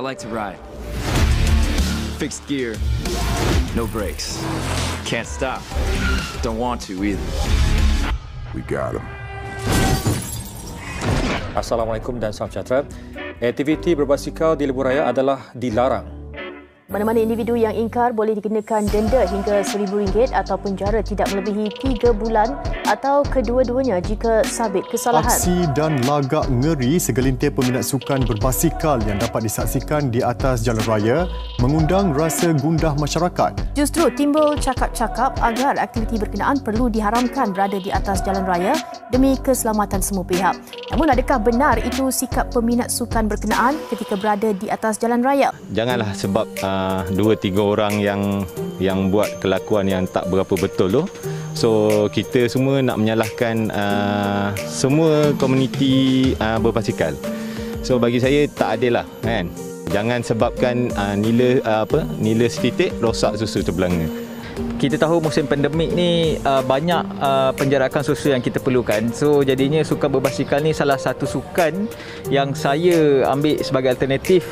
I like to ride. Fixed gear, no brakes. Can't stop. Don't want to either. We got him. Assalamualaikum dan salam sejahtera. Aktiviti berbasikal di libur raya adalah dilarang. Mana-mana individu yang ingkar boleh dikenakan denda hingga RM1,000 atau penjara tidak melebihi 3 bulan atau kedua-duanya jika sabit kesalahan. Aksi dan lagak ngeri segelintir peminat sukan berbasikal yang dapat disaksikan di atas jalan raya mengundang rasa gundah masyarakat. Justru timbul cakap-cakap agar aktiviti berkenaan perlu diharamkan berada di atas jalan raya demi keselamatan semua pihak. Namun adakah benar itu sikap peminat sukan berkenaan ketika berada di atas jalan raya? Janganlah sebab dua tiga orang yang buat kelakuan yang tak berapa betul tu. So kita semua nak menyalahkan semua komuniti berbasikal. So bagi saya tak adil lah kan. Jangan sebabkan nila setitik rosak susu terbelangnya. Kita tahu musim pandemik ni banyak penjarakan susu yang kita perlukan. So jadinya sukan berbasikal ni salah satu sukan yang saya ambil sebagai alternatif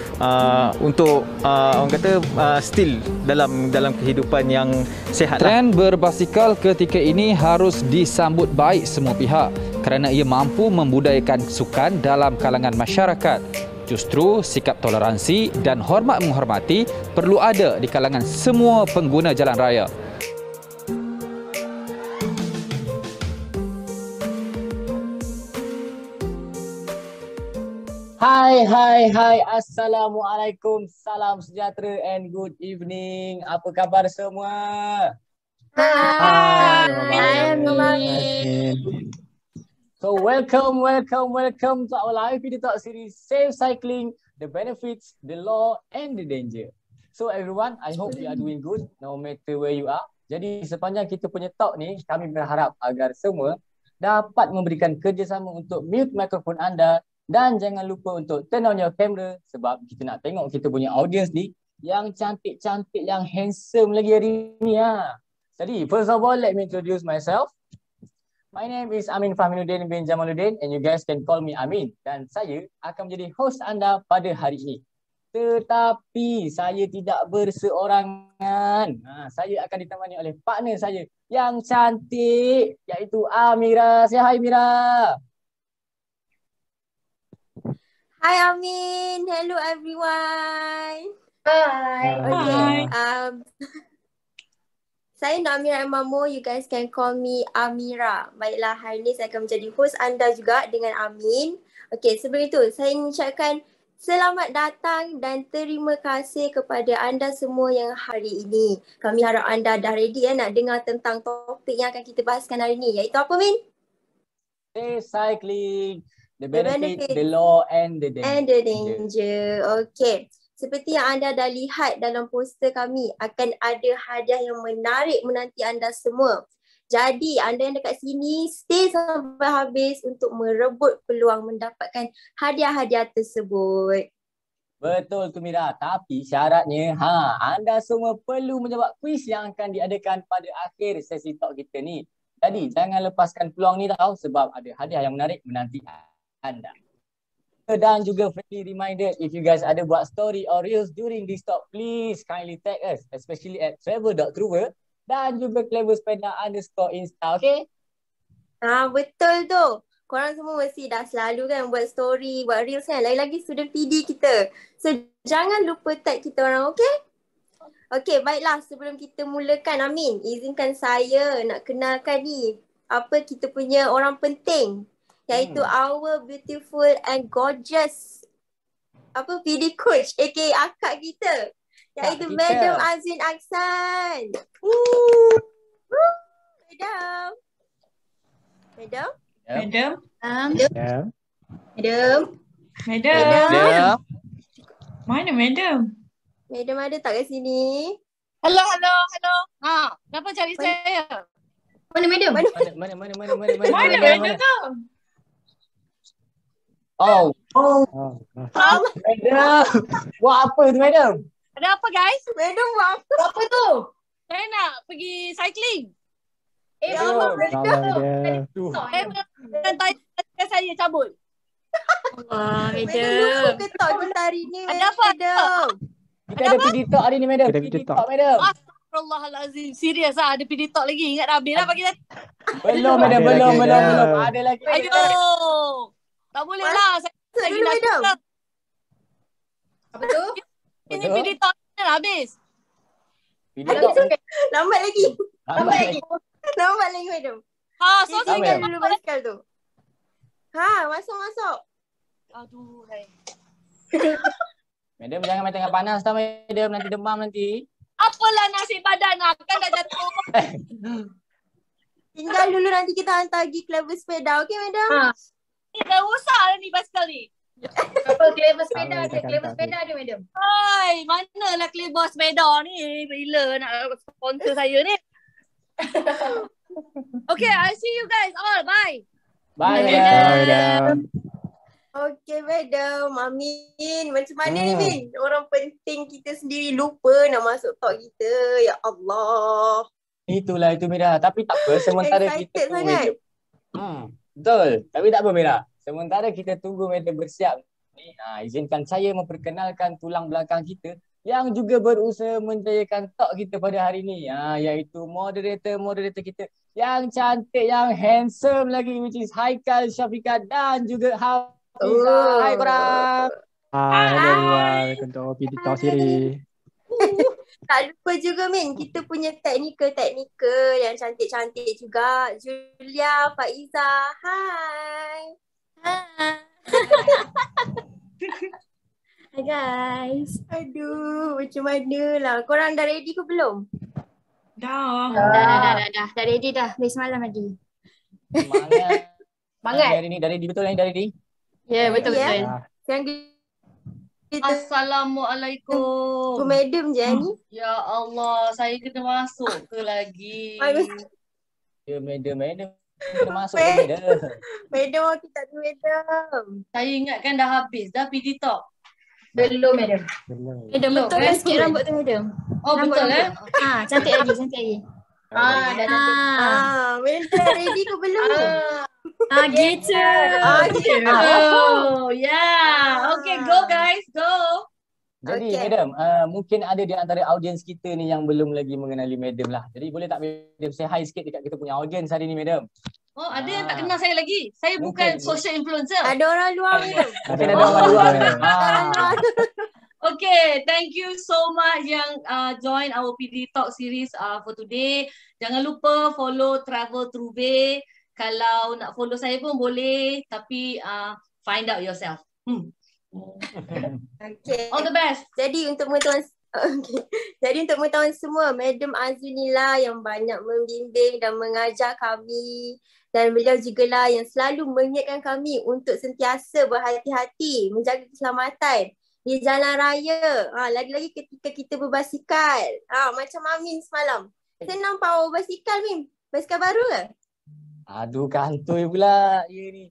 untuk orang kata still dalam kehidupan yang sihat. Trend berbasikal ketika ini harus disambut baik semua pihak kerana ia mampu membudayakan sukan dalam kalangan masyarakat. Justru sikap toleransi dan hormat menghormati perlu ada di kalangan semua pengguna jalan raya. Hai. Assalamualaikum. Salam sejahtera and good evening. Apa khabar semua? Hai. So welcome to our live PD Talk series, Safe Cycling, the benefits, the law and the danger. So everyone, I hope you are doing good no matter where you are. Jadi sepanjang kita punya talk ni, kami berharap agar semua dapat memberikan kerjasama untuk mute mikrofon anda dan jangan lupa untuk turn on your camera sebab kita nak tengok kita punya audience ni yang cantik-cantik, yang handsome lagi hari ni lah. Jadi first of all, let me introduce myself. My name is Amin Fahminuddin bin Jamaluddin and you guys can call me Amin. Dan saya akan menjadi host anda pada hari ini. Tetapi saya tidak berseorangan. Saya akan ditemani oleh partner saya yang cantik iaitu Amirah. Say hi Amirah. Hi Amin. Hello everyone. Hi. Okay. Saya Amirah Mamo, you guys can call me Amira. Baiklah, hari ini saya akan menjadi host anda juga dengan Amin. Okey, sebelum itu saya mengucapkan selamat datang dan terima kasih kepada anda semua yang hari ini. Kami harap anda dah ready nak dengar tentang topik yang akan kita bahaskan hari ini. Iaitu apa, Min? Safe Cycling, the benefit, the law and the danger. Okey. Seperti yang anda dah lihat dalam poster kami, akan ada hadiah yang menarik menanti anda semua. Jadi anda yang dekat sini, stay sampai habis untuk merebut peluang mendapatkan hadiah-hadiah tersebut. Betul tu Mira, tapi syaratnya anda semua perlu menjawab kuis yang akan diadakan pada akhir sesi talk kita ni. Jadi jangan lepaskan peluang ni tau sebab ada hadiah yang menarik menanti anda. Dan juga friendly reminder, if you guys ada buat story or reels during this talk, please kindly tag us, especially at travel.through dan juga cleverspeda_insta, okay? Betul tu. Korang semua mesti dah selalu kan buat story, buat reels kan. Lagi-lagi student PD kita. So, jangan lupa tag kita orang, okay? Okay, baiklah. Sebelum kita mulakan, Amin, izinkan saya nak kenalkan ni apa kita punya orang penting. Iaitu our beautiful and gorgeous PD coach aka akak kita. Iaitu Madam Azin Aksan. Madam. Mana Madam? Madam ada tak kat sini? Hello. Kenapa cari saya? Mana Madam? Oh. Madam, buat apa tu Madam? Ada apa guys? Madam buat apa tu? Saya nak pergi cycling. Madam. Saya cabut. Allah, Madam. Kita talk kita hari ni, Madam. Kita ada PD TALK hari ni, Madam. Kita PD TALK, Madam. Astagfirullahalazim. Serius ah, ada PD TALK lagi. Ingat habis lah bagi tadi. Belum, Madam. Belum. Ada lagi. Aduh. Tak boleh lah. Saya lagi dah. Apa tu? Ini PD TALK dah habis. PD TALK. Lambat lagi, Madam. Ha, so tinggal dulu basikal tu. Ha, masuk. Aduh, hai. Madam jangan main tengah panas tau, Madam. Nanti demam nanti. Apalah nasib badan akan dah jatuh. Tinggal dulu nanti kita hantar pergi Clever Speda, okey, Madam? Ha. Ni dah rosak lah ni basikal ni. Apa Clever Speda ada? Clever Speda ada, Madam? Hai, manalah Clever Speda ni? Bila nak sponsor saya ni? Okay, I see you guys all. Bye. Bye, Madam. Okay, Madam. Amin. Macam mana ni, Min? Orang penting kita sendiri lupa nak masuk talk kita. Ya Allah. Itulah itu, Mira. Tapi tak apa. Sementara kita tunggu. Betul. Tapi tak apa, Mira. Sementara kita tunggu Madam bersiap. Izinkan saya memperkenalkan tulang belakang kita yang juga berusaha menjayakan talk kita pada hari ni. Iaitu moderator kita yang cantik, yang handsome lagi, which is Haikal, Syafiqah dan juga Hafizah. Hai korang. Hai everyone, welcome to PD TALK series. Tak lupa juga, Min, kita punya teknikal yang cantik-cantik juga, Julia, Faiza. Hai. Hai guys. Aduh, macam mana lah. Korang dah ready ke belum? Dah. Dah ready dah. Besok malam lagi. Semangat. Dah ready betul. Ya, yeah, betul. Sekarang kita Assalamualaikum. Ke Madam je ni. Ya Allah, saya kena masuk ke lagi. Ya, Madam. Kena masuk ke Madam. Madam, kita tak ada Madam. Saya ingatkan dah habis dah PD TALK. Belum, Madam. Madam, betul kan sikit rambut tu, Madam? Oh, rambut betul eh? Ha, cantik lagi. Dah cantik. Madam ready ke belum? Gitu. Oh, yeah. Okay, go guys, go. Jadi, Madam, mungkin ada di antara audiens kita ni yang belum lagi mengenali Madam lah. Jadi, boleh tak Madam say hi sikit dekat kita punya audiens hari ni, Madam? Oh, ada yang tak kenal saya lagi. Saya bukan social influencer. Ada orang luar, Madam. Okay, thank you so much yang join our PD TALK series for today. Jangan lupa follow Travel Through Bay. Kalau nak follow saya pun boleh, tapi find out yourself. Okay. All the best. Jadi untuk pengetahuan semua, Madam Azin lah yang banyak membimbing dan mengajar kami, dan beliau juga lah yang selalu mengingatkan kami untuk sentiasa berhati-hati, menjaga keselamatan di jalan raya. Lagi-lagi ketika kita berbasikal. Macam Amin semalam. Saya nampak awak berbasikal, Min. Basikal baru ke? Aduh, kantoi pula. Ya ni.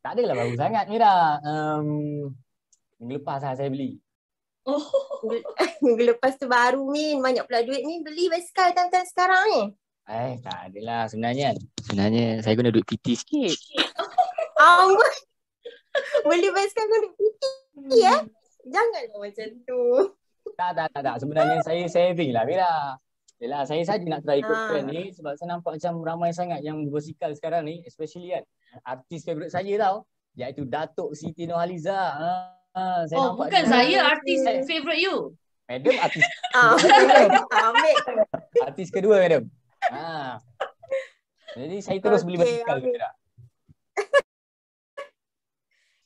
Tak adalah baru sangat, Mira. Minggu lepas lah saya beli. Oh. Minggu lepas tu baru, Min. Banyak pula duit, Min. Beli basikal time-time sekarang ni. Tak adalah sebenarnya. Sebenarnya saya guna duit PT sikit. Amboi. Beli basikal guna duit PT ya? Janganlah macam tu. Tak. Sebenarnya saya saving lah, Mira. Yelah, saya saja nak try ikut trend ni sebab saya nampak macam ramai sangat yang berbasikal sekarang ni, especially kan artis favourite saya tau, iaitu Datuk Siti Nurhaliza. Saya bukan saya artis favourite you. Madam artis. Artis kedua, Madam. Jadi saya terus beli basikal juga.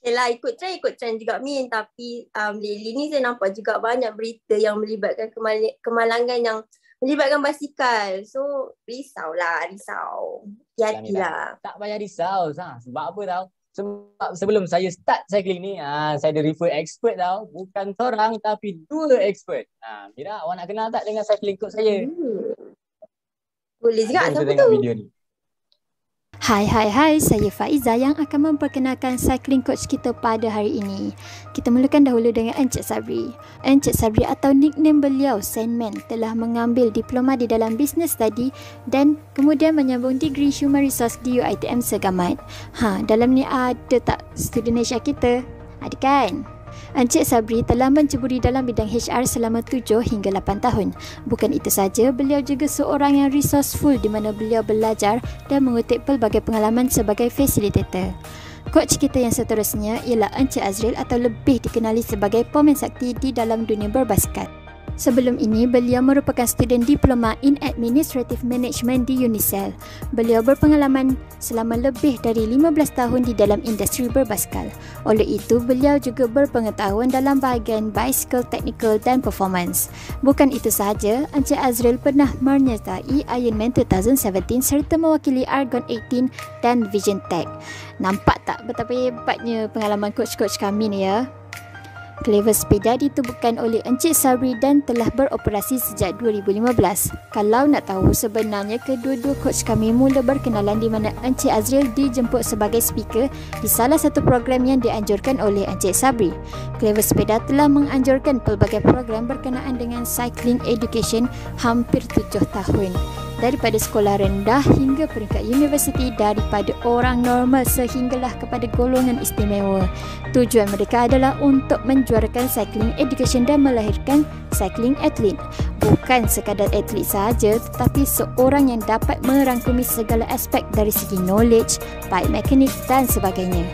Yelah, ikut trend juga, Min. Tapi lately ni saya nampak juga banyak berita yang melibatkan kemalangan yang melibatkan basikal. So, risau. Hati-hatilah. Tak payah risau. Sebab apa tau? Sebab sebelum saya start cycling ni, saya ada refer expert tau. Bukan seorang tapi dua expert. Mira, awak nak kenal tak dengan cycling coach saya? Boleh juga. Siapa tu? Video ni. Hai, saya Faiza yang akan memperkenalkan cycling coach kita pada hari ini. Kita mulakan dahulu dengan Encik Sabri. Encik Sabri atau nickname beliau Sandman telah mengambil diploma di dalam business study dan kemudian menyambung degree human resource di UITM Segamat. Dalam ni ada tak student HR kita? Ada kan? Encik Sabri telah menceburi dalam bidang HR selama 7 hingga 8 tahun. Bukan itu saja, beliau juga seorang yang resourceful di mana beliau belajar dan mengutip pelbagai pengalaman sebagai facilitator. Coach kita yang seterusnya ialah Encik Azril atau lebih dikenali sebagai Pemen Sakti di dalam dunia berbasket. Sebelum ini, beliau merupakan student diploma in Administrative Management di Unisel. Beliau berpengalaman selama lebih dari 15 tahun di dalam industri berbasikal. Oleh itu, beliau juga berpengetahuan dalam bahagian bicycle, technical dan performance. Bukan itu sahaja, Encik Azril pernah menyertai Ironman 2017 serta mewakili Argon 18 dan Vision Tech. Nampak tak betapa hebatnya pengalaman coach-coach kami ni ya? Clever Speda ditubuhkan oleh Encik Sabri dan telah beroperasi sejak 2015. Kalau nak tahu sebenarnya, kedua-dua coach kami mula berkenalan di mana Encik Azril dijemput sebagai speaker di salah satu program yang dianjurkan oleh Encik Sabri. Clever Speda telah menganjurkan pelbagai program berkenaan dengan cycling education hampir 7 tahun. Daripada sekolah rendah hingga peringkat universiti, daripada orang normal sehinggalah kepada golongan istimewa. Tujuan mereka adalah untuk menjuarakan cycling education dan melahirkan cycling atlet. Bukan sekadar atlet sahaja, tetapi seorang yang dapat merangkumi segala aspek dari segi knowledge, bike mekanik dan sebagainya.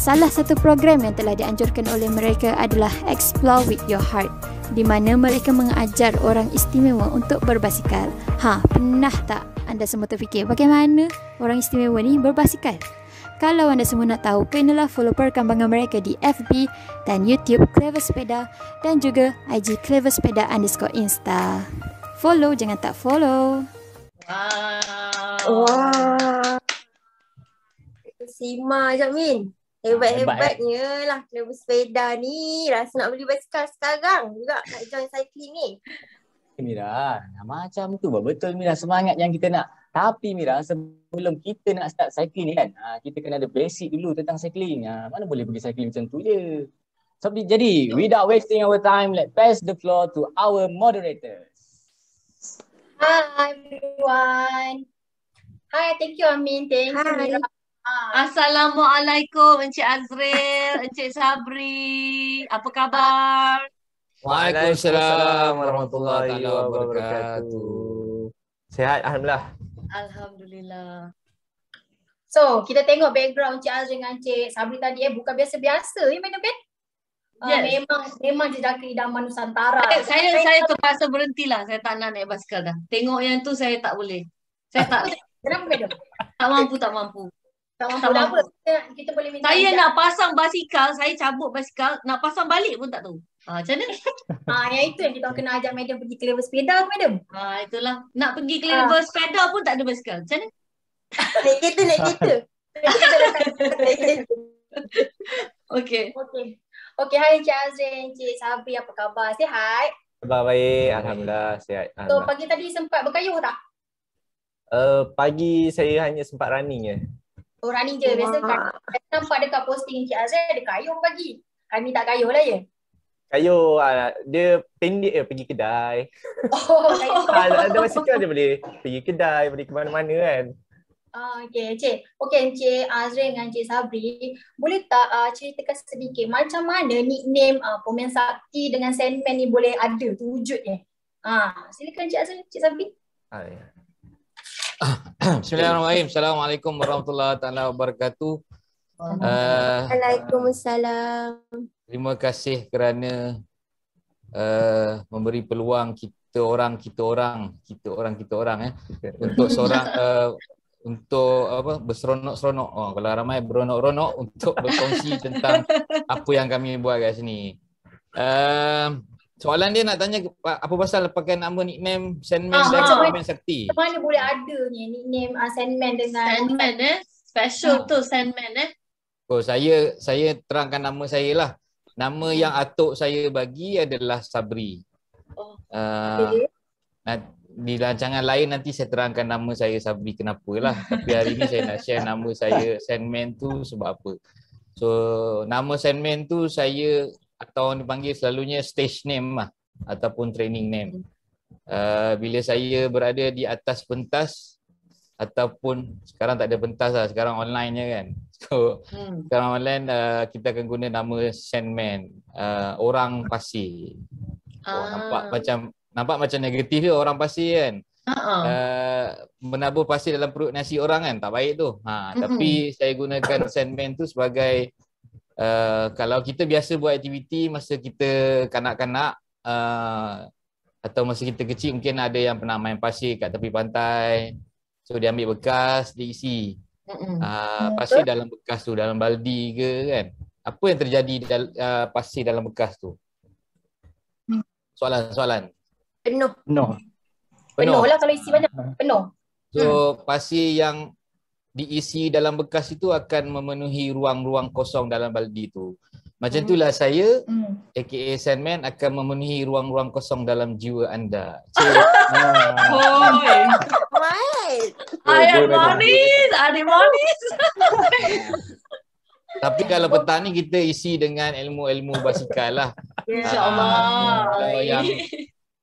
Salah satu program yang telah dianjurkan oleh mereka adalah Explore With Your Heart, di mana mereka mengajar orang istimewa untuk berbasikal. Pernah tak anda semua terfikir bagaimana orang istimewa ni berbasikal? Kalau anda semua nak tahu, kenalah follow perkembangan mereka di FB dan YouTube Clever Speda dan juga IG Clever Speda _Insta. Follow jangan tak follow. Wow. Sima je Min. Hebat-hebatnya lah Clever Speda ni. Rasa nak beli basikal sekarang juga nak join cycling ni. Mira, macam tu betul Mira, semangat yang kita nak. Tapi Mira, sebelum kita nak start cycling ni kan, kita kena ada basic dulu tentang cycling. Mana boleh pergi cycling macam tu je. So, jadi, without wasting our time, let's pass the floor to our moderators. Hi everyone. Hi, thank you Amin. Thank you Mira. Assalamualaikum Encik Azril, Encik Sabri. Apa khabar? Waalaikumsalam warahmatullahi wabarakatuh. Sihat alhamdulillah. Alhamdulillah. So, kita tengok background Encik Azril dengan Encik Sabri tadi bukan biasa-biasa ya Madam Ben? Yes. Memang jejaka idaman Nusantara. Saya terpaksa berhentilah. Saya tak nak naik basikal dah. Tengok yang tu saya tak boleh. Saya tak. Kenapa Madam? Tak mampu. Apa? Kita boleh minta saya nak pasang basikal, saya cabut basikal, nak pasang balik pun tak tahu. Macam mana? Yang itu yang kita kena ajak Madam pergi Clever Speda ke Madam? Itulah. Nak pergi Clever Speda pun tak ada basikal. Macam mana? Naik kereta. Okey, hai Encik Azril, Encik Sabri, apa khabar? Sihat? Khabar baik, alhamdulillah sihat. So, pagi tadi sempat berkayuh tak? Pagi saya hanya sempat running je. Running je, biasa kan nampak dekat posting Encik Azril ada kayuh pagi. Kami tak kayuh lah ya? Kayuh, dia pendek je pergi kedai. Ada basikal dia boleh pergi kedai, boleh ke mana-mana kan. Encik Azril dengan Encik Sabri, boleh tak ceritakan sedikit macam mana nickname Pemen Sakti dengan Sandman ni boleh ada wujudnya? Silakan Encik Azril, Encik Sabri. Ya. Bismillahirrahmanirrahim. Assalamualaikum warahmatullahi wabarakatuh. Waalaikumsalam. Terima kasih kerana memberi peluang kita orang untuk seorang untuk apa berseronok-seronok. Kalau ramai beronok-ronok untuk berkongsi tentang apa yang kami buat kat sini. Soalan dia nak tanya apa pasal pakai nama nickname Sandman dan Pemen Sakti. Macam mana boleh ada ni nickname Sandman dengan Sandman special tu Sandman Oh, saya terangkan nama saya lah. Nama yang atuk saya bagi adalah Sabri. di rancangan lain nanti saya terangkan nama saya Sabri kenapa lah. Tapi hari ini saya nak share nama saya Sandman tu sebab apa. So nama Sandman tu saya, atau orang dipanggil selalunya stage name lah, ataupun training name. Bila saya berada di atas pentas, ataupun sekarang tak ada pentas lah, sekarang online je kan. So sekarang online kita akan guna nama Sandman, orang pasir. Nampak macam negatif je orang pasir kan. Menabur pasir dalam perut nasi orang kan, tak baik tu. Tapi saya gunakan Sandman tu sebagai kalau kita biasa buat aktiviti masa kita kanak-kanak, atau masa kita kecil mungkin ada yang pernah main pasir kat tepi pantai. So dia ambil bekas, dia isi pasir dalam bekas tu, dalam baldi ke kan. Apa yang terjadi pasir dalam bekas tu? Soalan. Penuh lah kalau isi banyak, penuh. So pasir yang diisi dalam bekas itu akan memenuhi ruang-ruang kosong dalam baldi tu. Macam itulah saya, aka Sandman, akan memenuhi ruang-ruang kosong dalam jiwa anda. So, Ayat manis, adik manis. Tapi kalau petang ni kita isi dengan ilmu-ilmu basikal lah. InsyaAllah.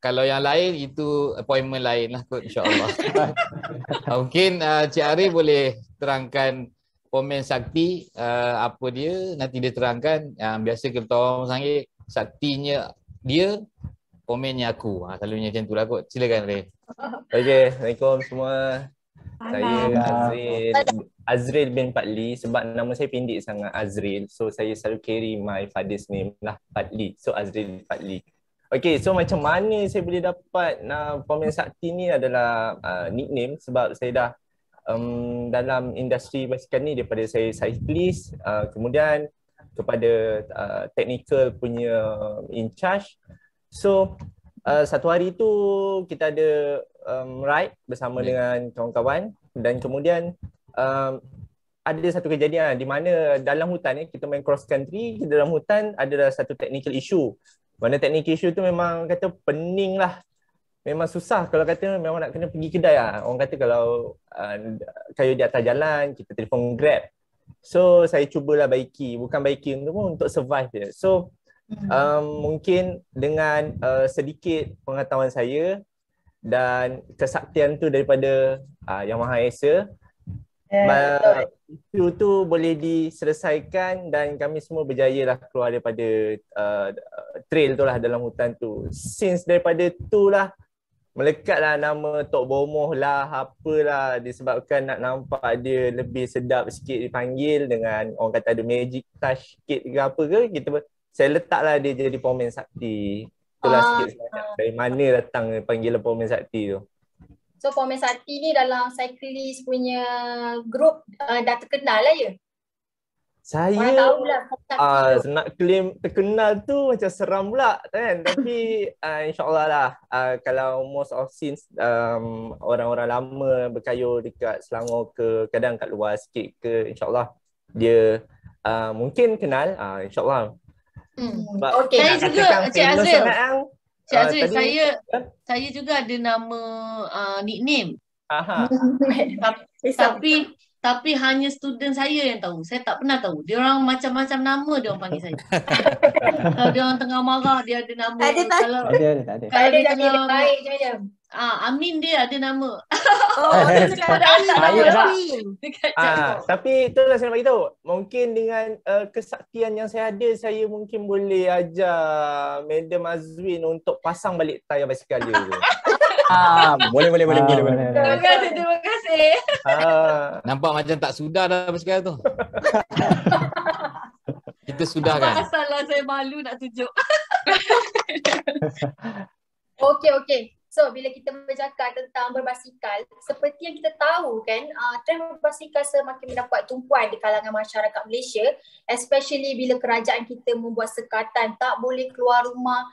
Kalau yang lain itu appointment lain lah kot, insyaAllah. Mungkin Cik Ari boleh terangkan komen sakti apa dia, nanti dia terangkan. Biasa kita orang panggil saktinya dia, komennya aku. Selalunya macam tu lah kot. Silakan Ray. Okay, Assalamualaikum semua. Saya Azril bin Patli. Sebab nama saya pendek sangat, Azril. So saya selalu carry my father's name lah, Patli. So Azril Patli. Okay, so macam mana saya boleh dapat komen sakti ni adalah nickname. Sebab saya dah dalam industri basikal ni daripada saya cyclist, kemudian kepada technical punya in charge. So satu hari tu kita ada ride bersama dengan kawan-kawan, dan kemudian ada satu kejadian di mana dalam hutan kita main cross country, dalam hutan ada satu technical issue. Mana technical issue tu memang kata pening lah. Memang susah kalau kata memang nak kena pergi kedai lah. Orang kata kalau kayu di atas jalan, kita telefon Grab. So saya cubalah baiki, bukan baiki untuk survive je. So mungkin dengan sedikit pengetahuan saya dan kesaktian tu daripada Yang Maha Esa, isu tu boleh diselesaikan dan kami semua berjaya lah keluar daripada trail tu lah, dalam hutan tu. Since daripada tu lah melekatlah nama Tok Bomoh lah, apalah, disebabkan nak nampak dia lebih sedap sikit dipanggil dengan orang kata ada magic touch sikit ke apa ke, saya letaklah dia jadi pomen sakti. Itulah sikit sebanyak dari mana datang panggilan pomen sakti tu. So pomen sakti ni dalam cyclist punya group dah terkenal lah ya? Saya tahulah, nak claim terkenal tu macam seram pula kan. Tapi insyaAllah lah, kalau most of since orang-orang lama berkayuh dekat Selangor ke, kadang kat luar sikit ke, insyaAllah dia mungkin kenal, insyaAllah. Okay. Saya juga Encik Azril, saya juga ada nama nickname. Tapi hanya student saya yang tahu. Saya tak pernah tahu. Dia orang macam-macam nama dia orang panggil saya. Kalau dia orang tengah marah dia ada nama. Kalau dia tengah baik je. Amin dia ada nama. Tapi itulah saya nak bagi tahu. Mungkin dengan kesaktian yang saya ada, saya mungkin boleh ajar Madam Azwin untuk pasang balik tayar basikal dia. Boleh. Terima kasih. Nampak macam tak sudah dah basikal tu. Kita sudah kan. Masalah saya malu nak tunjuk. Okey. So bila kita bercakap tentang berbasikal, seperti yang kita tahu kan, trend berbasikal semakin mendapat tumpuan di kalangan masyarakat Malaysia, especially bila kerajaan kita membuat sekatan tak boleh keluar rumah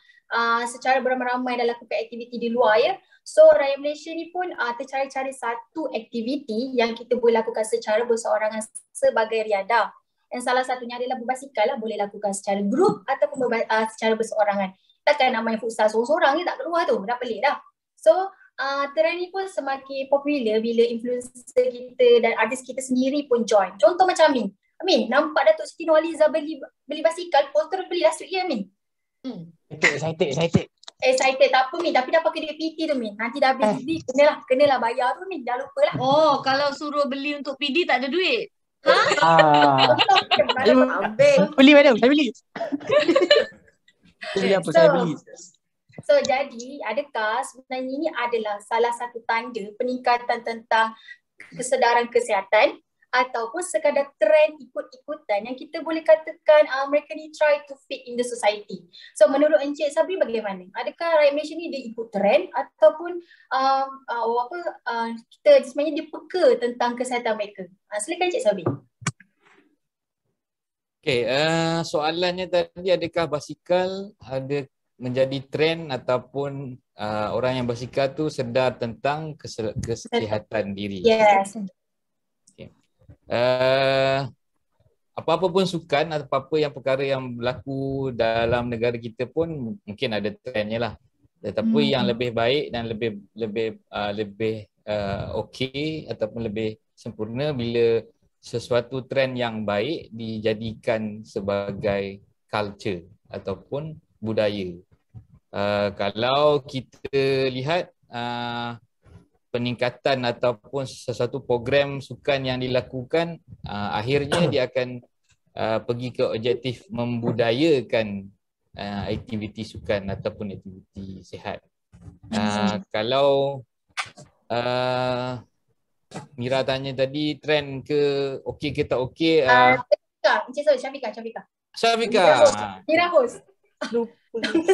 secara beramai-ramai dalam aktiviti di luar ya. So rakyat Malaysia ni pun tercari-cari satu aktiviti yang kita boleh lakukan secara berseorangan sebagai riadah. Dan salah satunya adalah berbasikal lah, boleh lakukan secara grup ataupun secara berseorangan. Takkan nak main futsal seorang-seorang ni tak keluar tu, dah pelik dah. So trend ni pun semakin popular bila influencer kita dan artis kita sendiri pun join. Contoh macam Amin. Amin, nampak Datuk Siti Nurhaliza beli basikal, poster beli last week ya Amin. Excited. Excited tak apa Min, tapi dah pakai dia PT tu Min. Nanti dah habis beli, kenalah bayar tu Min, dah lupa lah. Oh, kalau suruh beli untuk PD tak ada duit? Ha? Beli madam, saya beli. Beli apa saya beli. So jadi adakah sebenarnya ini adalah salah satu tanda peningkatan tentang kesedaran kesihatan ataupun sekadar trend ikut-ikutan yang kita boleh katakan mereka ni try to fit in the society. So menurut Encik Sabri bagaimana? Adakah rakyat Malaysia ni dia ikut trend ataupun kita sebenarnya dia peka tentang kesihatan mereka? Silakan Encik Sabri. Okay, soalannya tadi adakah basikal ada menjadi trend ataupun orang yang basikal tu sedar tentang kesihatan diri? Yes. Apa-apa pun sukan atau apa-apa yang perkara yang berlaku dalam negara kita pun mungkin ada trendnya lah. Tetapi yang lebih baik dan lebih okey ataupun lebih sempurna bila sesuatu trend yang baik dijadikan sebagai culture ataupun budaya. Kalau kita lihat peningkatan ataupun sesuatu program sukan yang dilakukan akhirnya dia akan pergi ke objektif membudayakan aktiviti sukan ataupun aktiviti sihat. Kalau Mira tanya tadi trend ke okey ke tak okey? Syafika. Mira host.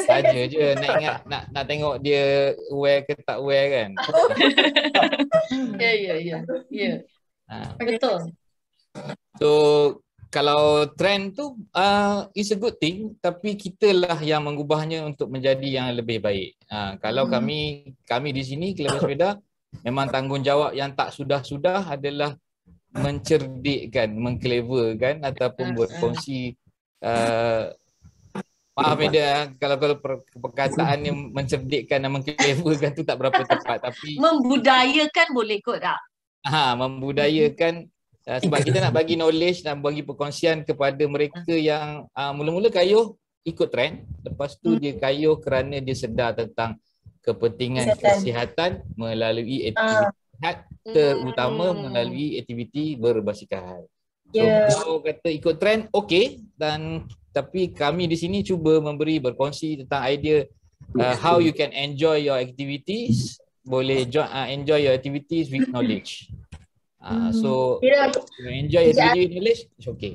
Saja je nak ingat nak tengok dia wear ke tak wear kan. Ya. Betul. So kalau trend tu is a good thing, tapi kitalah yang mengubahnya untuk menjadi yang lebih baik. Kalau kami di sini Clever Speda memang tanggungjawab yang tak sudah-sudah adalah mencerdikkan, mengcleverkan ataupun berfungsi maaf Ida, kalau perkataan yang mencerdikkan dan mengcleverkan tu tak berapa tepat, tapi membudayakan boleh kot tak? Membudayakan sebab kita nak bagi knowledge dan bagi perkongsian kepada mereka yang mula-mula kayuh ikut trend, lepas tu dia kayuh kerana dia sedar tentang kepentingan kesihatan melalui aktiviti sihat, terutama melalui aktiviti berbasikal. So, kalau kata ikut trend, okey, dan tapi kami di sini cuba berkongsi tentang idea how you can enjoy your activities, boleh enjoy your activities with knowledge. So enjoy your activities with knowledge, it's okay.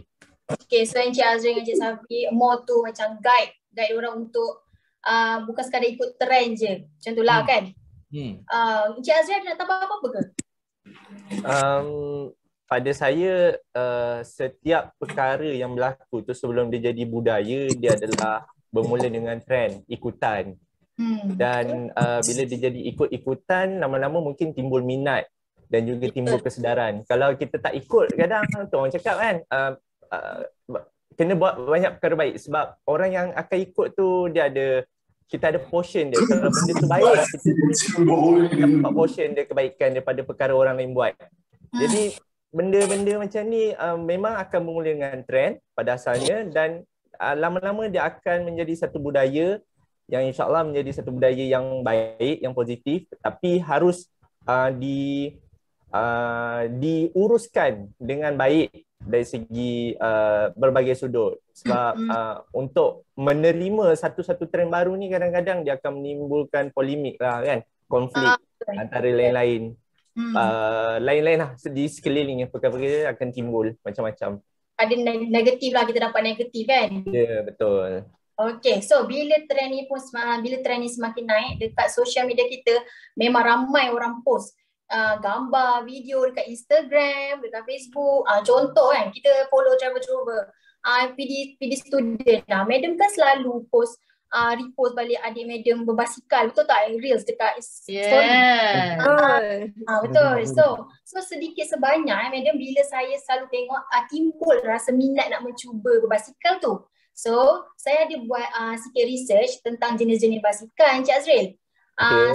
Okay, so Encik Azril dan Encik Sabri more to macam guide orang untuk bukan sekadar ikut trend je, macam tu lah kan. Encik Azril nak tambah apa-apa ke? Pada saya, setiap perkara yang berlaku tu sebelum dia jadi budaya, dia adalah bermula dengan trend, ikutan. Dan bila dia jadi ikut-ikutan, lama-lama mungkin timbul minat dan juga timbul kesedaran. Kalau kita tak ikut, kadang tu orang cakap kan, kena buat banyak perkara baik sebab orang yang akan ikut tu dia ada, kita ada portion dia. Kalau benda tu baik, kita dapat portion dia kebaikan daripada perkara orang lain buat. Jadi benda-benda macam ni memang akan bermula dengan trend pada asalnya dan lama-lama dia akan menjadi satu budaya yang insyaAllah menjadi satu budaya yang baik, yang positif, tapi harus diuruskan dengan baik dari segi berbagai sudut sebab untuk menerima satu-satu trend baru ni kadang-kadang dia akan menimbulkan polemik lah kan, konflik antara lain-lain. Lain-lain lah di sekeliling perkara-perkara akan timbul macam-macam. Ada negatif lah, kita dapat negatif kan? Ya, betul. Okay, so bila trend ni pun semakin naik dekat social media kita, memang ramai orang post gambar, video dekat Instagram, dekat Facebook. Contoh kan, kita follow Travel Through Bay, PD student lah, madam kan selalu post repost balik adik medium berbasikal, betul tak? Reels dekat story. Betul. So sedikit sebanyak medium bila saya selalu tengok timbul rasa minat nak mencuba berbasikal tu. So saya ada buat sikit research tentang jenis-jenis basikal Encik Azril.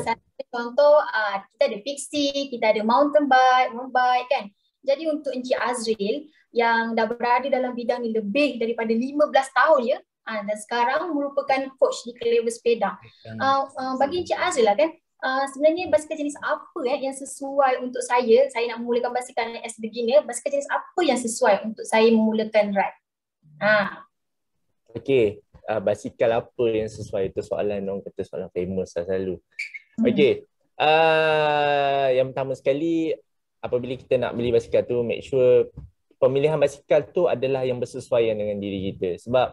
Saya Contoh kita ada fiksi, kita ada mountain bike kan. Jadi untuk Encik Azril yang dah berada dalam bidang ni lebih daripada 15 tahun ya, dan sekarang merupakan coach di Clever Speda. Bagi Encik Azril lah kan, sebenarnya basikal jenis apa yang sesuai untuk saya nak memulakan basikal as beginner, basikal jenis apa yang sesuai untuk saya memulakan ride? Okey, basikal apa yang sesuai, itu soalan orang kata soalan famous lah selalu. Okey, yang pertama sekali apabila kita nak beli basikal tu, make sure pemilihan basikal tu adalah yang bersesuaian dengan diri kita. Sebab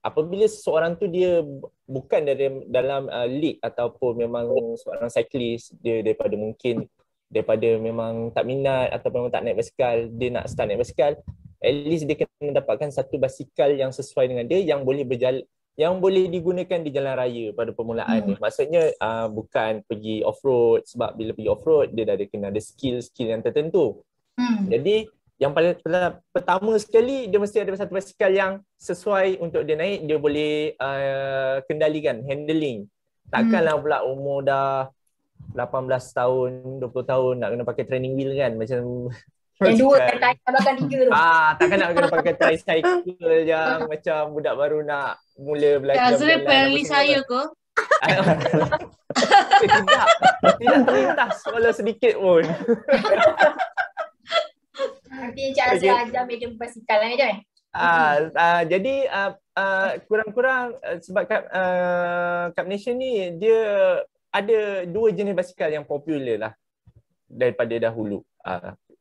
apabila seseorang tu dia bukan dari dalam league ataupun memang seorang cyclist, dia daripada mungkin daripada memang tak minat atau memang tak naik basikal, dia nak start naik basikal, at least dia kena dapatkan satu basikal yang sesuai dengan dia, yang boleh berjalan, yang boleh digunakan di jalan raya pada permulaan ni. Maksudnya bukan pergi off road, sebab bila pergi off road dia dah kena ada skill yang tertentu. Jadi yang paling pertama sekali, dia mesti ada satu basikal yang sesuai untuk dia naik, dia boleh kendalikan, handling. Takkanlah pula umur dah 18 tahun, 20 tahun nak kena pakai training wheel kan, macam yang dua tayar belakang tiga tu. Takkan nak kena pakai tricycle yang macam budak baru nak mula belajar. Azril pilih saya ke? Tidak terlintas walau sedikit pun. Nanti Encik Azril ajar medium basikal lah macam ni. Jadi kurang-kurang sebab kat Malaysia ni dia ada dua jenis basikal yang popular lah daripada dahulu.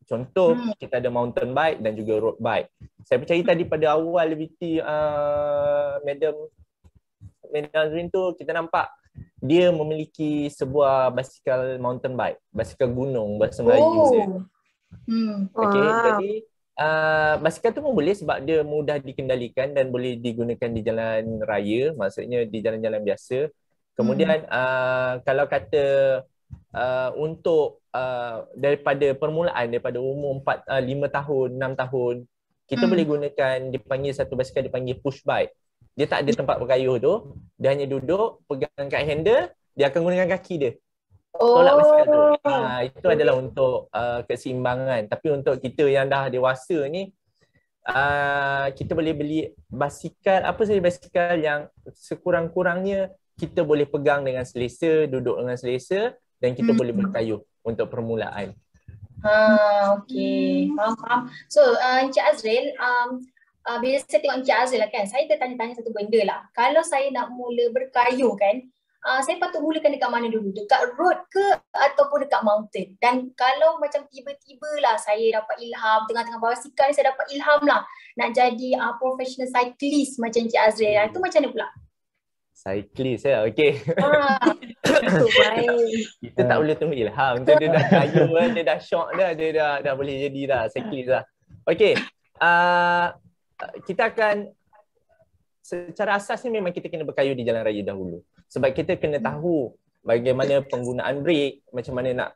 Contoh kita ada mountain bike dan juga road bike. Saya percaya tadi pada awal BT Madam Azin tu kita nampak dia memiliki sebuah basikal mountain bike, basikal gunung bahasa Melayu dia. Okey, jadi basikal tu pun boleh sebab dia mudah dikendalikan dan boleh digunakan di jalan raya, maksudnya di jalan-jalan biasa. Kemudian kalau kata untuk daripada permulaan, daripada umur 5 tahun, 6 tahun, kita boleh gunakan, dipanggil satu basikal dipanggil push bike. Dia tak ada tempat berkayuh tu, dia hanya duduk, pegang kat handle, dia akan gunakan kaki dia. Tolak basikal tu. Itu adalah untuk keseimbangan. Tapi untuk kita yang dah dewasa ni, kita boleh beli basikal, apa saja basikal yang sekurang-kurangnya kita boleh pegang dengan selesa, duduk dengan selesa, dan kita boleh berkayuh untuk permulaan. Okey, faham. So, Encik Azril, bila saya tengok Encik Azril lah kan, saya tertanya-tanya satu benda lah. Kalau saya nak mula berkayuh kan, saya patut mulakan dekat mana dulu? Dekat road ke ataupun dekat mountain? Dan kalau macam tiba-tiba lah saya dapat ilham, tengah-tengah basikal saya dapat ilham lah nak jadi professional cyclist macam Encik Azril, itu macam mana pula? Cyclist lah, okey. Kita tak boleh tunggu ilham, dia dah kayu lah, dia dah shock dah, dia dah boleh jadi dah cyclist lah. Okey, kita akan secara asasnya memang kita kena berkayuh di jalan raya dahulu. Sebab kita kena tahu bagaimana penggunaan brake, macam mana nak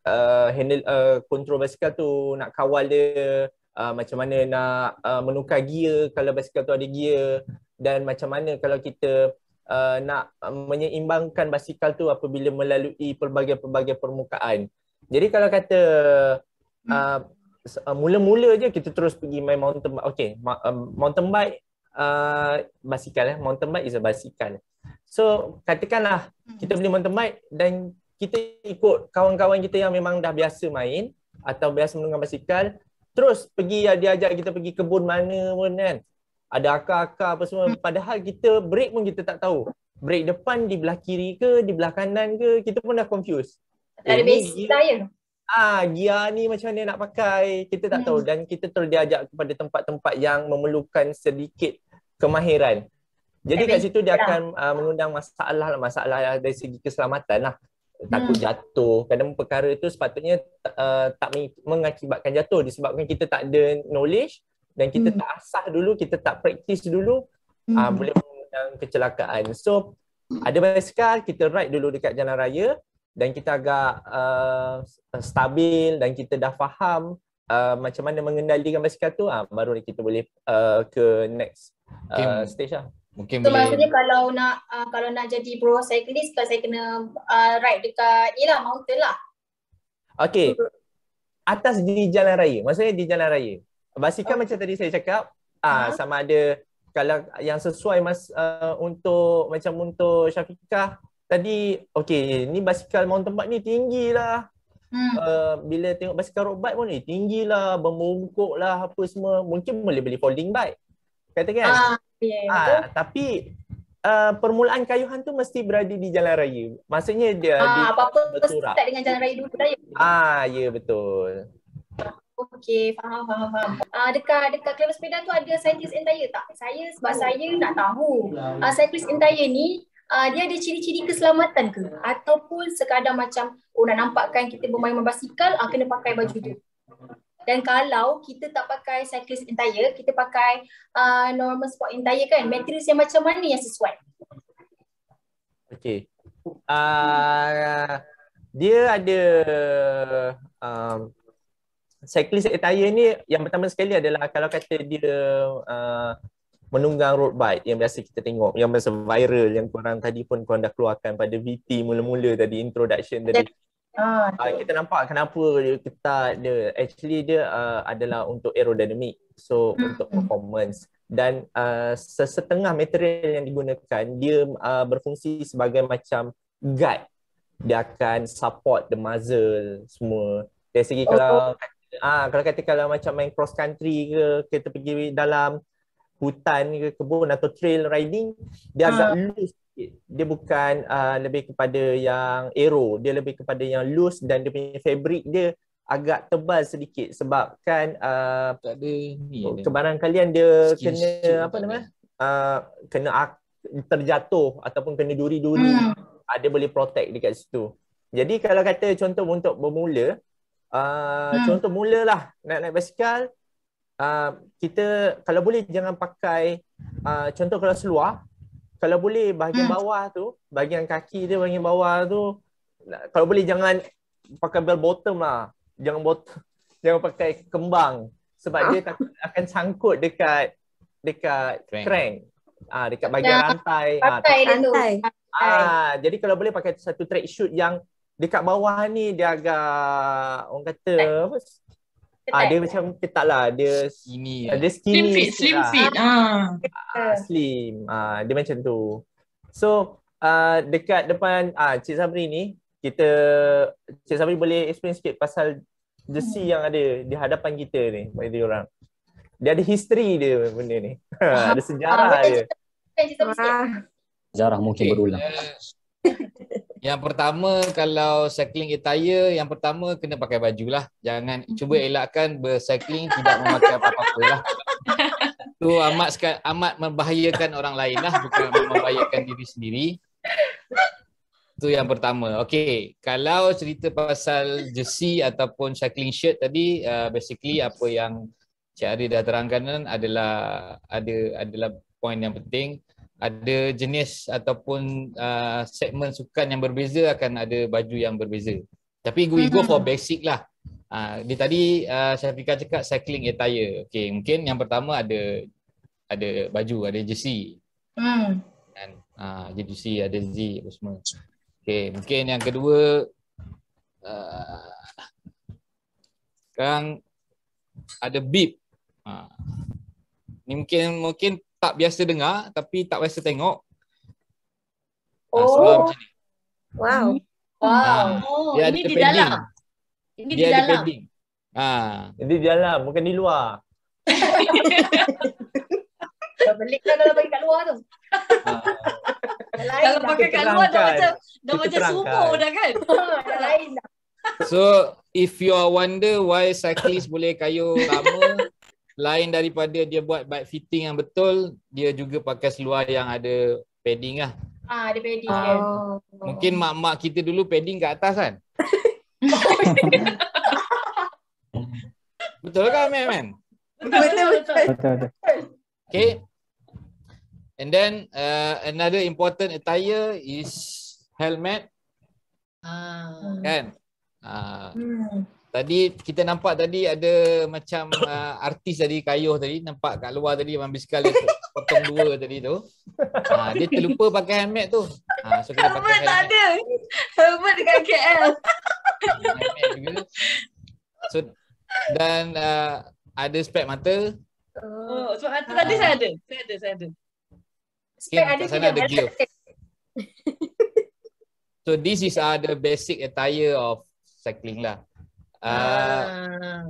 handle control basikal tu, nak kawal dia, macam mana nak menukar gear kalau basikal tu ada gear, dan macam mana kalau kita nak menyeimbangkan basikal tu apabila melalui pelbagai-pelbagai permukaan. Jadi kalau kata mula-mula je kita terus pergi main mountain bike. Okey, mountain bike basikal mountain bike is a basikal. So katakanlah kita beli mountain bike dan kita ikut kawan-kawan kita yang memang dah biasa main atau biasa menunggang basikal, terus pergi dia ajak kita pergi kebun mana pun kan. Ada akar-akar apa semua, padahal kita brake pun kita tak tahu. Brake depan di belah kiri ke, di belah kanan ke, kita pun dah confused. Tak ada basic tayar. Gear ni macam mana nak pakai, kita tak tahu, dan kita terus diajak kepada tempat-tempat yang memerlukan sedikit kemahiran. Jadi kat situ dia akan mengundang masalah dari segi keselamatan lah. Takut jatuh. Kadang perkara itu sepatutnya tak mengakibatkan jatuh disebabkan kita tak ada knowledge dan kita tak asah dulu, kita tak praktis dulu, boleh mengundang kecelakaan. So ada basikal, kita ride dulu dekat jalan raya dan kita agak stabil dan kita dah faham macam mana mengendalikan basikal tu, baru kita boleh ke next stage lah. Mungkin so, boleh... maksudnya kalau nak jadi pro cyclist, saya kena ride dekat ni lah, mountain lah. Okay. Atas di jalan raya. Maksudnya di jalan raya. Basikal macam tadi saya cakap, sama ada kalau yang sesuai untuk macam untuk Syafiqah tadi, okay, ni basikal mountain bike ni tinggi lah. Bila tengok basikal road bike pun ni tinggi lah, membungkuk lah apa semua. Mungkin boleh beli folding bike. Katakan? Tapi permulaan kayuhan tu mesti berada di jalan raya. Maksudnya dia apa-apa berturak. Start dengan jalan raya dulu raya. Ya betul. Okey, faham. Dekat Clever Speda tu ada cyclist entire tak? Saya sebab saya nak tahu cyclist entire ni dia ada ciri-ciri keselamatan ke? Ataupun sekadar macam nak nampakkan kita bermain basikal, kena pakai baju tu. Dan kalau kita tak pakai cyclist entire, kita pakai normal sport entire kan, materials yang macam mana yang sesuai? Okey. Dia ada cyclist attire ni yang pertama sekali adalah kalau kata dia menunggang road bike yang biasa kita tengok, yang biasa viral, yang korang tadi pun korang dah keluarkan pada VT mula-mula tadi, introduction tadi. Kita nampak kenapa dia ketat dia. Actually dia adalah untuk aerodinamik, so untuk performance. Dan sesetengah material yang digunakan dia berfungsi sebagai macam guide. Dia akan support the muzzle semua. Dari segi kalau kalau kata kalau macam main cross country ke, kita pergi dalam hutan ke kebun atau trail riding, dia agak loose. Dia bukan lebih kepada yang aero, dia lebih kepada yang loose dan dia punya fabric dia agak tebal sedikit sebabkan kebarangkalian dia kena apa nama kena terjatuh ataupun kena duri-duri, dia boleh protect dekat situ. Jadi kalau kata contoh untuk bermula, contoh mulalah nak naik basikal, kita kalau boleh jangan pakai contoh kalau seluar. Kalau boleh bahagian bawah tu, bahagian kaki dia bahagian bawah tu, kalau boleh jangan pakai bell bottom lah. Jangan pakai kembang sebab dia akan sangkut dekat crank. Dekat bahagian rantai. Jadi kalau boleh pakai satu track shoot yang dekat bawah ni dia agak orang kata apa? Dia macam ketat lah, dia skinny, dia slim fit lah. Dia macam tu. So dekat depan Cik Sabri ni, Cik Sabri boleh explain sikit pasal jersey yang ada di hadapan kita ni bagi orang. Dia ada history dia benda ni. Ada sejarah dia. Sejarah mungkin berulang. Yang pertama kalau cycling attire, yang pertama kena pakai baju lah. Jangan cuba elakkan bercycling tidak memakai apa-apa lah. Tu amat membahayakan orang lain lah, bukan membahayakan diri sendiri. Tu yang pertama. Okey, kalau cerita pasal jersey ataupun cycling shirt tadi, basically apa yang Cik Ari dah terangkan adalah poin yang penting. Ada jenis ataupun segmen sukan yang berbeza akan ada baju yang berbeza. Tapi we go for basic lah. Dia tadi Syafiqah cakap cycling attire. Okay, mungkin yang pertama ada baju, ada jersey. Ada jersey, ada jersey apa semua. Okay, mungkin yang kedua sekarang ada bib. Ni mungkin tak biasa dengar tapi tak biasa tengok. Seluar macam ni. Wow. Dia ada di dalam. Dia ada padding. Jadi di dalam, bukan di luar. Beliklah kalau bagi kat luar tu. Kalau pakai kat luar dah macam sumo dah kan. Dah lain dah. So if you are wonder why cyclist boleh kayuh lama, lain daripada dia buat bike fitting yang betul, dia juga pakai seluar yang ada padding lah. Ada padding kan. Mungkin mak-mak kita dulu padding kat atas kan? Betul kan, man? Betul. Okay. And then another important attire is helmet. Kan? Tadi kita nampak tadi ada macam artis dari kayuh tadi, nampak kat luar tadi memang bisikal dia potong dua tadi tu. Dia terlupa pakai helmet tu. So kita pakai helmet. Tak ada. Helmet dekat KL. So dan ada spek mata. Oh, spek mata tadi saya ada. Saya ada. Spek ada juga. So this is the basic attire of cycling lah.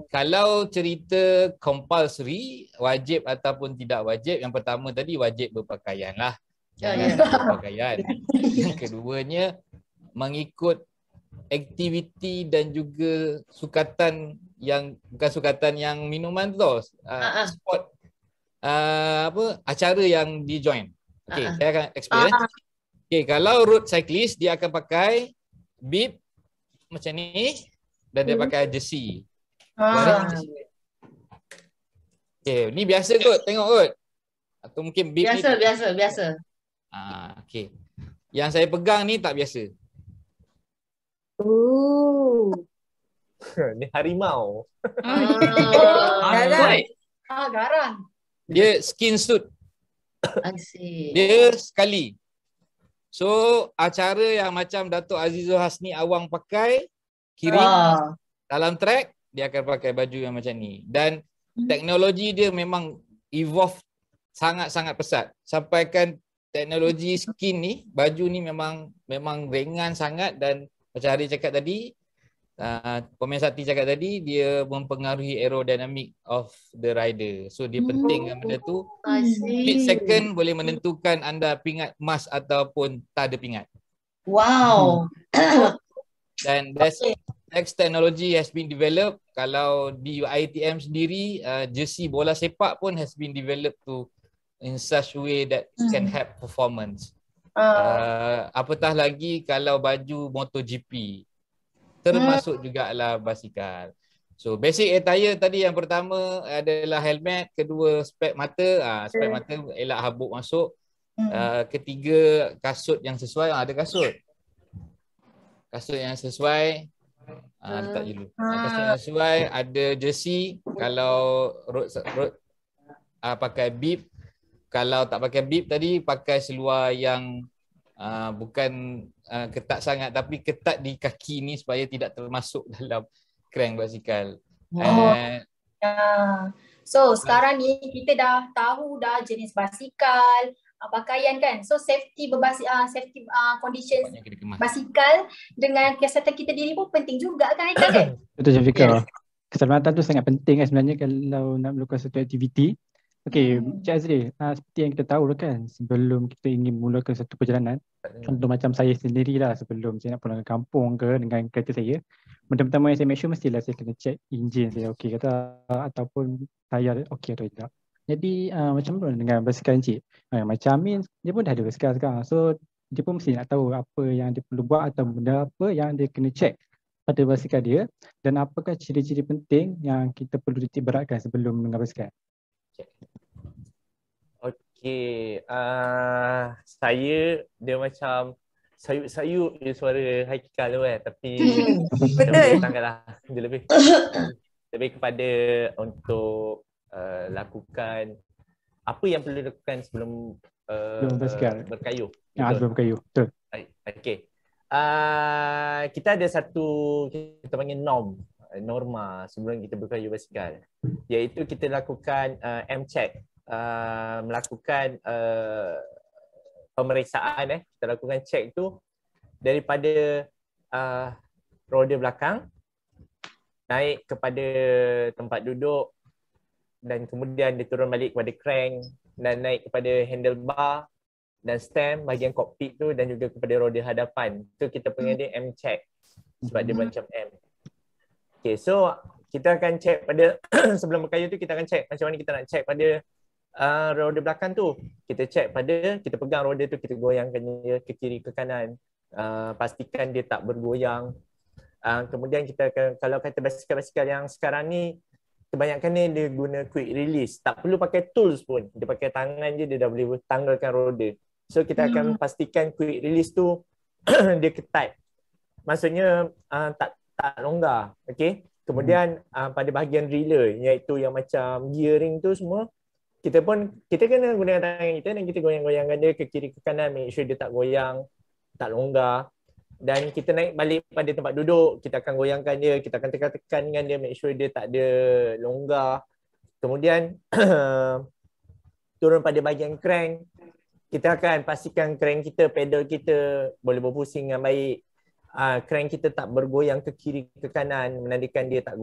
Kalau cerita compulsory, wajib ataupun tidak wajib, yang pertama tadi wajib berpakaian lah. Jangan berpakaian. Yang keduanya, mengikut aktiviti dan juga sukatan yang, bukan sukatan yang minuman tu, sport, acara yang di join. Okay, saya akan explain. Okay, kalau road cyclist, dia akan pakai bib macam ni. Dan dia pakai jersey. Okay, ni biasa kot, tengok kot. Atau mungkin bib biasa, ni biasa. Okay. Yang saya pegang ni tak biasa. Oh. Ni harimau. Garang. Garang. Dia skin suit. Dia sekali. So, acara yang macam Dato' Azizul Hasni Awang pakai, dalam track dia akan pakai baju yang macam ni. Dan teknologi dia memang evolve sangat-sangat pesat. Sampaikan teknologi skin ni, baju ni memang ringan sangat. Dan macam Hari cakap tadi, Pemen Sati cakap tadi, dia mempengaruhi aerodynamic of the rider. So dia penting kan benda tu. Split second boleh menentukan anda pingat emas ataupun tak ada pingat. Wow. Dan next technology has been developed. Kalau di UITM sendiri, jersey bola sepak pun has been developed to in such way that can help performance. Apatah lagi kalau baju MotoGP, termasuk jugalah basikal. So basic attire tadi yang pertama adalah helmet, kedua spek mata, spek mata elak habuk masuk, ketiga kasut yang sesuai, ada kasut. Kasut yang sesuai, letak dulu. Kasut yang sesuai, ada jersey. Kalau road pakai bib. Kalau tak pakai bib tadi, pakai seluar yang bukan ketat sangat, tapi ketat di kaki ni supaya tidak termasuk dalam crank basikal. So sekarang ni kita dah tahu dah jenis basikal, pakaian kan. So safety condition basikal dengan kesihatan kita diri pun penting juga kan, Aita kan? Betul Syafiqah. Keselamatan tu sangat penting kan sebenarnya kalau nak melakukan satu aktiviti. Okey, Encik Azril, seperti yang kita tahu kan, sebelum kita ingin mulakan satu perjalanan, contoh macam saya sendirilah sebelum saya nak pulang ke kampung ke dengan kereta saya, benda pertama yang saya make sure mestilah saya kena check enjin saya okey kata ataupun tayar okey atau tidak. Jadi macam mana dengan basikal Encik? Macam Amin, dia pun dah ada basikal sekarang. So, dia pun mesti nak tahu apa yang dia perlu buat atau benda apa yang dia kena cek pada basikal dia dan apakah ciri-ciri penting yang kita perlu titik beratkan sebelum mengenal basikal. Okay. Saya, dia macam sayup-sayup dia suara Haikal tu kan. Tapi, dia lebih kepada untuk lakukan apa yang perlu dilakukan sebelum berkayuh. Berkayuh. Betul. Okey. Kita ada satu kita panggil norma sebelum kita berkayuh basikal, iaitu kita lakukan M-check, melakukan pemeriksaan kita lakukan check tu daripada roda belakang naik kepada tempat duduk dan kemudian dia turun balik kepada crank dan naik kepada handlebar dan stem bahagian kokpit tu dan juga kepada roda hadapan. So kita panggil dia M check sebab dia macam M. Okay, so kita akan check pada sebelum berkayuh tu kita akan check macam mana kita nak check pada roda belakang tu. Kita check pada kita pegang roda tu, kita goyangkan dia ke kiri ke kanan, pastikan dia tak bergoyang. Kemudian kita akan, kalau kata basikal-basikal yang sekarang ni kebanyakan ni dia guna quick release. Tak perlu pakai tools pun. Dia pakai tangan je, dia dah boleh tanggalkan roda. So, kita akan pastikan quick release tu dia ketat. Maksudnya, tak longgar. Okay? Kemudian pada bahagian reeler, iaitu yang macam gearing tu semua, kita pun, kita kena gunakan tangan kita dan kita goyang-goyangkan dia ke kiri ke kanan, make sure dia tak goyang, tak longgar. Dan kita naik balik pada tempat duduk, kita akan goyangkan dia, kita akan tekan-tekan dengan dia, make sure dia tak ada longgar. Kemudian turun pada bahagian crank, kita akan pastikan crank kita, pedal kita boleh berpusing dengan baik. Crank kita tak bergoyang ke kiri ke kanan, menandakan dia tak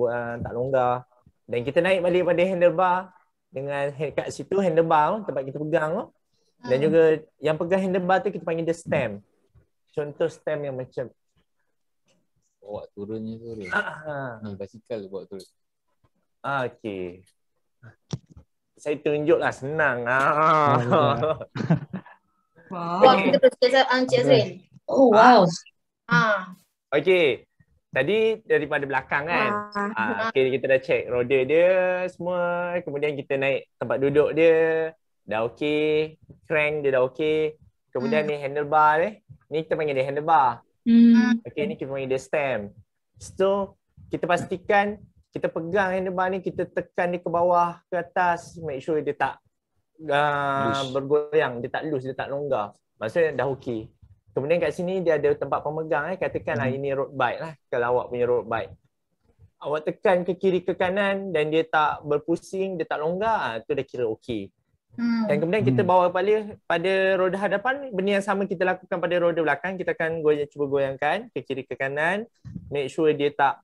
longgar. Dan kita naik balik pada handlebar, dengan kat situ handlebar tempat kita pegang tu. Dan juga yang pegang handlebar tu kita panggil dia stem. Contoh stem yang macam buat turunnya tu dia. Ni basikal buat turun. Okey. Saya tunjuklah senang. Wow. Wow, kita pergi Encik Azril. Oh wow. Okey. Tadi daripada belakang kan, okay, kita dah check roda dia semua, kemudian kita naik tempat duduk dia, dah okey, crank dia dah okey, kemudian ni handlebar ni, kita panggil dia handlebar, okey ni kita panggil dia stem. So kita pastikan kita pegang handlebar ni, kita tekan dia ke bawah, ke atas, make sure dia tak bergoyang, dia tak loose, dia tak longgar, maksudnya dah okey. Kemudian kat sini dia ada tempat pemegang, katakanlah ini road bike lah, kalau awak punya road bike. Awak tekan ke kiri ke kanan dan dia tak berpusing, dia tak longgar, tu dah kira okey. Dan kemudian kita bawa pada roda hadapan, benda yang sama kita lakukan pada roda belakang, kita akan cuba goyangkan ke kiri ke kanan, make sure dia tak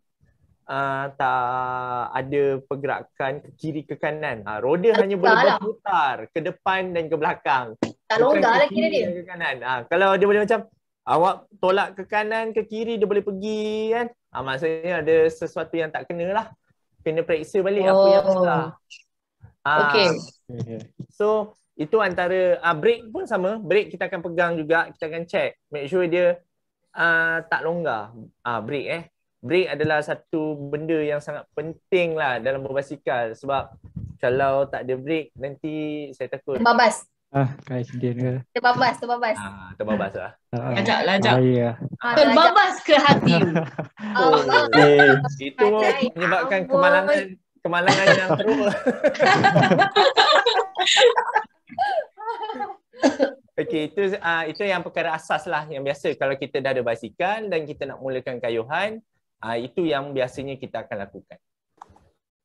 ada pergerakan ke kiri ke kanan. Roda hanya boleh berputar ke depan dan ke belakang. Tak longgar lah kira dia. Ke kanan. Kalau dia boleh macam awak tolak ke kanan ke kiri dia boleh pergi kan. Maksudnya ada sesuatu yang tak kena lah. Kena periksa balik apa yang salah. Okay. So itu antara brake pun sama. Brake kita akan pegang juga. Kita akan check. Make sure dia tak longgar. Brake Brake adalah satu benda yang sangat penting lah dalam berbasikal, sebab kalau tak ada brake nanti saya takut terbabas. Terbabas. Terbabas lah. Lajak. Terbabas ke hati. Itu menyebabkan kemalangan yang teruk. Okey, itu yang perkara asas lah yang biasa kalau kita dah ada basikal dan kita nak mulakan kayuhan. Itu yang biasanya kita akan lakukan.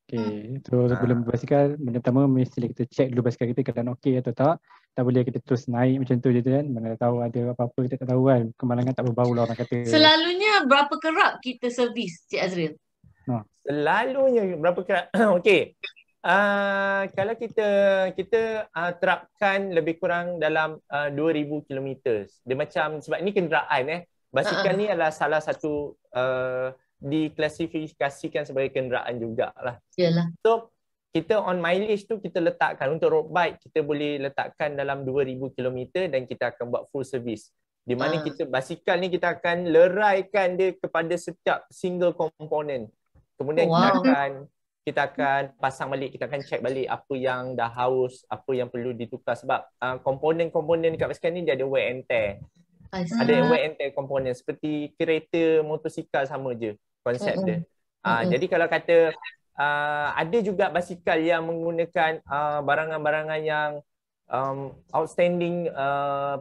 Okay, so sebelum berbasikal, benda pertama mesti kita check dulu basikal kita keadaan okey atau tak. Tak boleh kita terus naik macam tu je kan. Mana tahu ada apa-apa, kita tak tahu kan. Kemalangan tak berbau lah orang kata. Selalunya berapa kerap kita servis, Cik Azril? Selalunya berapa kerap? Okey, kalau kita terapkan lebih kurang dalam 2,000 km. Dia macam, sebab ini kenderaan Basikal ni adalah salah satu diklasifikasikan sebagai kenderaan jugalah. Yalah. So kita on mileage tu kita letakkan untuk road bike kita boleh letakkan dalam 2,000 km dan kita akan buat full service. Di mana kita basikal ni kita akan leraikan dia kepada setiap single component. Kemudian kita akan pasang balik, kita akan check balik apa yang dah haus, apa yang perlu ditukar, sebab komponen-komponen dekat basikal ni dia ada wear and tear. Ada wear and tear komponen, seperti kereta, motosikal sama je konsep dia. Jadi kalau kata ada juga basikal yang menggunakan barangan-barangan yang outstanding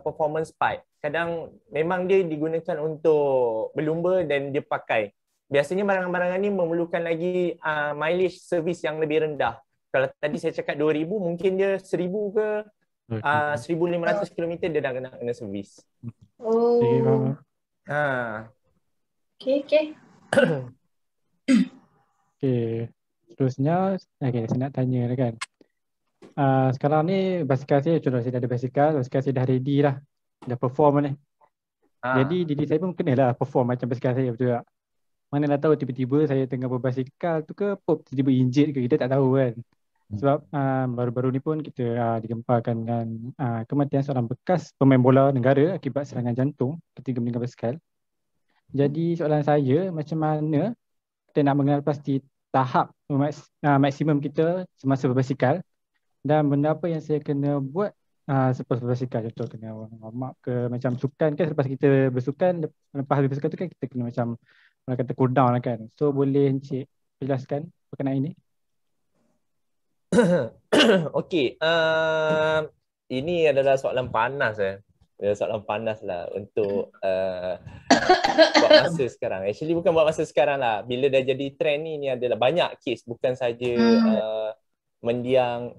performance part. Kadang memang dia digunakan untuk berlumba dan dia pakai. Biasanya barangan-barangan ni memerlukan lagi mileage servis yang lebih rendah. Kalau tadi saya cakap 2,000, mungkin dia 1,000 ke 1,500 km dia dah kena servis. Oh. Okey. Okey. Seterusnya, saya nak tanya kan. Sekarang ni basikal saya, contoh saya dah ada basikal saya dah ready lah. Dah perform ni. Jadi diri saya pun kenalah perform macam basikal saya, betul tak? Mana nak tahu tiba-tiba saya tengah berbasikal tu ke pop tiba-tiba injet ke, kita tak tahu kan. Sebab baru-baru ni pun kita digemparkan dengan kematian seorang bekas pemain bola negara akibat serangan jantung ketika meninggal basikal. Jadi soalan saya, macam mana kita nak mengenal pasti tahap maksimum kita semasa berbasikal dan benda apa yang saya kena buat selepas berbasikal. Contoh kena warm up ke, macam sukan kan, selepas kita bersukan, lepas habis bersukan tu kan kita kena macam orang kata cool down lah kan. So boleh Encik jelaskan berkenaan ini? Okey, ini adalah soalan panas soalan panas lah untuk buat masa sekarang. Actually bukan buat masa sekarang lah, bila dah jadi trend ni, ni adalah banyak kes, bukan saja mendiang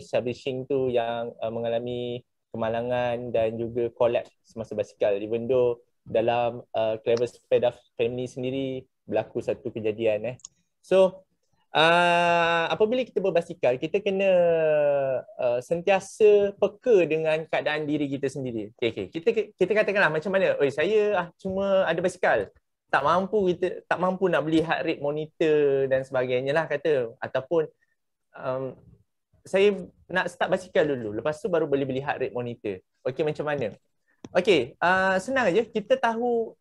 establishing tu yang mengalami kemalangan dan juga collapse semasa basikal. Even though dalam Clever Speda Family sendiri berlaku satu kejadian So apabila kita berbasikal, kita kena sentiasa peka dengan keadaan diri kita sendiri. Okay. Kita katakanlah macam mana, oi saya cuma ada basikal, tak mampu nak beli heart rate monitor dan sebagainya lah kata, ataupun saya nak start basikal dulu, lepas tu baru boleh beli heart rate monitor. Okey, macam mana? Okey, senang aja, kita tahu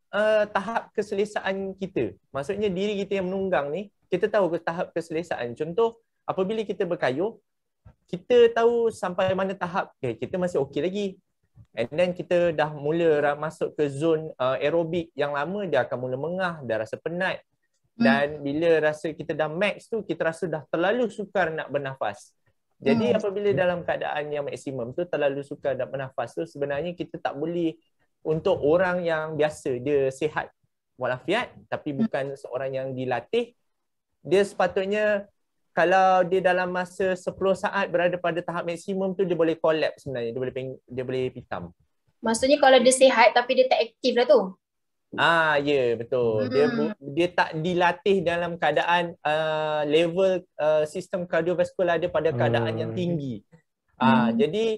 tahap keselesaan kita. Maksudnya diri kita yang menunggang ni, kita tahu ke tahap keselesaan. Contoh, apabila kita berkayuh, kita tahu sampai mana tahap, okay, kita masih okey lagi. And then kita dah mula masuk ke zone aerobik yang lama, dia akan mula mengah, dah rasa penat. Dan bila rasa kita dah max tu, kita rasa dah terlalu sukar nak bernafas. Jadi apabila dalam keadaan yang maksimum tu, terlalu sukar nak bernafas tu, sebenarnya kita tak boleh, untuk orang yang biasa, dia sihat walafiat, tapi bukan seorang yang dilatih, dia sepatutnya kalau dia dalam masa 10 saat berada pada tahap maksimum tu, dia boleh collapse sebenarnya, dia boleh pitam. Maksudnya kalau dia sihat tapi dia tak aktif lah tu. Ah ya, yeah, betul. Dia tak dilatih dalam keadaan level sistem kardiovaskular dia pada keadaan yang tinggi. Jadi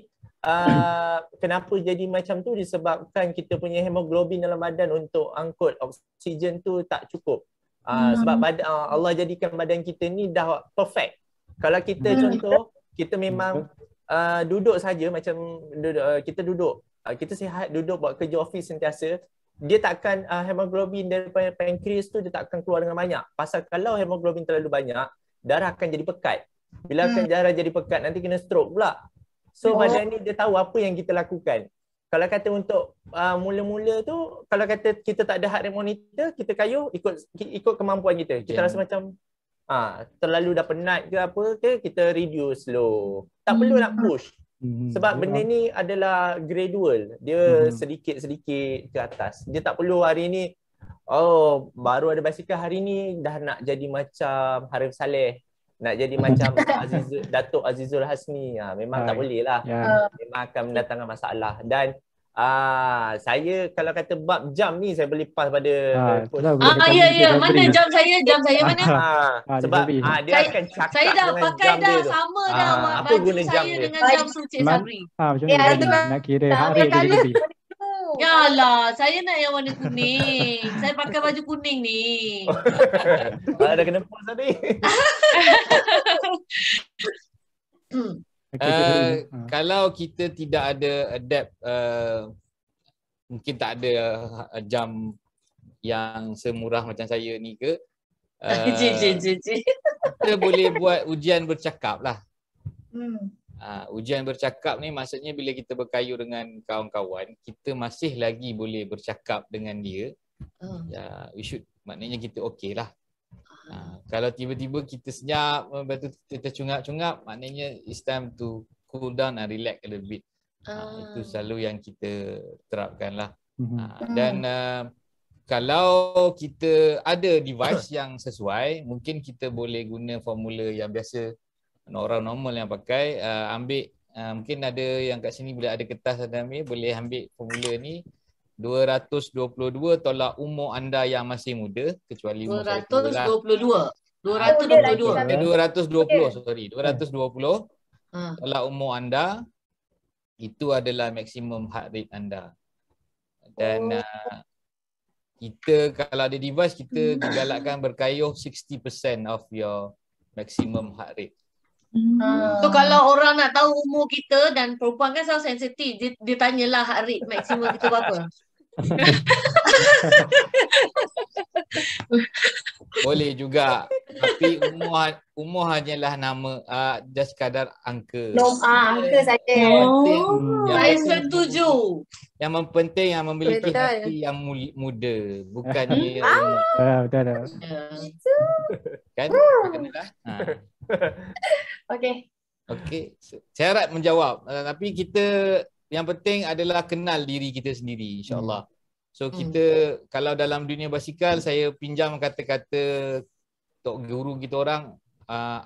kenapa jadi macam tu, disebabkan kita punya hemoglobin dalam badan untuk angkut oksigen tu tak cukup. Sebab badan, Allah jadikan badan kita ni dah perfect. Kalau kita contoh, kita memang duduk saja, macam kita duduk, kita sihat duduk buat kerja office sentiasa, dia takkan hemoglobin daripada pankreas tu dia takkan keluar dengan banyak. Pasal kalau hemoglobin terlalu banyak, darah akan jadi pekat. Bila akan darah jadi pekat, nanti kena stroke pula. So badan ni dia tahu apa yang kita lakukan. Kalau kata untuk mula-mula tu, kalau kata kita tak ada heart rate monitor, kita kayuh ikut kemampuan kita. Kita rasa macam terlalu dah penat ke apa ke, kita reduce slow. Tak perlu nak push. Sebab benda ni adalah gradual. Dia sedikit-sedikit ke atas. Dia tak perlu hari ni, oh baru ada basikal hari ni dah nak jadi macam Harif Saleh, nak jadi macam Dato' Azizul Hasni. Memang tak boleh lah. Memang akan mendatangkan masalah. Dan saya kalau kata bab jam ni, saya boleh pass pada ya, mana jam saya? Jam saya mana? Sebab dia akan cakap, saya dah pakai dah sama dah baju saya dengan jam Encik Sabri. Nak kira hari dia. Yalah, saya nak yang warna kuning. Saya pakai baju kuning ni. Ada kena pos tadi. Kalau kita tidak ada adapt, mungkin tak ada jam yang semurah macam saya ni ke, kita boleh buat ujian bercakap lah. Ujian bercakap ni maksudnya bila kita berkayuh dengan kawan-kawan, kita masih lagi boleh bercakap dengan dia. We should, maknanya kita okey lah. Kalau tiba-tiba kita senyap, lepas tu kita tercungap-cungap, maknanya it's time to cool down and relax a little bit. Itu selalu yang kita terapkan lah. Dan kalau kita ada device yang sesuai, mungkin kita boleh guna formula yang biasa orang normal yang pakai, ambil mungkin ada yang kat sini bila ada kertas dan ambil, boleh ambil formula ni 222 tolak umur anda yang masih muda kecuali 220 tolak umur anda, itu adalah maksimum heart rate anda. Dan kita kalau ada device, kita digalakkan berkayuh 60% of your maximum heart rate. So kalau orang nak tahu umur kita, dan perempuan kan selalu sensitif, dia tanyalah heart rate maksimum kita berapa. Boleh juga Tapi umur hanyalah nama, just kadar angka. No, angka saja. Saya setuju. Yang penting yang memiliki hati yang muda, bukan dia. Betul. Kan? Bukanlah. Okey. Okey. Saya harap menjawab. Tapi kita yang penting adalah kenal diri kita sendiri, insya-Allah. So kita kalau dalam dunia basikal, saya pinjam kata-kata tok guru kita orang,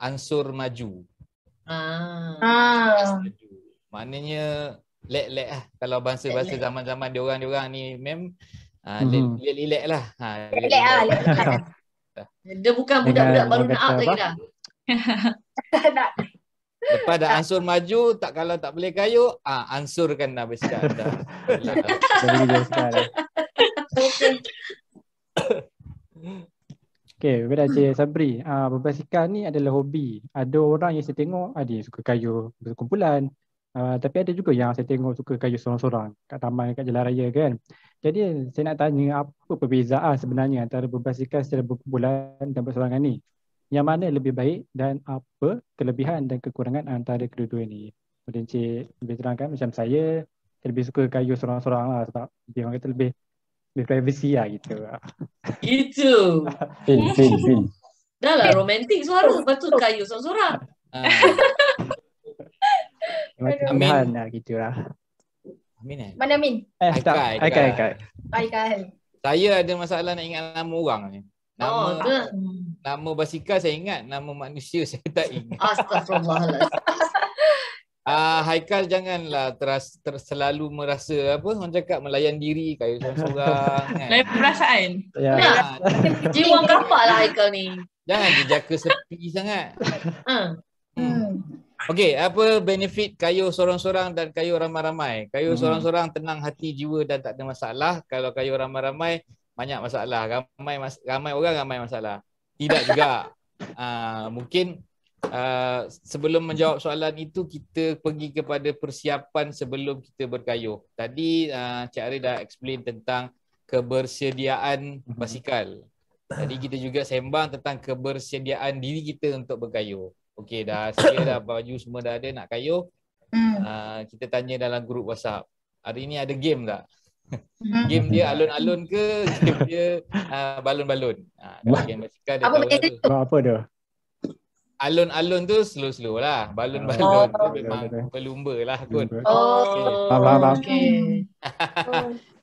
ansur maju. Maknanya lek-lek lah kalau bahasa-bahasa zaman-zaman dia orang ni mem, lek-lek lah. Dia bukan budak-budak baru nak up lagi dah. Tak. Lepas dah ansur maju, tak kalau tak boleh kayu, ansurkan dah basikal dah. Okay, kepada Encik Sabri, berbasikal ni adalah hobi. Ada orang yang saya tengok, dia suka kayu berkumpulan. Tapi ada juga yang saya tengok suka kayu sorang-sorang kat taman, kat jalan raya kan. Jadi saya nak tanya, apa perbezaan sebenarnya antara berbasikal secara berkumpulan dan bersorangan ni? Yang mana lebih baik dan apa kelebihan dan kekurangan antara kedua-dua ni? Boleh Encik lebih terangkan? Macam saya, lebih suka kayu sorang-sorang lah sebab dia orang kata lebih privacy lah gitu. Itu. Fin. Dah lah romantik suara, lepas tu kayu sorang-sorang. Amin lah gitu lah. Amin eh? Mana Amin? Aikal. Saya ada masalah nak ingat nama orang ni. Nama basikal saya ingat, nama manusia saya tak ingat. Astagfirullahaladzim. Haikal janganlah selalu merasa apa orang cakap melayan diri kayu sorang-sorang kan. Lain perasaan. Ya. Jiwa kapak lah Haikal ni. Jangan dijaka sepi sangat. Okey, apa benefit kayu sorang-sorang dan kayu ramai-ramai? Kayu sorang-sorang tenang hati jiwa dan tak ada masalah. Kalau kayu ramai-ramai banyak masalah. Ramai orang ramai masalah. Tidak juga. Mungkin sebelum menjawab soalan itu, kita pergi kepada persiapan sebelum kita berkayuh. Tadi Cik Ari dah explain tentang kebersediaan basikal. Tadi kita juga sembang tentang kebersediaan diri kita untuk berkayuh. Okey, dah sedia dah, baju semua dah ada, nak kayuh. Kita tanya dalam grup WhatsApp, hari ni ada game tak? Game dia alun-alun ke? Game dia balon-balon? Game basikal dia tahu apa dia? Alun-alun tu slow-slow lah. Balon-balon tu memang berlumba lah kot. Okay.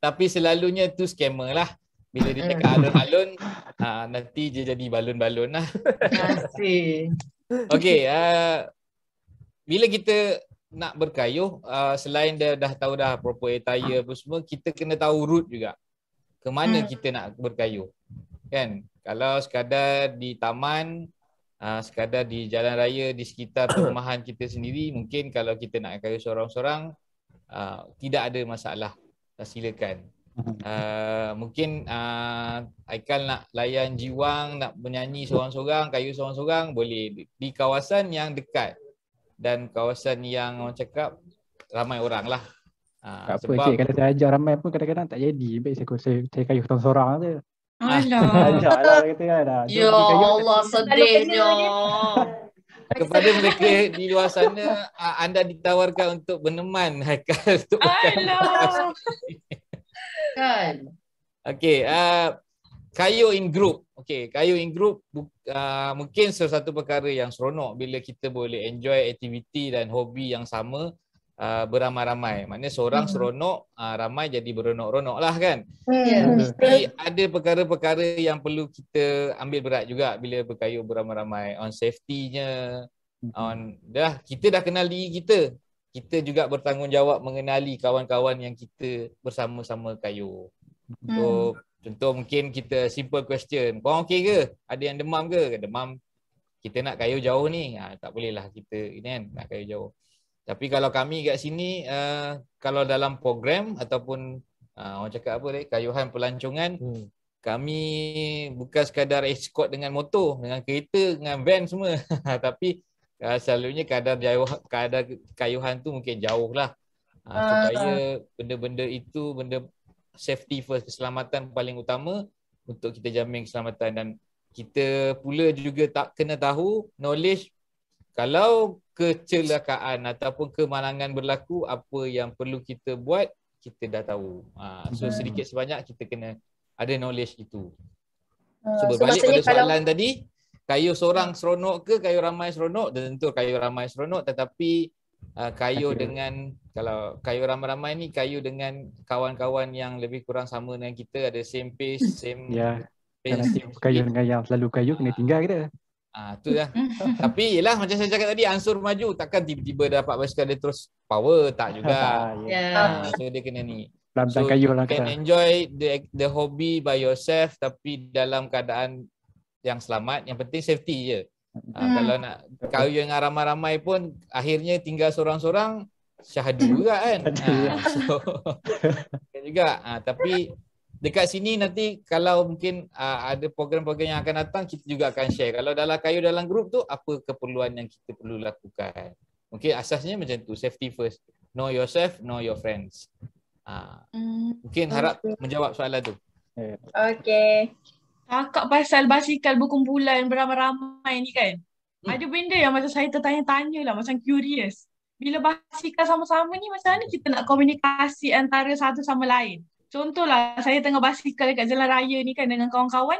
Tapi selalunya tu scammer lah. Bila dia cakap alun-alun, nanti dia jadi balon-balon lah. Okay, bila kita nak berkayuh, selain dia dah tahu dah proper attire apa semua, kita kena tahu route juga. Kemana kita nak berkayuh, kan? Kalau sekadar di taman, sekadar di jalan raya, di sekitar perumahan kita sendiri, mungkin kalau kita nak kayuh sorang-sorang, tidak ada masalah. Silakan. Mungkin Aikal nak layan jiwang, nak menyanyi sorang-sorang, kayuh sorang-sorang, boleh di kawasan yang dekat dan kawasan yang orang cakap ramai orang lah. Sebab kalau saya ajak ramai pun kadang-kadang tak jadi. Baik saya kayuh sorang-sorang je. Ya Allah, sedihnya. Kepada mereka di luar sana, anda ditawarkan untuk meneman Haikal untuk kan. Okey, kayu in group. Okey, kayu in group mungkin salah satu perkara yang seronok bila kita boleh enjoy aktiviti dan hobi yang sama. Beramai-ramai. Maknanya seorang seronok, ramai jadi beronok-ronok lah kan. Tapi ada perkara-perkara yang perlu kita ambil berat juga bila berkayuh beramai-ramai. On safety-nya, kita dah kenal diri kita. Kita juga bertanggungjawab mengenali kawan-kawan yang kita bersama-sama kayuh. So, contoh mungkin kita simple question. Korang okey ke? Ada yang demam ke? Demam, kita nak kayuh jauh ni. Tak bolehlah kita ini kan, nak kayuh jauh. Tapi kalau kami kat sini, kalau dalam program ataupun orang cakap apa kayuhan pelancongan, kami bukan sekadar escort dengan motor, dengan kereta, dengan van semua. Tapi selalunya kadar kayuhan tu mungkin jauh lah. Supaya benda-benda itu, benda safety first, keselamatan paling utama untuk kita jamin keselamatan. Dan Kita pula juga tak kena tahu knowledge kalau kecelakaan ataupun kemalangan berlaku, apa yang perlu kita buat, kita dah tahu. So sedikit sebanyak kita kena ada knowledge itu. So berbalik pada soalan kalau... tadi, kayu seorang seronok ke kayu ramai seronok? Tentu kayu ramai seronok, tetapi kayu dengan, kalau kayu ramai-ramai ni, kayu dengan kawan-kawan yang lebih kurang sama dengan kita, ada same pace, same kayu dengan yang selalu kayu kena tinggal kita. Tu lah. Tapi yelah macam saya cakap tadi, ansur maju, takkan tiba-tiba dapat basikal dia terus power, tak juga. So dia kena ni. So you can enjoy the hobby by yourself tapi dalam keadaan yang selamat. Yang penting safety je. Kalau nak kayu yang ramai-ramai pun akhirnya tinggal seorang-seorang, syahadu juga kan. So kan juga. Tapi dekat sini nanti kalau mungkin ada program-program yang akan datang, kita juga akan share. Kalau dalam kayu dalam grup tu, apa keperluan yang kita perlu lakukan. Mungkin asasnya macam tu, safety first. Know yourself, know your friends. Mungkin harap menjawab soalan tu. Okay. Kakak pasal basikal berkumpulan beramai-ramai ni kan. Ada benda yang macam saya tertanya-tanya lah, macam curious. Bila basikal sama-sama ni, macam mana kita nak komunikasi antara satu sama lain? Contohlah saya tengah basikal dekat jalan raya ni kan dengan kawan-kawan,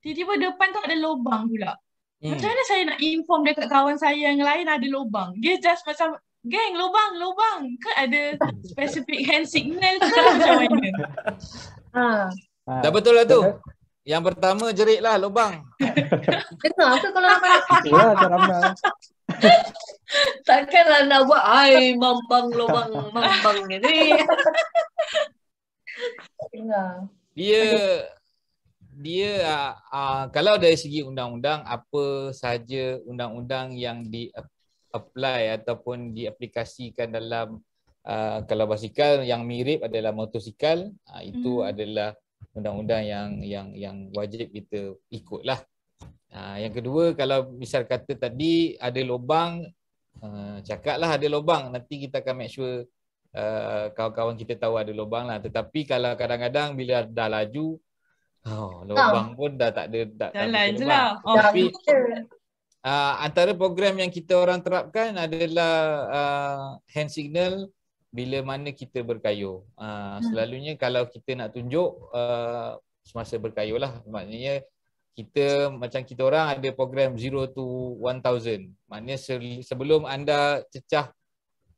tiba-tiba depan tu ada lubang pula. Macam mana saya nak inform dekat kawan saya yang lain ada lubang? Dia just macam, geng lubang, lubang ke, ada specific hand signal ke macam mana? Dah betul lah tu. Yang pertama jerit lah lubang. Dengar ke kalau ramai? Takkanlah nak buat, hai mambang lubang, mambang ni. Dia kalau dari segi undang-undang, apa sahaja undang-undang yang di-apply ataupun diaplikasikan dalam kalau basikal yang mirip adalah motosikal, itu adalah undang-undang yang wajib kita ikutlah. Yang kedua, kalau misal kata tadi ada lubang, cakaplah ada lubang, nanti kita akan make sure kawan-kawan kita tahu ada lubang lah. Tetapi kalau kadang-kadang bila dah laju, lubang pun dah tak ada, jalan je lah. Tapi antara program yang kita orang terapkan adalah hand signal bila mana kita berkayuh. Selalunya kalau kita nak tunjuk semasa berkayuh lah, maknanya kita macam kita orang ada program 0 to 1000. Maknanya sebelum anda cecah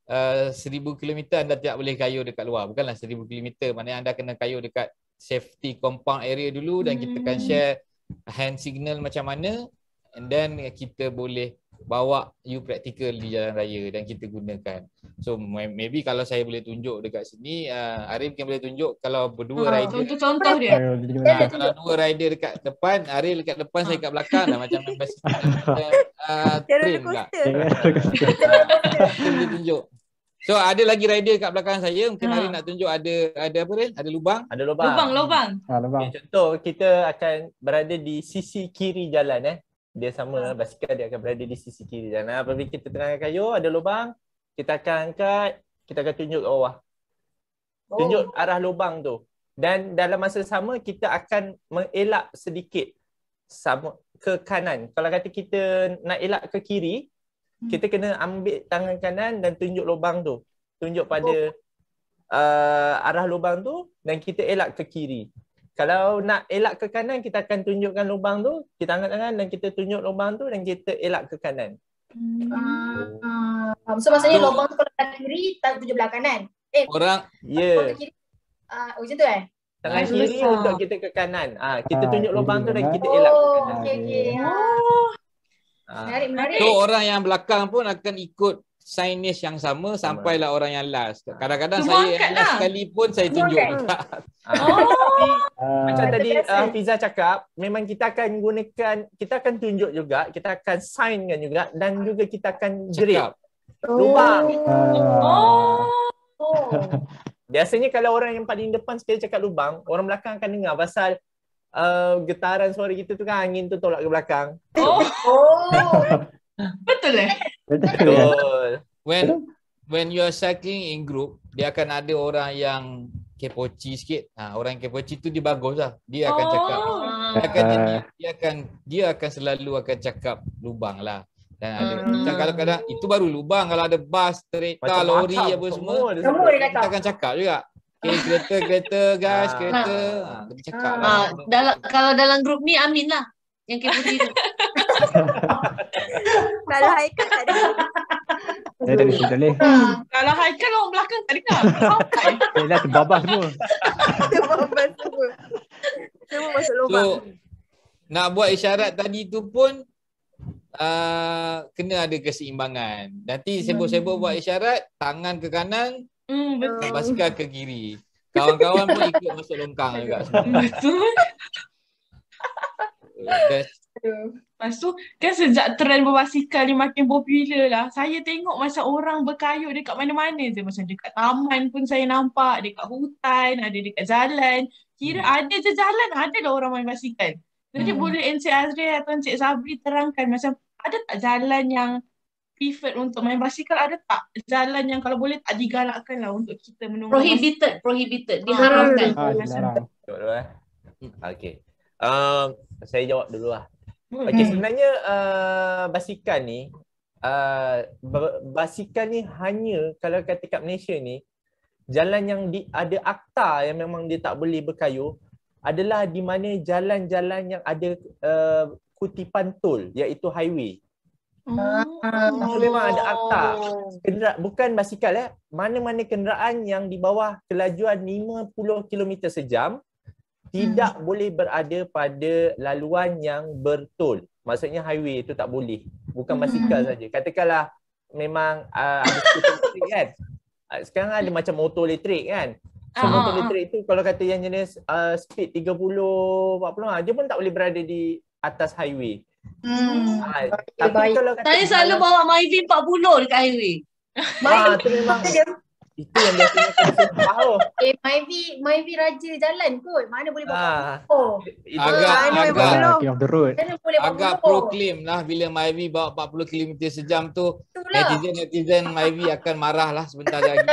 1000 kilometer, anda tidak boleh kayuh dekat luar. Bukanlah 1000 kilometer, maknanya anda kena kayuh dekat safety compound area dulu. Dan kita akan share hand signal macam mana, and then kita boleh bawa you practical di jalan raya dan kita gunakan. So maybe kalau saya boleh tunjuk dekat sini, Arif boleh tunjuk kalau berdua rider. Contoh dia. Kalau dua rider dekat depan, Arif dekat depan, saya dekat belakang lah, macam basikal train lah. Kita boleh tunjuk. So ada lagi rider kat belakang saya, mungkin hari nak tunjuk ada apa Ren? Ada lubang? Ada lubang. Lubang. Okay, contoh kita akan berada di sisi kiri jalan Dia sama basikal, dia akan berada di sisi kiri jalan. Apabila kita tengah kayu ada lubang, kita akan angkat, kita akan tunjuk ke bawah. Tunjuk arah lubang tu. Dan dalam masa sama kita akan mengelak sedikit sama ke kanan. Kalau kata kita nak elak ke kiri, kita kena ambil tangan kanan dan tunjuk lubang tu. Tunjuk pada arah lubang tu dan kita elak ke kiri. Kalau nak elak ke kanan, kita akan tunjukkan lubang tu. Kita angkat tangan dan kita tunjuk lubang tu dan kita elak ke kanan. So maksudnya lubang tu kalau ke kiri, tak tunjuk belah kanan? Kiri, macam tu tangan kiri untuk kita ke kanan. Kita tunjuk lubang tu dan kita elak ke kanan. Menarik, menarik. So orang yang belakang pun akan ikut signage yang sama sampailah orang yang last. Kadang-kadang saya yang last sekali pun saya tunjuk. Macam tadi Fiza cakap, memang kita akan gunakan, kita akan tunjuk juga, kita akan signkan juga dan juga kita akan jerit. Lubang. Biasanya kalau orang yang paling depan sekali cakap lubang, orang belakang akan dengar pasal getaran suara kita tu kan angin tu tolak ke belakang. Betul Betul. When you are cycling in group, dia akan ada orang yang kepoci sikit. Orang yang kepoci tu dia bagus lah. Dia akan cakap. Dia akan selalu akan cakap lubang lah. Dan ada macam kadang-kadang itu baru lubang. Kalau ada bas, kereta, lori apa semua, kita akan cakap juga. Okay, kereta guys, kereta. Dia cakap lah. Kalau dalam grup ni Amin lah yang kepoci tu. Kalau Haikal tak ada. Kalau Haikal orang belakang tak dengar. Yelah, terbabas semua. Semua masuk lubang. So, nak buat isyarat tadi tu pun kena ada keseimbangan. Nanti sibuk-sibuk buat isyarat, tangan ke kanan, basikal ke kiri. Kawan-kawan pun ikut masuk longkang juga semua. Betul. Lepas tu kan sejak trend berbasikal ni makin popular lah, saya tengok macam orang berkayuh dekat mana-mana je. Macam dekat taman pun saya nampak, dekat hutan, ada dekat jalan. Kira ada je jalan, ada lah orang main basikal. Jadi boleh Encik Azril atau Encik Sabri terangkan macam ada tak jalan yang preferred untuk main basikal, ada tak jalan yang kalau boleh tak digalakkan lah untuk kita menunggu? Prohibited, diharamkan. Okay. Saya jawab dulu lah. Okay, sebenarnya basikal ni hanya kalau kata kat Malaysia ni, jalan yang ada akta yang memang dia tak boleh berkayuh adalah di mana jalan-jalan yang ada kutipan tol, iaitu highway. So, memang ada akta. Bukan basikal ya, mana-mana kenderaan yang di bawah kelajuan 50 km/jam tidak boleh berada pada laluan yang bertol. Maksudnya highway itu tak boleh. Bukan basikal saja. Katakanlah memang ada skuter elektrik kan. Sekarang ada macam motor elektrik kan. So motor elektrik itu kalau kata yang jenis speed 30, 40, dia pun tak boleh berada di atas highway. Tapi kalau kata saya selalu bawa Myvi 40 dekat highway. Itu memang itu yang biasanya kita tahu. Myvi raja jalan kot. Mana boleh bawa agak proklaim lah bila Myvi bawa 40 km sejam tu. Itulah. Netizen Myvi akan marah lah sebentar lagi.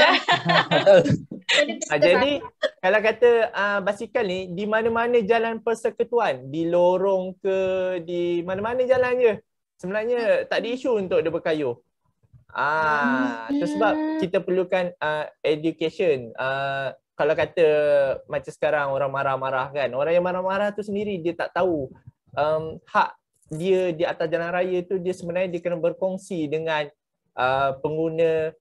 Jadi kalau kata basikal ni di mana-mana jalan persekutuan, di lorong ke, di mana-mana jalan je, sebenarnya tak ada isu untuk dia berkayuh. Itu sebab kita perlukan education. Kalau kata macam sekarang orang marah-marah kan, orang yang marah-marah tu sendiri dia tak tahu hak dia di atas jalan raya tu. Dia sebenarnya dia kena berkongsi dengan pengguna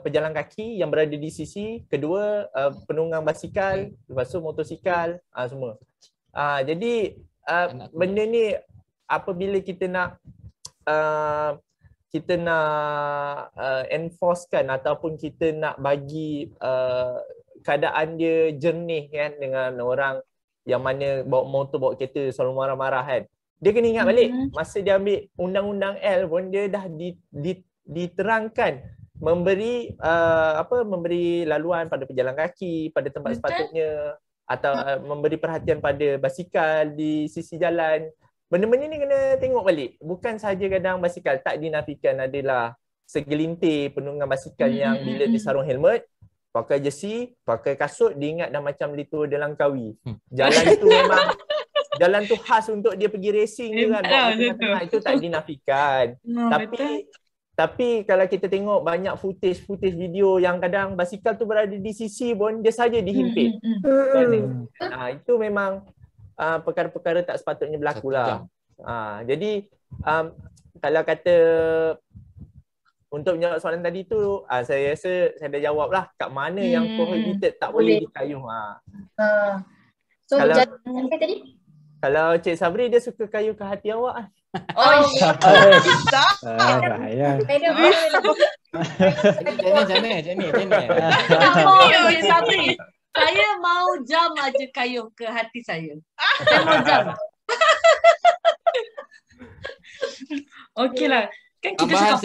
pejalan kaki yang berada di sisi kedua, penunggang basikal, lepas tu motosikal, semua. Jadi benda ni apabila kita nak enforcekan ataupun kita nak bagi keadaan dia jernih kan, dengan orang yang mana bawa motor, bawa kereta selalu marah-marah kan. Dia kena ingat balik masa dia ambil undang-undang L pun dia dah diterangkan memberi memberi laluan pada pejalan kaki pada tempat sepatutnya, atau memberi perhatian pada basikal di sisi jalan. Benda-benda ni kena tengok balik. Bukan sahaja kadang basikal, tak dinafikan adalah segelintir penunggang basikal yang bila dia sarung helmet, pakai jersey, pakai kasut, dia ingat dah macam di Tour de Langkawi. Jalan tu memang, jalan tu khas untuk dia pergi racing je kan. Itu tak dinafikan. Tapi kalau kita tengok banyak footage video yang kadang basikal tu berada di sisi pun, dia saja dihimpit. Itu memang perkara-perkara tak sepatutnya berlaku lah. Jadi kalau kata untuk menjawab soalan tadi tu, saya rasa saya dah jawab lah kat mana yang prohibited, tak boleh dikayuh. So kalau, tadi? Kalau Cik Sabri dia suka kayuh ke hati awak lah. Bahaya. Cik Sabri, saya mau jam aja kayuh ke hati saya. Saya mau jam. Okeylah. Kan kita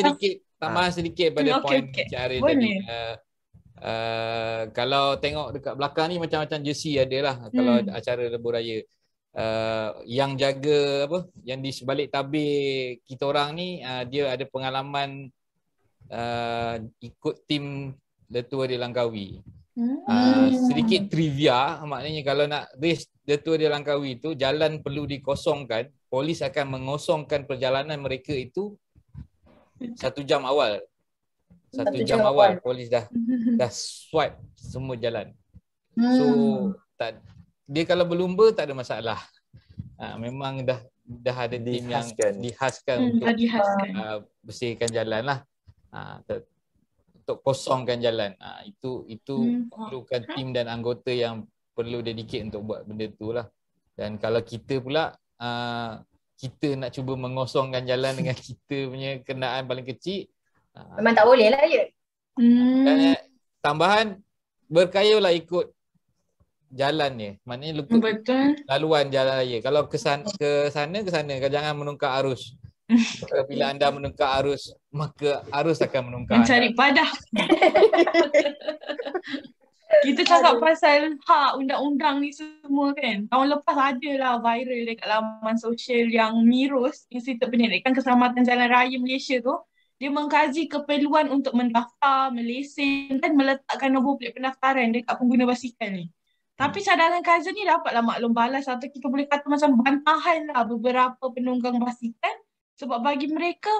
tambahan sedikit pada point Encik Arif tadi. Kalau tengok dekat belakang ni macam-macam jersey adalah kalau acara lebuh raya. Yang jaga apa, yang di sebalik tabir kita orang ni, dia ada pengalaman ikut tim Tour de Langkawi. Sedikit trivia, maknanya kalau nak race the Tour de Langkawi tu, jalan perlu dikosongkan. Polis akan mengosongkan perjalanan mereka itu 1 jam awal. 1 jam awal polis dah swipe semua jalan. So tak, dia kalau berlumba tak ada masalah. Memang dah ada tim yang dihaskan untuk bersihkan jalan lah, untuk kosongkan jalan. Itu perlukan tim dan anggota yang perlu dedicate untuk buat benda tu lah. Dan kalau kita pula, kita nak cuba mengosongkan jalan dengan kita punya kenderaan paling kecil, memang tak boleh lah ya. Dan tambahan, berkayalah ikut jalan ni, maknanya laluan jalan raya. Kalau ke sana, jangan menungkak arus. Bila anda menungkak arus, maka arus akan menungkak. Mencari padah. Kita cakap pasal hak undang-undang ni semua kan. Tahun lepas adalah viral dekat laman sosial yang MIROS, Institut Pendidikan Keselamatan Jalan Raya Malaysia tu, dia mengkaji keperluan untuk mendaftar, melesen dan meletakkan nombor pelik pendaftaran dekat pengguna basikal ni. Tapi cadangan kajian ni dapatlah maklum balas, atau kita boleh kata macam bantahan lah beberapa penunggang basikal, sebab bagi mereka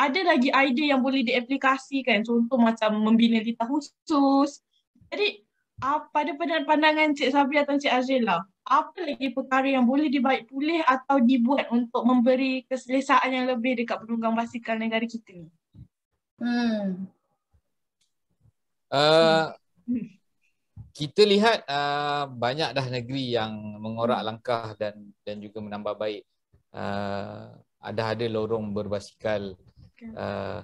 ada lagi idea yang boleh diaplikasikan, contoh macam membina titah khusus. Jadi pada pandangan Encik Sabri atau Encik Azril lah, apa lagi perkara yang boleh dibaik pulih atau dibuat untuk memberi keselesaan yang lebih dekat penunggang basikal negara kita ni? Kita lihat banyak dah negeri yang mengorak langkah dan juga menambah baik. Ada lorong berbasikal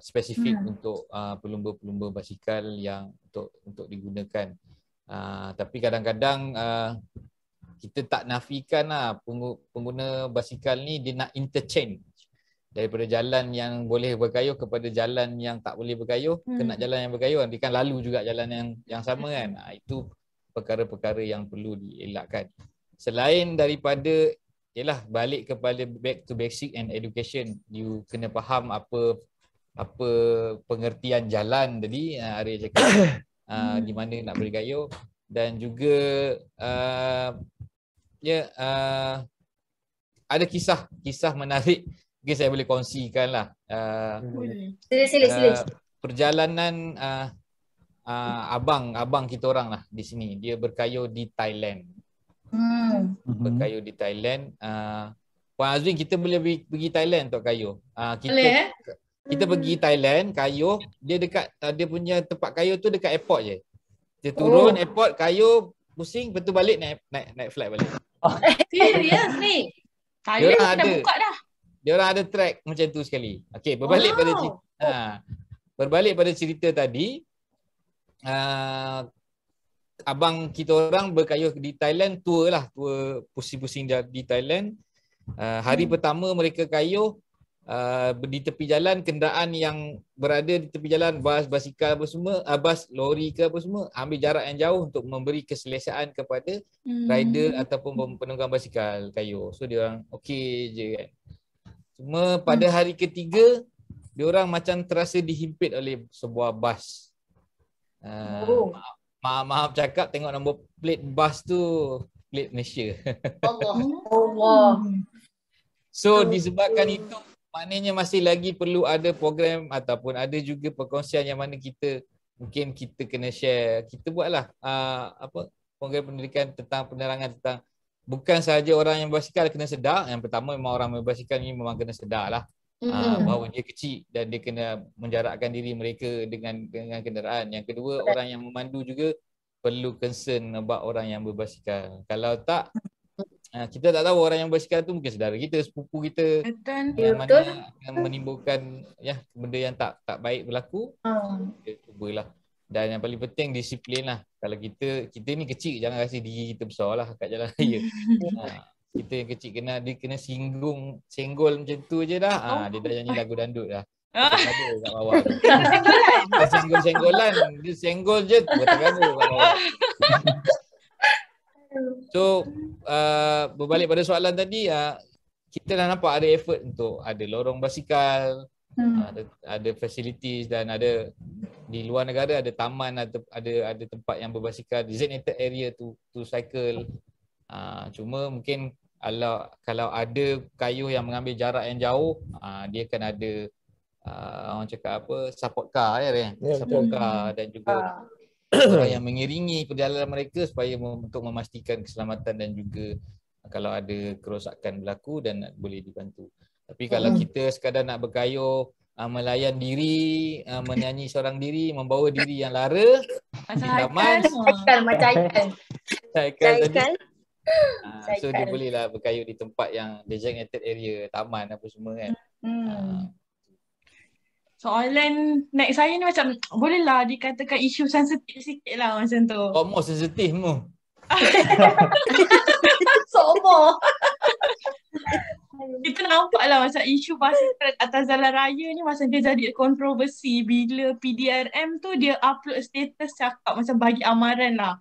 spesifik untuk pelumba-pelumba basikal yang untuk digunakan. Tapi kadang-kadang kita tak nafikan lah, pengguna basikal ni dia nak interchange daripada jalan yang boleh berkayuh kepada jalan yang tak boleh berkayuh. Kena jalan yang berkayuh, dia kan lalu juga jalan yang sama kan. Itu perkara-perkara yang perlu dielakkan. Selain daripada, yalah, balik kepada back to basic and education, you kena faham apa pengertian jalan tadi Arya cakap, di mana nak bergayuh. Dan juga ada kisah menarik, mungkin saya boleh kongsikan lah. Sila. Perjalanan abang kita orang lah di sini, dia berkayuh di Thailand. Berkayuh di Thailand. Puan Azrin, kita boleh pergi Thailand untuk kayuh. Kita pergi Thailand kayuh, dia dekat dia punya tempat kayuh tu dekat airport je. Dia turun airport, kayuh, pusing, lepas tu balik naik flight balik. Serius ni? Thailand dah buka dah. Dia orang ada track macam tu sekali. Okey, berbalik pada cerita. Berbalik pada cerita tadi, abang kita orang berkayuh di Thailand, tour pusing-pusing di Thailand. Hari pertama mereka kayuh, di tepi jalan, kenderaan yang berada di tepi jalan, bas, basikal apa semua, bas, lori ke apa semua, ambil jarak yang jauh untuk memberi keselesaan kepada rider ataupun penunggang basikal kayuh. So dia orang okey je kan. Cuma pada hari ketiga, diorang macam terasa dihimpit oleh sebuah bas. Maaf cakap, tengok nombor plate bas tu, plate Malaysia. Allah. So disebabkan itu, maknanya masih lagi perlu ada program ataupun ada juga perkongsian yang mana kita kena share. Kita buatlah program pendidikan tentang penerangan tentang, bukan sahaja orang yang basikal kena sedar. Yang pertama, memang orang yang basikal ni memang kena sedar lah bahawa dia kecil dan dia kena menjarakkan diri mereka dengan kenderaan. Yang kedua, orang yang memandu juga perlu concern about orang yang berbasikal. Kalau tak, kita tak tahu orang yang berbasikal tu mungkin saudara kita, sepupu kita, yang mana akan menimbulkan benda yang tak baik berlaku. Kita cubalah. Dan yang paling penting, disiplin lah. Kalau kita ni kecil, jangan rasa diri kita besar lah kat jalan raya. Kita yang kecil dia kena senggol macam tu je dah. Dia dah nyanyi lagu dandut dah. Dia kat bawah. Senggol-senggolan. Dia senggol je, bertengah-tengah kat bawah. So, berbalik pada soalan tadi, kita dah nampak ada effort untuk ada lorong basikal, Ada facilities dan ada di luar negara ada taman, ada tempat yang berbasikal, designated area to cycle. Cuma mungkin kalau ada kayuh yang mengambil jarak yang jauh, dia akan ada orang cakap apa, support car ya, support car dan juga orang yang mengiringi perjalanan mereka supaya untuk memastikan keselamatan dan juga kalau ada kerosakan berlaku dan boleh dibantu. Tapi kalau kita sekadar nak bergayuh, melayan diri, menyanyi seorang diri, membawa diri yang lara, macam Haikal so dia bolehlah bergayuh di tempat yang designated area, taman apa semua kan. Soalan next saya ni macam bolehlah dikatakan isu sensitif sikit lah macam tu. Kamu sensitif mu. Sombong. Kita nampak lah macam isu basikal atas jalan raya ni macam dia jadi kontroversi bila PDRM tu dia upload status cakap macam bagi amaran lah.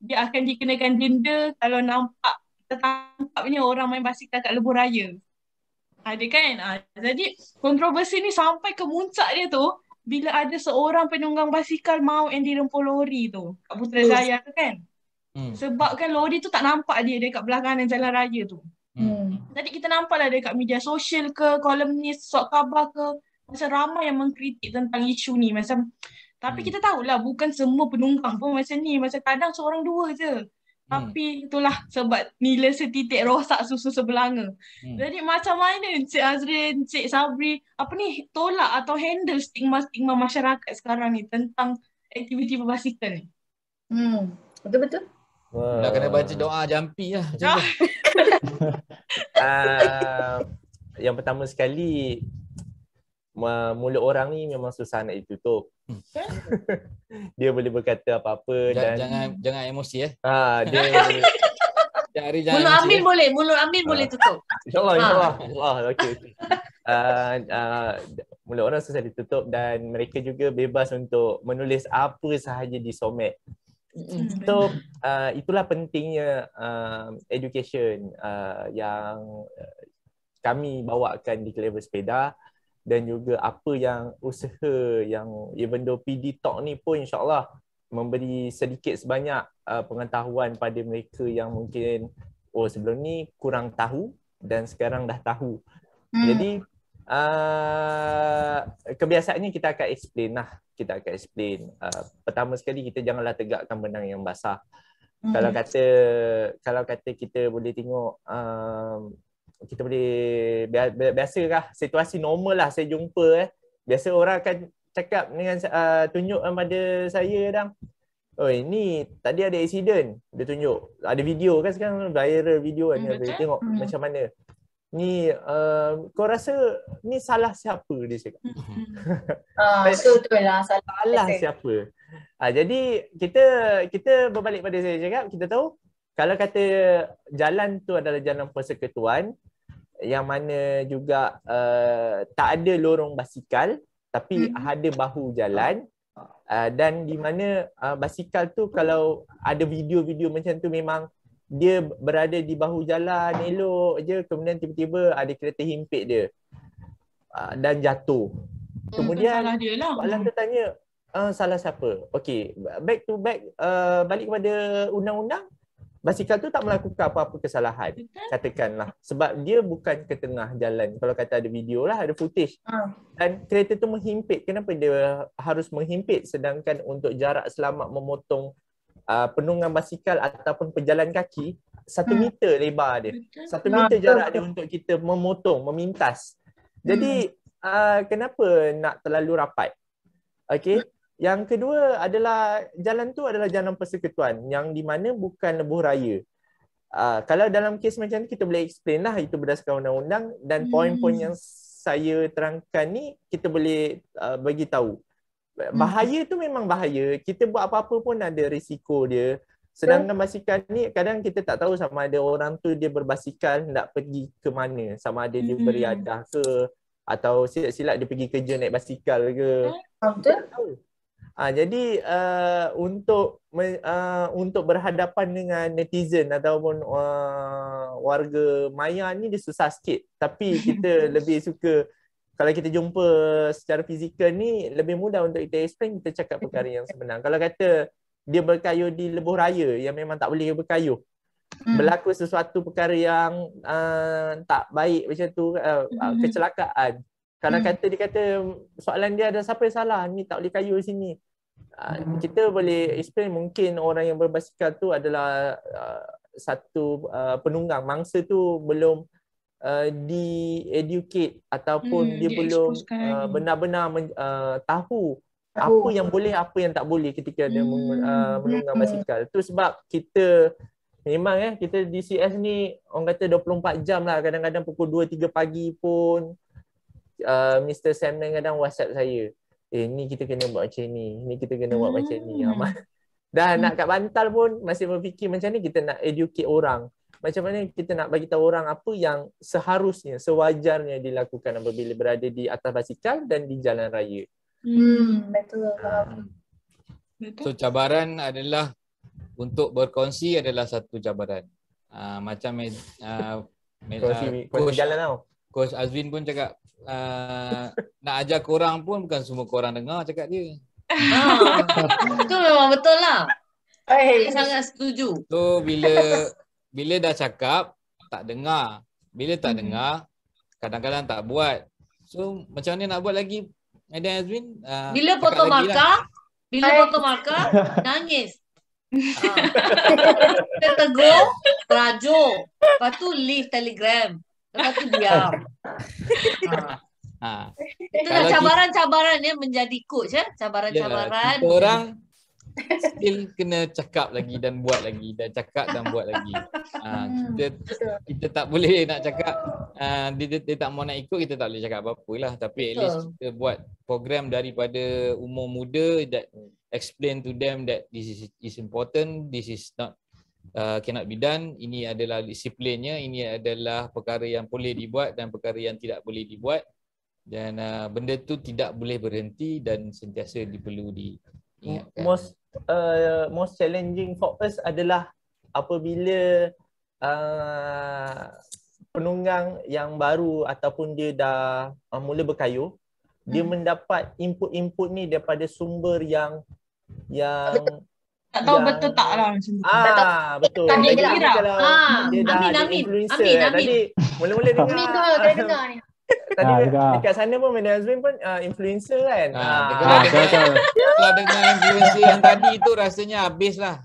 Dia akan dikenakan denda kalau nampak, tertangkap ni orang main basikal kat lebuh raya. Ada kan? Jadi kontroversi ni sampai ke muncak dia tu bila ada seorang penunggang basikal mahu yang dirempul lori tu kat Putrajaya tu kan. Sebab kan lori tu tak nampak dia dekat belah kanan jalan raya tu. Jadi kita nampak lah dekat media sosial ke, kolumnis, surat khabar ke, macam ramai yang mengkritik tentang isu ni macam. Tapi kita tahulah bukan semua penunggang pun macam ni, macam kadang seorang dua je. Tapi itulah sebab nila setitik rosak susu sebelanga. Jadi macam mana Encik Azril, Encik Sabri apa ni tolak atau handle stigma-stigma masyarakat sekarang ni tentang aktiviti berbasikal ni? Betul-betul. Nak kena baca doa jampi lah. Yang pertama sekali, mulut orang ni memang susah nak ditutup. Dia boleh berkata apa-apa dan jangan emosi ya. Dia jangan. Mulut Amin emosi, boleh, mulut Amin boleh tutup. Insyaallah, insyaallah. Okey. Mulut orang susah ditutup dan mereka juga bebas untuk menulis apa sahaja di somed. So itulah pentingnya education yang kami bawakan di Clever Speda. Dan juga apa yang usaha yang even though PD Talk ni pun insyaAllah memberi sedikit sebanyak pengetahuan pada mereka yang mungkin sebelum ni kurang tahu dan sekarang dah tahu. Jadi kebiasaannya kita akan explain lah. Kita akan explain. Pertama sekali kita janganlah tegakkan benang yang basah. Kalau kata kita boleh tengok kita boleh biasalah situasi normal lah saya jumpa biasa orang akan cakap dengan tunjuk pada saya kadang, oi ni tadi ada accident, dia tunjuk ada video kan sekarang viral video kan, boleh tengok macam mana ni kau rasa ni salah siapa dia cakap. Betul lah, salah siapa. Jadi kita berbalik pada saya cakap, kita tahu kalau kata jalan tu adalah jalan persekutuan yang mana juga tak ada lorong basikal tapi ada bahu jalan dan di mana basikal tu kalau ada video-video macam tu memang dia berada di bahu jalan elok je, kemudian tiba-tiba ada kereta himpit dia dan jatuh. Kemudian soalan tu tanya salah siapa? Okey, back to back balik kepada undang-undang, basikal tu tak melakukan apa-apa kesalahan, katakanlah. Sebab dia bukan ke tengah jalan. Kalau kata ada video lah, ada footage. Dan kereta tu menghimpit. Kenapa dia harus menghimpit? Sedangkan untuk jarak selamat memotong penunggang basikal ataupun pejalan kaki, 1 meter lebar dia. 1 meter jarak dia untuk kita memotong, memintas. Jadi, kenapa nak terlalu rapat? Okey. Yang kedua adalah jalan tu adalah jalan persekutuan yang di mana bukan lebuh raya. Kalau dalam kes macam ni kita boleh explain lah, itu berdasarkan undang-undang dan poin-poin yang saya terangkan ni kita boleh bagi tahu. Bahaya tu memang bahaya. Kita buat apa-apa pun ada risiko dia. Sedangkan basikal ni kadang kita tak tahu sama ada orang tu dia berbasikal nak pergi ke mana, sama ada dia beriadah ke atau silap-silap dia pergi kerja naik basikal ke. Betul. Jadi untuk berhadapan dengan netizen ataupun warga maya ni dia susah sikit. Tapi kita lebih suka Kalau kita jumpa secara fizikal ni, lebih mudah untuk kita explain, kita cakap perkara yang sebenar. Kalau kata dia berkayuh di lebuh raya yang memang tak boleh berkayuh, berlaku sesuatu perkara yang tak baik macam tu, kecelakaan. Kalau kata dia kata soalan dia ada siapa yang salah, ni tak boleh kayuh sini. Kita boleh explain mungkin orang yang berbasikal tu adalah satu penunggang, mangsa tu belum di-educate ataupun dia belum benar-benar tahu apa yang boleh, apa yang tak boleh ketika dia menunggang basikal. Itu sebab kita memang kita di CS ni orang kata 24 jam lah, kadang-kadang pukul 2-3 pagi pun Mr. Sam kadang WhatsApp saya, ni kita kena buat macam ni, ni kita kena buat macam ni. Dah nak kat bantal pun masih berfikir macam ni kita nak educate orang. Macam mana kita nak bagi tahu orang apa yang seharusnya, sewajarnya dilakukan apabila berada di atas basikal dan di jalan raya. Betul. So cabaran adalah untuk berkongsi adalah satu cabaran. Macam Coach Azwin pun cakap nak ajar korang pun bukan semua korang dengar cakap dia. Itu memang betul lah. Saya sangat setuju. So bila dah cakap, tak dengar. Bila tak dengar, kadang-kadang tak buat. So, macam mana nak buat lagi? Madam Azwin? Bila potong markah, nangis. Kita tegur, terajuk. Lepas tu leave Telegram. Lepas tu diam. Itulah cabaran-cabaran yang menjadi coach. Cabaran-cabaran. Kita orang still kena cakap lagi dan buat lagi, dan cakap dan buat lagi. Kita tak boleh nak cakap dia tak mau nak ikut, kita tak boleh cakap apa-apa lah. Tapi at least kita buat program daripada umur muda, that explain to them that this is important, this is not cannot be done. Ini adalah disiplinnya, ini adalah perkara yang boleh dibuat dan perkara yang tidak boleh dibuat. Dan benda tu tidak boleh berhenti dan sentiasa diperlu di Most challenging for us adalah apabila penunggang yang baru ataupun dia dah mula berkayuh, dia mendapat input-input ni daripada sumber yang tak tahu betul tak lah macam tu. Betul. Tadi kalau dia dah influencer tadi mula-mula dengar ni. Tadi dekat sana pun Madam Azwin pun influencer kan. Kalau dengan influencer yang tadi tu rasanya habislah.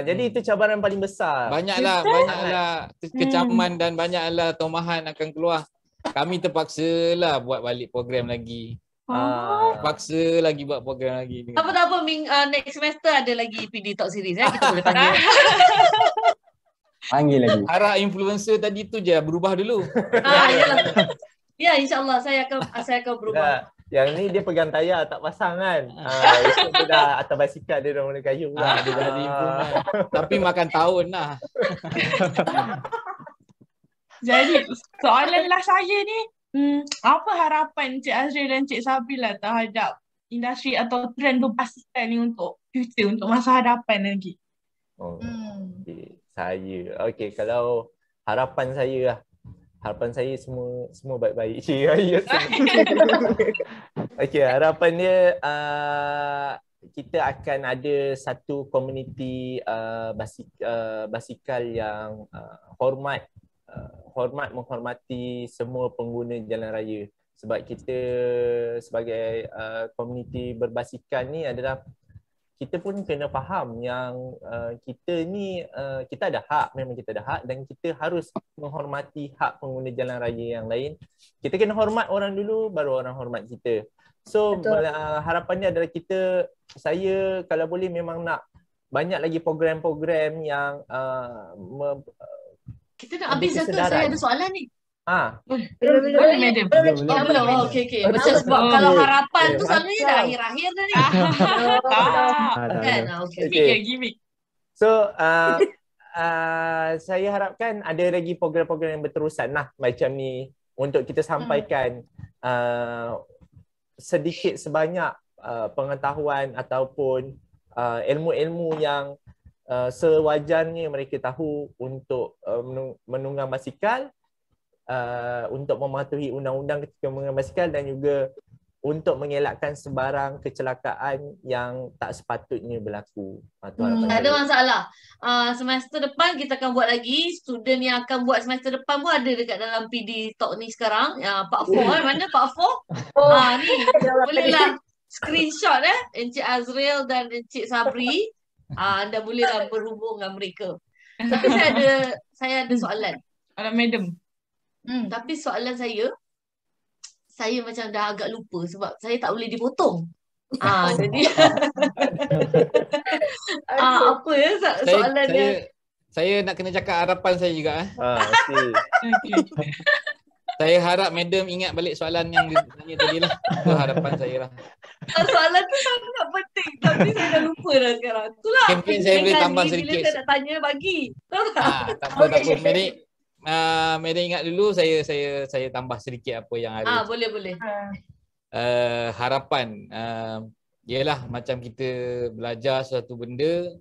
Jadi itu cabaran paling besar. Banyaklah kecaman dan banyaklah tomahan akan keluar. Kami terpaksalah buat balik program lagi. Apa-apa next semester ada lagi PD Talk Series kita boleh panggil lagi. Arah influencer tadi tu je berubah dulu. Ya, insyaAllah saya akan berubah. Yang ni dia pegang tayar tak pasang kan. Esok tu dah atas basikal dia dah mula kayu pula. Dia dah ada improvement. Tapi makan tahun lah. Jadi soalanlah saya ni, apa harapan Encik Azril dan Encik Sabri lah terhadap industri atau trend berbasikal ni untuk future, untuk masa hadapan lagi? Okey, kalau harapan saya lah. Harapan saya semua baik-baik. Okey, harapan dia kita akan ada satu komuniti basikal yang menghormati semua pengguna jalan raya. Sebab kita sebagai komuniti berbasikal ni adalah kita pun kena faham yang kita ni, kita ada hak, memang kita ada hak, dan kita harus menghormati hak pengguna jalan raya yang lain. Kita kena hormat orang dulu, baru orang hormat kita. So harapannya adalah saya kalau boleh memang nak banyak lagi program-program yang kita nak habis ke? Saya ada soalan ni. Boleh madam. Okey. Macam sebab kalau harapan tu selalunya dah akhir-akhir dah ni. Gimik. So saya harapkan ada lagi program-program yang berterusan lah macam ni untuk kita sampaikan sedikit sebanyak pengetahuan ataupun ilmu-ilmu yang sewajarnya mereka tahu untuk menunggang basikal. untuk mematuhi undang-undang ketika mengendarai basikal dan juga untuk mengelakkan sebarang kecelakaan yang tak sepatutnya berlaku. Tak ada masalah. Semester depan kita akan buat lagi. Student yang akan buat semester depan pun ada dekat dalam PD Talk ni sekarang. Part 4 kan? Mana Part 4? Ni bolehlah screenshot Encik Azril dan Encik Sabri. Anda bolehlah berhubung dengan mereka. Tapi saya ada soalan. Ada madam. Tapi soalan saya macam dah agak lupa sebab saya tak boleh dipotong. Jadi apa ya soalan dia? Saya nak kena cakap harapan saya juga. Okay. Saya harap madam ingat balik soalan yang dia tanya tadi lah. Itu harapan saya lah. Soalan tu sangat penting tapi saya dah lupa dah sekarang. Itulah. Mungkin saya boleh tambah sedikit. Bila saya nak tanya bagi. Tak apa. Madam ingat dulu, saya tambah sedikit apa yang ada. Boleh. Harapan ialah macam kita belajar sesuatu benda,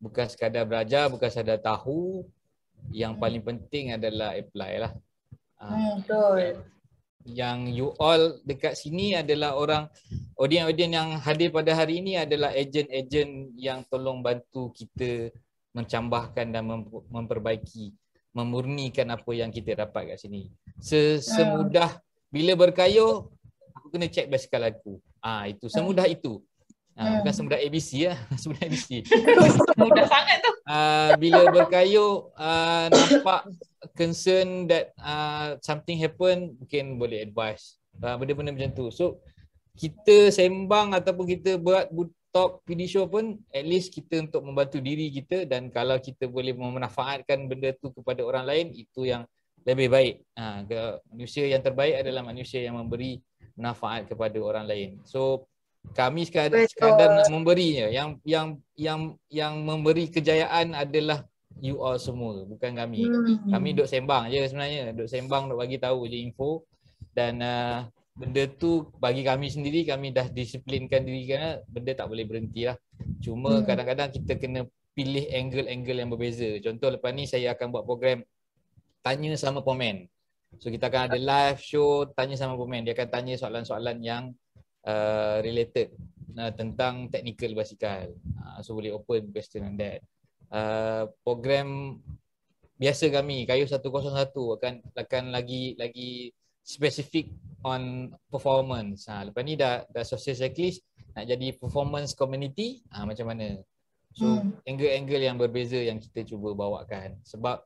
bukan sekadar belajar, bukan sekadar tahu. Yang paling penting adalah apply lah. Betul. Yang you all dekat sini adalah orang, audien-audien yang hadir pada hari ini adalah ejen-ejen yang tolong bantu kita mencambahkan dan memperbaiki, memurnikan apa yang kita dapat kat sini. Semudah bila berkayuh, aku kena check basikal aku. Itu semudah itu. Bukan semudah ABC lah. Semudah ABC. Semudah sangat tu. Bila berkayuh, nampak concern that something happen, mungkin boleh advice. Benda-benda macam tu. So, kita sembang ataupun kita buat talk PD show pun at least kita untuk membantu diri kita, dan kalau kita boleh memanfaatkan benda tu kepada orang lain, itu yang lebih baik. Manusia yang terbaik adalah manusia yang memberi manfaat kepada orang lain. So kami sekadar nak memberinya. Yang memberi kejayaan adalah you all semua, bukan kami. Kami duk sembang je sebenarnya, duk bagi tahu je info, dan benda tu bagi kami sendiri, kami dah disiplinkan diri kerana benda tak boleh berhenti lah. Cuma kadang-kadang kita kena pilih angle-angle yang berbeza. Contoh lepas ni saya akan buat program tanya sama pemen. So kita akan ada live show tanya sama pemen. Dia akan tanya soalan-soalan yang related tentang teknikal basikal. So boleh open question on that. Program biasa kami, Kayu 101 akan lagi spesifik on performance. Lepas ni dah social cyclist nak jadi performance community, macam mana? So angle-angle yang berbeza yang kita cuba bawakan. Sebab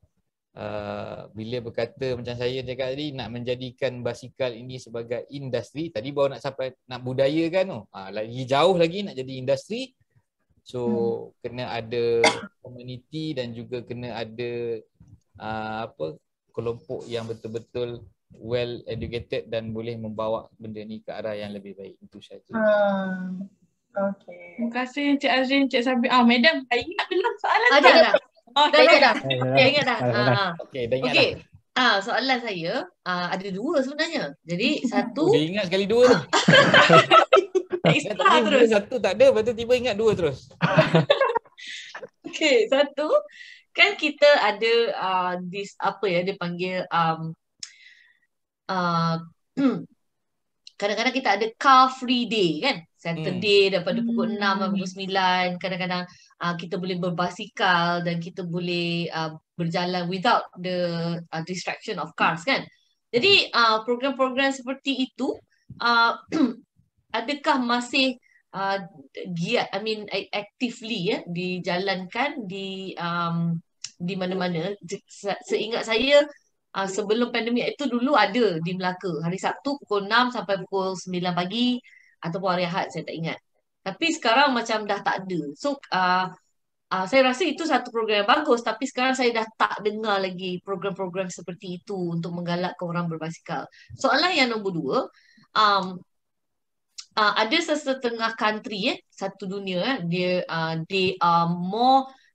bila berkata macam saya cakap tadi, nak menjadikan basikal ini sebagai industri, tadi baru nak budayakan tu. Lagi jauh lagi nak jadi industri. So kena ada community dan juga kena ada kelompok yang betul-betul well educated dan boleh membawa benda ni ke arah yang lebih baik. Itu saja. Okay. Terima kasih Encik Azrin, Encik Sabri. Madam, saya ingat belum soalan tu. Dah ingat dah. Okey. Soalan saya ada dua sebenarnya. Jadi satu dia ingat sekali dua tu. Terus satu tak ada, lepas tu tiba ingat dua terus. Okey, satu kan kita ada this dia panggil kadang-kadang kita ada car free day kan, Saturday daripada pukul 6 sampai pukul 9. Kadang-kadang kita boleh berbasikal dan kita boleh berjalan without the distraction of cars kan. Jadi program-program seperti itu adakah masih giat, actively dijalankan di mana-mana? Seingat saya sebelum pandemik itu dulu ada di Melaka, hari Sabtu pukul 6 sampai pukul 9 pagi ataupun hari Ahad, saya tak ingat. Tapi sekarang macam dah tak ada. So saya rasa itu satu program yang bagus, tapi sekarang saya dah tak dengar lagi program-program seperti itu untuk menggalakkan orang berbasikal. Soalan yang nombor dua, ada sesetengah country satu dunia dia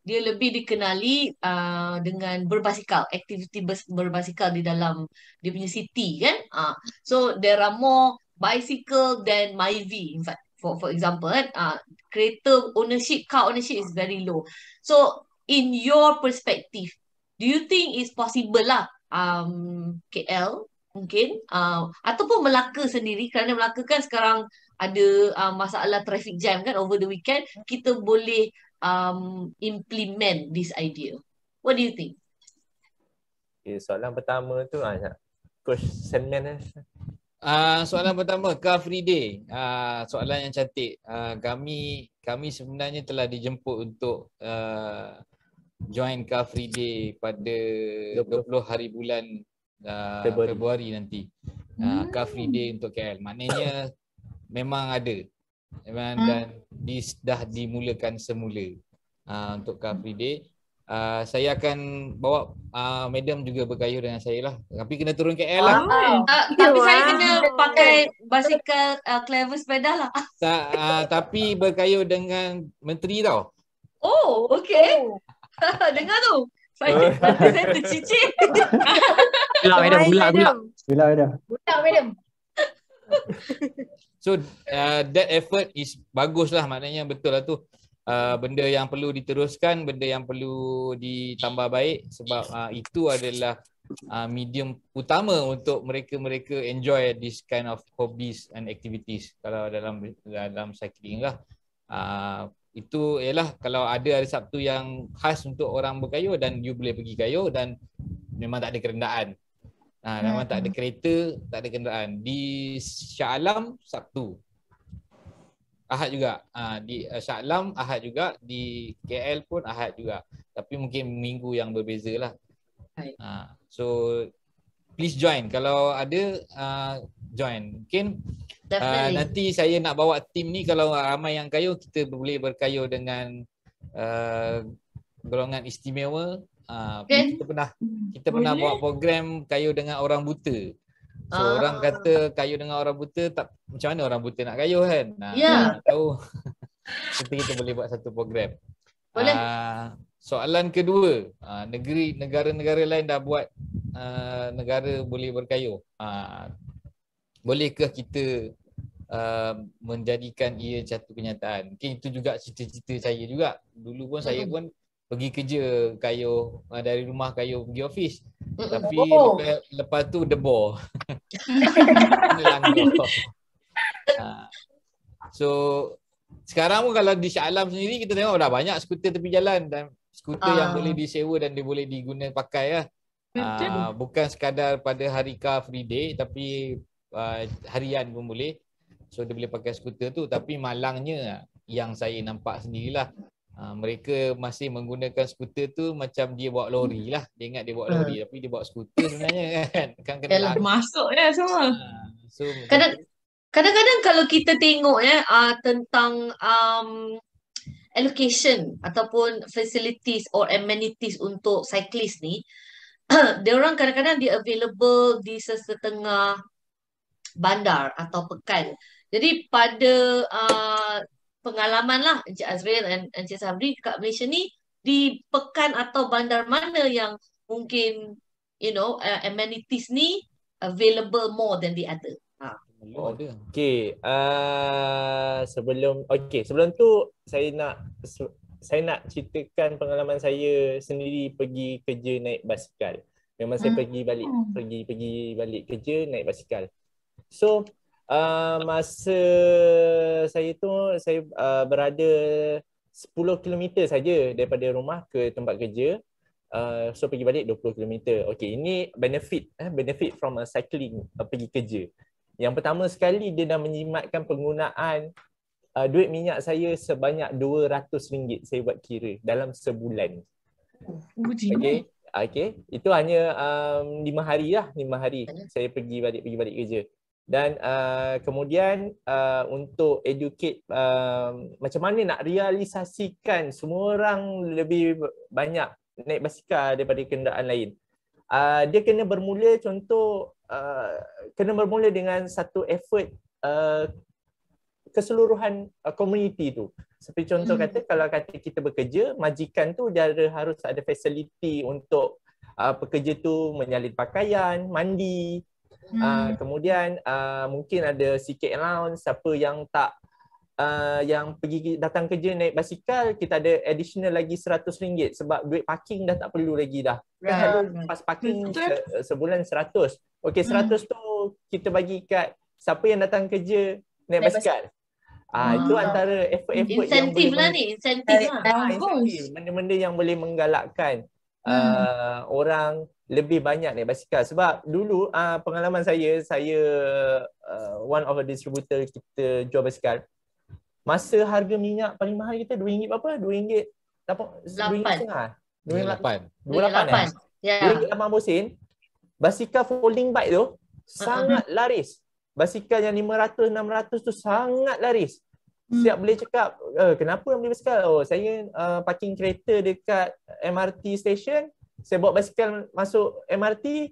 dia lebih dikenali dengan berbasikal, aktiviti berbasikal di dalam dia punya city kan. So there are more bicycle than Myvi, in fact, for example kan. Kereta ownership, car ownership is very low. So in your perspective, do you think it's possible lah KL mungkin, ataupun Melaka sendiri, kerana Melaka kan sekarang ada masalah traffic jam kan over the weekend, kita boleh implement this idea. What do you think? Okay, soalan pertama tu Coach Sandman. Soalan pertama, Car Free Day. Soalan yang cantik. Kami sebenarnya telah dijemput untuk join Car Free Day pada 20 hari bulan Februari nanti. Car Free Day untuk KL. Maknanya memang ada. Memang dan dah dimulakan semula untuk Car Free Day. Saya akan bawa madam juga bergayur dengan saya lah. Tapi kena turun KL lah. Tapi saya kena pakai basikal Clever Speda lah. Tapi bergayur dengan menteri tau. Oh, okay. Dengar tu. Saya tercicit. Bulak madam. So that effort is bagus lah, maknanya betul lah tu. Benda yang perlu diteruskan, benda yang perlu ditambah baik, sebab itu adalah medium utama untuk mereka-mereka enjoy this kind of hobbies and activities. Kalau dalam cycling lah, itu ialah kalau ada hari Sabtu yang khas untuk orang berkayuh dan you boleh pergi kayuh dan memang tak ada kerendaan. Memang tak ada kereta, tak ada kenderaan. Di Shah Alam, Sabtu. Ahad juga. Di Shah Alam Ahad juga, di KL pun Ahad juga. Tapi mungkin minggu yang berbeza lah. So please join. Kalau ada join. Mungkin nanti saya nak bawa tim ni, kalau ramai yang kayuh, kita boleh berkayuh dengan golongan istimewa. Kita pernah buat program kayuh dengan orang buta. So orang kata kayuh dengan orang buta, tak macam mana orang buta nak kayuh kan? Nak tahu. Kita boleh buat satu program. Boleh. Soalan kedua, negara-negara lain dah buat negara boleh berkayuh. Bolehkah kita menjadikan ia satu kenyataan? Mungkin itu juga cita-cita saya juga. Dulu pun saya pun pergi kerja kayuh, dari rumah kayuh pergi ofis. Tapi lepas tu debor. So sekarang pun kalau di Shah Alam sendiri kita tengok dah banyak skuter tepi jalan dan skuter yang boleh disewa dan dia boleh diguna pakai lah. Bukan sekadar pada hari Car Free Day, tapi harian pun boleh. So dia boleh pakai skuter tu, tapi malangnya yang saya nampak sendirilah, mereka masih menggunakan skuter tu macam dia bawa lori lah. Dia ingat dia bawa lori, tapi dia bawa skuter sebenarnya kan. Kan masuk je semua. So, kadang-kadang kalau kita tengok tentang allocation ataupun facilities or amenities untuk cyclist ni, dia orang kadang-kadang dia available di sesetengah bandar atau pekan. Jadi pada pengalaman lah Encik Azril dan Encik Sabri kat Malaysia ni, di pekan atau bandar mana yang mungkin amenities ni available more than the other? Okay, sebelum tu saya nak ceritakan pengalaman saya sendiri pergi kerja naik basikal. Memang saya pergi balik kerja naik basikal. So masa saya tu, saya berada 10 km saja daripada rumah ke tempat kerja. So pergi balik 20 km. Okey, ini benefit from a cycling, pergi kerja. Yang pertama sekali, dia dah menjimatkan penggunaan duit minyak saya sebanyak RM200 saya buat kira dalam sebulan. Okey. Itu hanya 5 hari lah, 5 hari saya pergi balik kerja. Dan kemudian untuk educate macam mana nak realisasikan semua orang lebih banyak naik basikal daripada kenderaan lain. Dia kena bermula, contoh kena bermula dengan satu effort keseluruhan community tu. Seperti contoh kalau kita bekerja, majikan tu dia harus ada facility untuk pekerja tu menyalin pakaian, mandi. Kemudian mungkin ada sikit allowance siapa yang tak yang pergi datang kerja naik basikal, kita ada additional lagi RM100 sebab duit parking dah tak perlu lagi dah. Kan lepas parking sebulan RM100. Okey, RM100 tu kita bagi kat siapa yang datang kerja naik basikal. Itu antara effort-effort yang boleh insentif lah ni, insentif. Benda-benda yang boleh menggalakkan orang lebih banyak naik basikal. Sebab dulu pengalaman saya one of the distributor kita jual basikal. Masa harga minyak paling mahal kita RM2 berapa? RM2.8. RM2.8. Basikal folding bike tu sangat laris. Basikal yang 500, 600 tu sangat laris. Siap boleh cakap, kenapa nak beli basikal? Oh, saya parking kereta dekat MRT station. Saya bawa basikal masuk MRT.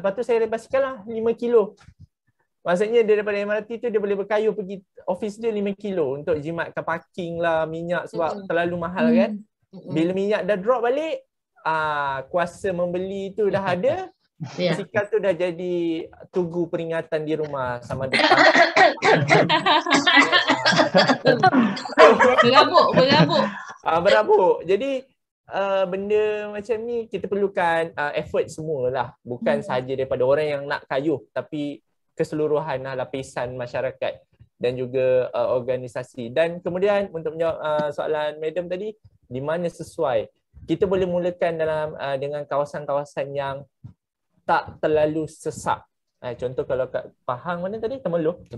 Lepas tu saya ada basikal lah 5 kilo. Maksudnya daripada MRT tu dia boleh berkayuh pergi office dia 5 kilo untuk jimatkan parking lah, minyak sebab terlalu mahal kan. Bila minyak dah drop balik, kuasa membeli tu dah ada. Basikal tu dah jadi tugu peringatan di rumah sama depan. Berabuk. Jadi benda macam ni kita perlukan effort semualah. Bukan sahaja daripada orang yang nak kayuh tapi keseluruhan lapisan masyarakat dan juga organisasi. Dan kemudian untuk menjawab soalan madam tadi, di mana sesuai, kita boleh mulakan dalam dengan kawasan-kawasan yang tak terlalu sesak. Contoh kalau kat Pahang mana tadi? Temeloh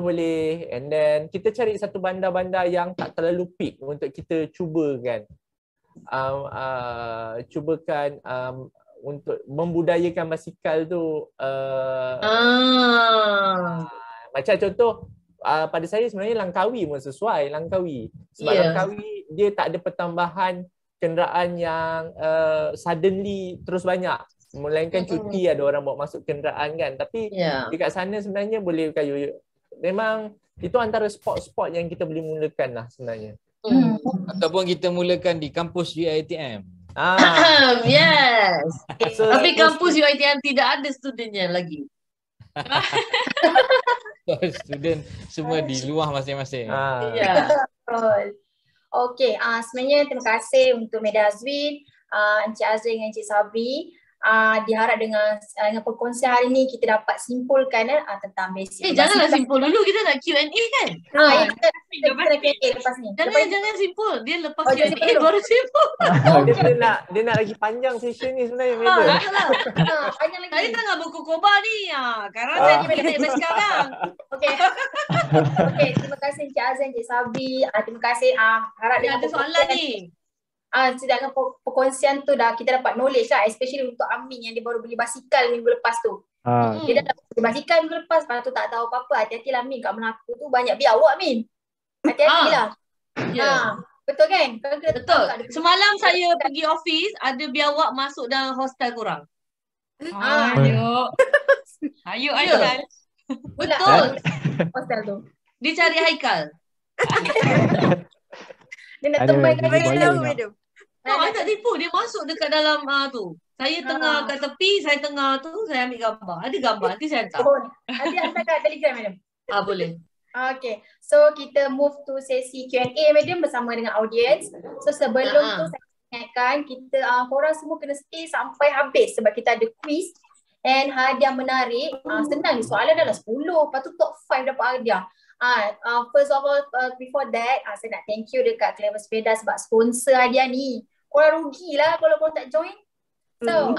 boleh, and then kita cari satu bandar-bandar yang tak terlalu peak untuk kita cubakan. Untuk membudayakan basikal tu macam contoh pada saya sebenarnya Langkawi pun sesuai. Langkawi dia tak ada pertambahan kenderaan yang suddenly terus banyak, melainkan cuti ada orang bawa masuk kenderaan kan. Tapi dekat sana sebenarnya boleh kayu. Memang itu antara spot-spot yang kita boleh mulakan lah sebenarnya. Ataupun kita mulakan di kampus UiTM. So, tapi kampus UiTM tidak ada studentnya lagi. Student semua di luar masing-masing. Okey, sebenarnya terima kasih untuk Madam Azin, Encik Azril dan Encik Sabri. Diharap dengan perkongsian hari ini kita dapat simpulkan tentang basic. Janganlah simpul dulu, kita nak Q&A kan? Kita lepas ni. Jangan simpul. Dia lepas Q&A baru simpul. Dia nak lagi panjang session ni sebenarnya. Tadi tengah buku kobar ni. Sekarang saya ni balik sekarang. Okey, terima kasih Encik Azin, Encik Sabri. Terima kasih. Harap dengan ada soalan ni. Sedangkan perkongsian tu dah kita dapat knowledge lah, especially untuk Amin yang dia baru beli basikal minggu lepas tu. Dia dah beli basikal minggu lepas, lepas tu tak tahu apa-apa. Hati-hati lah Min, kat Melaka tu banyak biawak Min. Hati-hati lah. Betul kan? Betul. Semalam saya pergi office, ada biawak masuk dalam hostel korang. Ayuk Haikal. Betul. Hostel tu dia cari Haikal. Dia nak temankan dia. Saya tak tipu, dia masuk dekat dalam tu. Saya tengah kat tepi, saya tengah tu, saya ambil gambar. Ada gambar, nanti saya hantar. Nanti hantar kat Telegram madam. Boleh. Okay, so kita move to sesi Q&A madam bersama dengan audience. So sebelum tu saya ingatkan, kita korang semua kena stay sampai habis sebab kita ada quiz. And hadiah menarik, senang ni soalan dalam 10, lepas tu top 5 dapat hadiah. First of all, before that, saya nak thank you dekat Clever Speda sebab sponsor hadiah ni. Korang rugilah kalau korang tak join. So,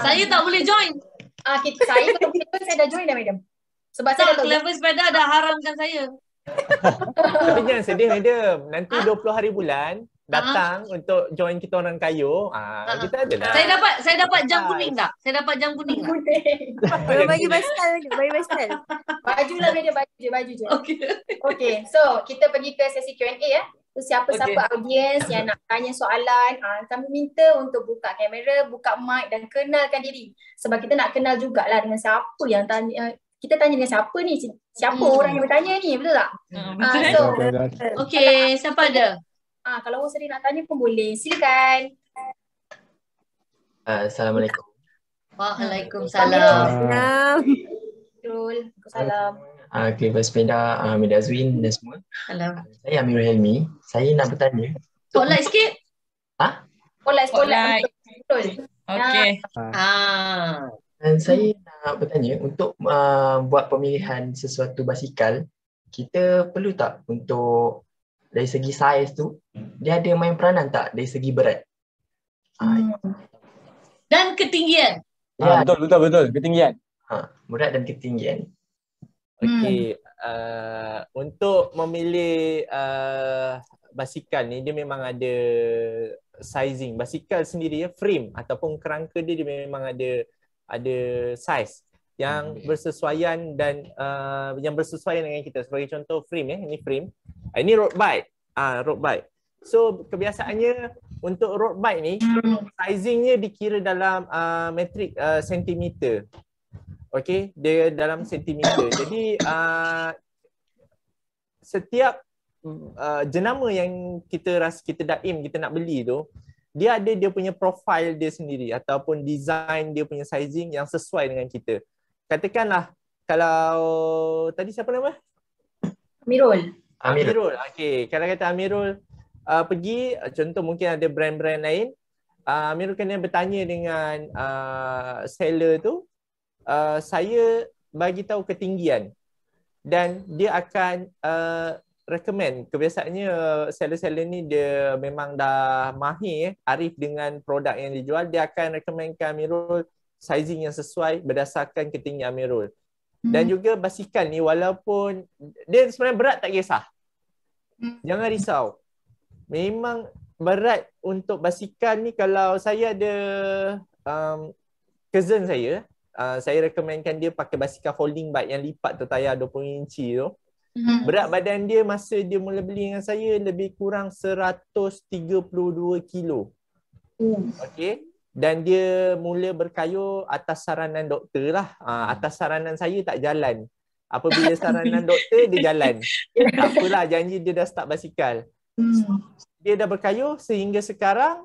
saya tak boleh join. Saya tak boleh join, saya dah join dah madam. Sebab tak, Clever Speda dah haramkan saya. Tapi jangan sedih madam, nanti 20 hari bulan datang untuk join kita orang kayu. Kita ada lah. Saya dapat jam kuning tak? Saya dapat jam kuning tak? Boleh bagi basikal, bagi basikal. Bajulah beda baju je. Okey. So, kita pergi ke sesi Q&A ya. So, siapa-siapa audience yang nak tanya soalan, kami minta untuk buka kamera, buka mic dan kenalkan diri. Sebab kita nak kenal jugalah dengan siapa yang tanya. Kita tanya dengan siapa ni? Siapa orang yang bertanya ni? Betul tak? So, okey, siapa ada? Kalau orang sendiri nak tanya pun boleh. Silakan. Assalamualaikum. Waalaikumsalam. Waalaikumsalam. Assalamualaikum. Clever Speda, Madam Azin dan semua. Hello. Saya Amirul Helmi. Saya nak bertanya. Spotlight sikit. Ha? Spotlight. Okey. Dan saya nak bertanya, untuk buat pemilihan sesuatu basikal, kita perlu tak untuk dari segi saiz tu, dia ada main peranan tak dari segi berat? Dan ketinggian. Ya, betul. Ketinggian. Berat dan ketinggian. Okey, untuk memilih basikal ni, dia memang ada sizing. Basikal sendiri ya, frame ataupun kerangka dia memang ada size yang bersesuaian dan yang bersesuaian dengan kita. Sebagai contoh frame ya, ini frame. Ini road bike. Road bike. So kebiasaannya untuk road bike ni sizingnya dikira dalam metrik sentimeter. Okey, dia dalam sentimeter. Jadi setiap jenama yang kita daim kita nak beli tu, dia ada dia punya profile dia sendiri ataupun design dia punya sizing yang sesuai dengan kita. Katakanlah kalau tadi siapa nama? Amirul. Okey, kalau kata Amirul pergi contoh mungkin ada brand-brand lain, Amirul kena bertanya dengan seller tu, saya bagi tahu ketinggian, dan dia akan recommend. Kebiasaannya seller-seller ni dia memang dah mahir, arif dengan produk yang dijual, dia akan recommendkan Amirul sizing yang sesuai berdasarkan ketinggian Amirul. Dan juga basikal ni walaupun dia sebenarnya berat tak kisah. Jangan risau. Memang berat untuk basikal ni, kalau saya ada cousin saya recommendkan dia pakai basikal folding bike yang lipat tu tayar 20 inci tu. Berat badan dia masa dia mula beli dengan saya lebih kurang 132 kilo. Okey, dan dia mula berkayuh atas saranan doktor lah. Atas saranan saya tak jalan. Apabila saranan doktor dia jalan. Tak apalah, janji dia dah start basikal. Dia dah berkayuh sehingga sekarang.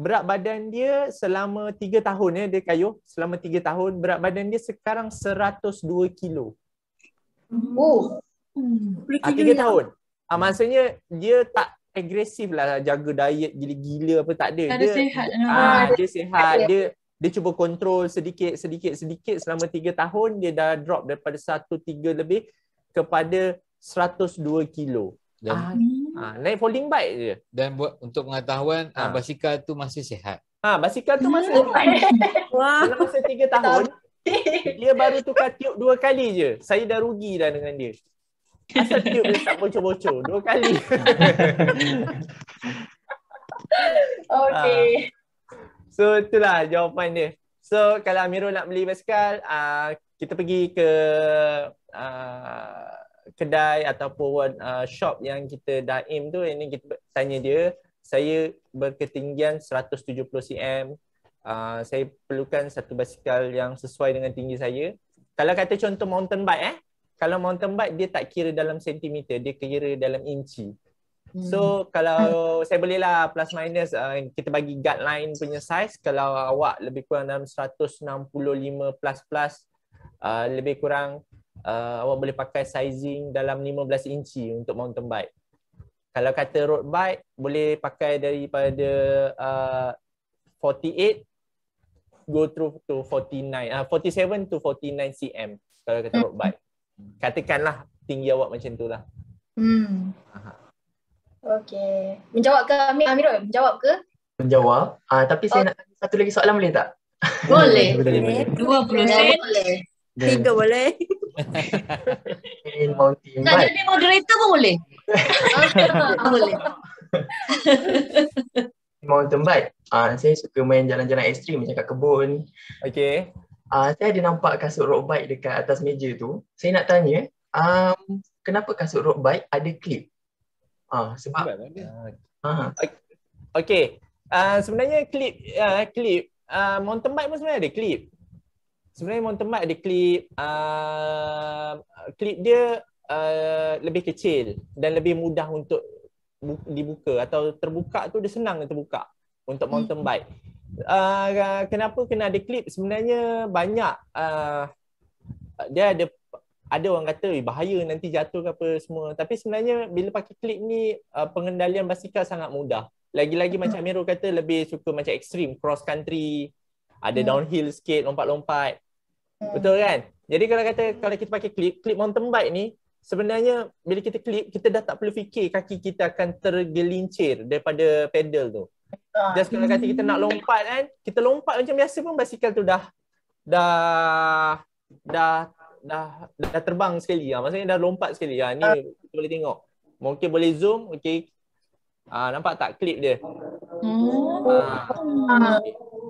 Berat badan dia selama 3 tahun ya, dia kayuh selama 3 tahun. Berat badan dia sekarang 102 kilo. Oh. 3 tahun. Maksudnya dia tak agresif lah, jaga diet gila-gila apa tak ada. Dia sihat. Dia sihat. Dia cuba kontrol sedikit-sedikit selama 3 tahun dia dah drop daripada 103 lebih kepada 102 kilo. Naik folding bike je. Dan buat untuk pengetahuan, basikal tu masih sihat. Basikal tu masih sihat. Selama masa 3 tahun dia baru tukar tiup 2 kali je. Saya dah rugi dah dengan dia. Asal tiup dia tak bocor-bocor 2 kali. Okay. So itulah jawapan dia. So kalau Amirul nak beli basikal, kita pergi ke kedai ataupun shop yang kita daim tu. Ini kita tanya dia, saya berketinggian 170 cm, saya perlukan satu basikal yang sesuai dengan tinggi saya. Kalau kata contoh mountain bike kalau mountain bike dia tak kira dalam sentimeter, dia kira dalam inci. So kalau saya bolehlah plus minus kita bagi guideline punya size. Kalau awak lebih kurang dalam 165 plus lebih kurang awak boleh pakai sizing dalam 15 inci untuk mountain bike. Kalau kata road bike boleh pakai daripada 48 go through to 47 to 49 cm kalau kata road bike. Katakanlah tinggi awak macam itulah. Okey. Menjawab ke Amirul? Menjawab ke? Menjawab. Tapi saya nak tanya satu lagi soalan, boleh tak? Boleh. 20 boleh. 3 boleh. Nak jadi moderator pun boleh. Boleh. Mountain bike. Saya suka main jalan-jalan ekstrim macam kat kebun. Okey. Saya ada nampak kasut road bike dekat atas meja tu. Saya nak tanya, kenapa kasut road bike ada klip? Sebab okey. Sebenarnya klip mountain bike pun sebenarnya ada klip. Sebenarnya mountain bike ada klip. Klip dia lebih kecil dan lebih mudah untuk dibuka atau terbuka tu, dia senang terbuka untuk mountain bike. Kenapa kena ada klip? Sebenarnya banyak dia ada ada orang kata bahaya nanti jatuh ke apa semua, tapi sebenarnya bila pakai klip ni pengendalian basikal sangat mudah. Lagi-lagi macam Amirul kata, lebih suka macam ekstrim, cross country, ada downhill sikit, lompat-lompat. Betul kan? Jadi kalau kata kalau kita pakai klip mountain bike ni, sebenarnya bila kita klip, kita dah tak perlu fikir kaki kita akan tergelincir daripada pedal tu. Just kalau kata kita nak lompat kan, kita lompat macam biasa pun basikal tu dah terbang sekali lah. Maksudnya dah lompat sekali lah. Ni kita boleh tengok. Mungkin boleh zoom, okey. Nampak tak klip dia?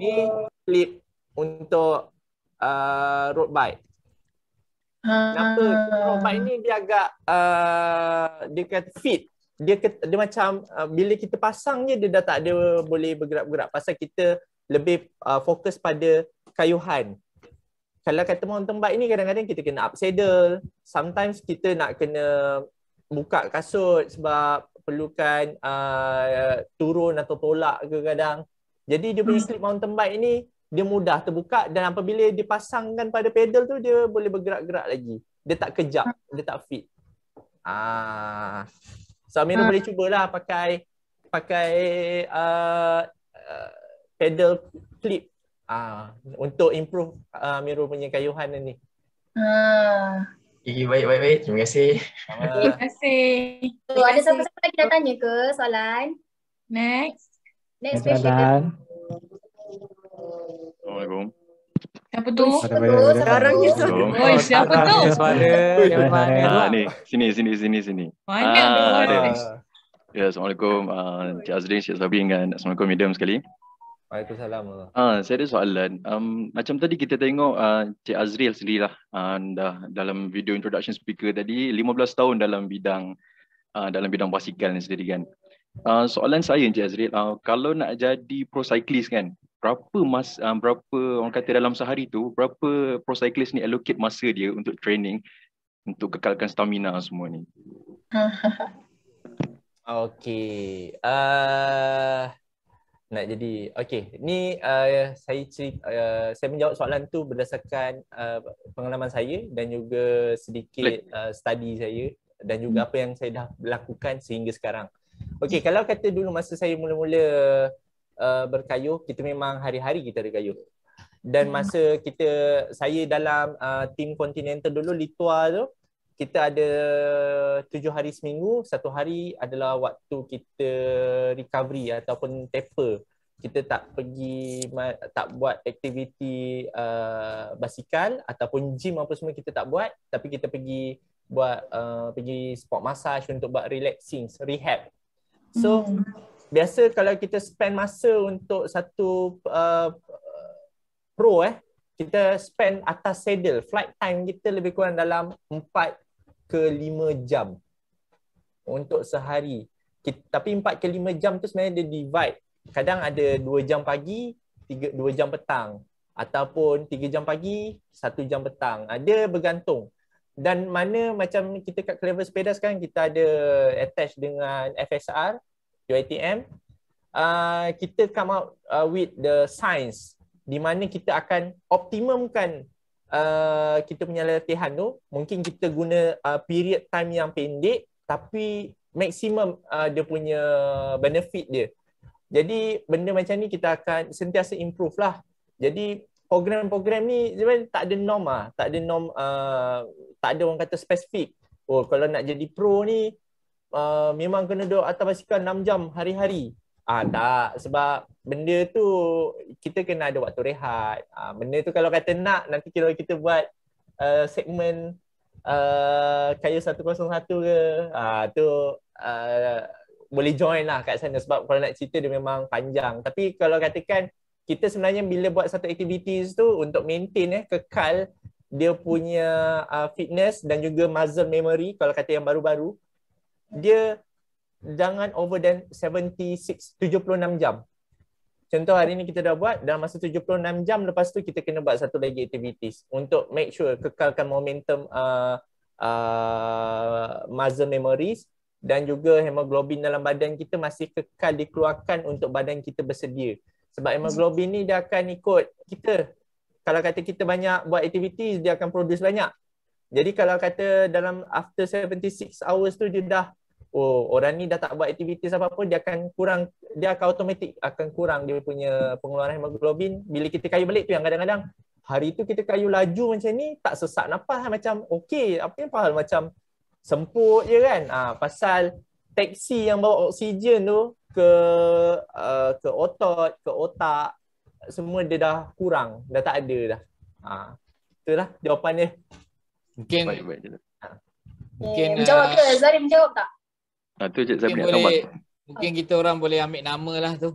Ni klip untuk road bike. Kenapa road bike ni dia agak dia kata fit. Dia macam bila kita pasang je dia dah tak ada boleh bergerak-gerak pasal kita lebih fokus pada kayuhan. Kalau kata mountain bike ni kadang-kadang kita kena up saddle, sometimes kita nak kena buka kasut sebab perlukan turun atau tolak ke kadang. Jadi dia punya slip mountain bike ni dia mudah terbuka dan apabila dipasangkan pada pedal tu dia boleh bergerak-gerak lagi. Dia tak kejap, dia tak fit. So Amirul boleh cubalah pakai pedal clip untuk improve Amirul punya kayuhan ni. Baik. Terima kasih. Terima kasih. So, ada siapa-siapa lagi nak tanya ke soalan? Next question. Assalamualaikum. Siapa tu? Sekarang ni tu. Oi, siapa tu? Suara yang mana? Ni, sini. Mana ada orang? Ya, Assalamualaikum Encik Azril, Encik Sabri dan Assalamualaikum Madam sekali. Waalaikumsalam. Saya ada soalan. Macam tadi kita tengok Encik Azril sendirilah dah dalam video introduction speaker tadi 15 tahun dalam bidang basikal ni sendiri kan. Soalan saya Encik Azril, kalau nak jadi pro cyclist kan, berapa orang kata dalam sehari tu berapa pro cyclist ni allocate masa dia untuk training untuk kekalkan stamina semua ni? Okey. Nak jadi, okey, ni saya menjawab soalan tu berdasarkan pengalaman saya dan juga sedikit study saya dan juga apa yang saya dah lakukan sehingga sekarang. Okey, kalau kata dulu masa saya mula-mula berkayuh, kita memang hari-hari kita ada kayuh. Dan masa saya dalam tim Continental dulu, Litua tu, kita ada 7 hari seminggu, 1 hari adalah waktu kita recovery ataupun taper. Kita tak pergi, tak buat aktiviti basikal ataupun gym apa semua kita tak buat. Tapi kita pergi buat pergi sport massage untuk buat relaxing, rehab. So, biasa kalau kita spend masa untuk satu pro kita spend atas saddle. Flight time kita lebih kurang dalam 4 ke 5 jam untuk sehari. Tapi 4 ke 5 jam tu sebenarnya dia divide. Kadang ada 2 jam pagi, 2 jam petang ataupun 3 jam pagi, 1 jam petang. Dia bergantung. Dan mana macam kita kat Clever Speda sekarang kita ada attach dengan FSR, UITM. Kita come out with the science di mana kita akan optimumkan kita punya latihan tu. Mungkin kita guna period time yang pendek tapi maksimum dia punya benefit dia. Jadi benda macam ni kita akan sentiasa improve lah. Jadi program-program ni sebenarnya tak ada norm lah. Tak ada norm, tak ada orang kata spesifik. Oh, kalau nak jadi pro ni memang kena duduk atas basikal 6 jam hari-hari. Tak, sebab benda tu kita kena ada waktu rehat. Benda tu kalau kata nak nanti kalau kita buat segmen kayu 101 ke tu boleh join lah kat sana sebab kalau nak cerita dia memang panjang. Tapi kalau katakan kita sebenarnya bila buat satu activities tu untuk maintain kekal dia punya fitness dan juga muscle memory. Kalau kata yang baru-baru dia jangan over than 76 jam. Contoh hari ni kita dah buat dalam masa 76 jam, lepas tu kita kena buat satu lagi activities untuk make sure kekalkan momentum muscle memories dan juga hemoglobin dalam badan kita masih kekal dikeluarkan untuk badan kita bersedia. Sebab hemoglobin ni dia akan ikut kita. Kalau kata kita banyak buat activities, dia akan produce banyak. Jadi kalau kata dalam after 76 hours tu dia dah, oh orang ni dah tak buat aktiviti apa-apa, dia akan kurang, dia akan automatik akan kurang dia punya pengeluaran hemoglobin. Bila kita kayu balik tu yang kadang-kadang hari tu kita kayu laju macam ni, tak sesak nafas lah, macam okey, apa yang faham macam semput je kan. Pasal teksi yang bawa oksigen tu ke otot, ke otak, semua dia dah kurang, dah tak ada dah. Itulah jawapan dia. Mungkin menjawab ke? Zarim menjawab tak? Tu Cik Sabri nak tambah. Mungkin kita orang boleh ambil nama lah tu.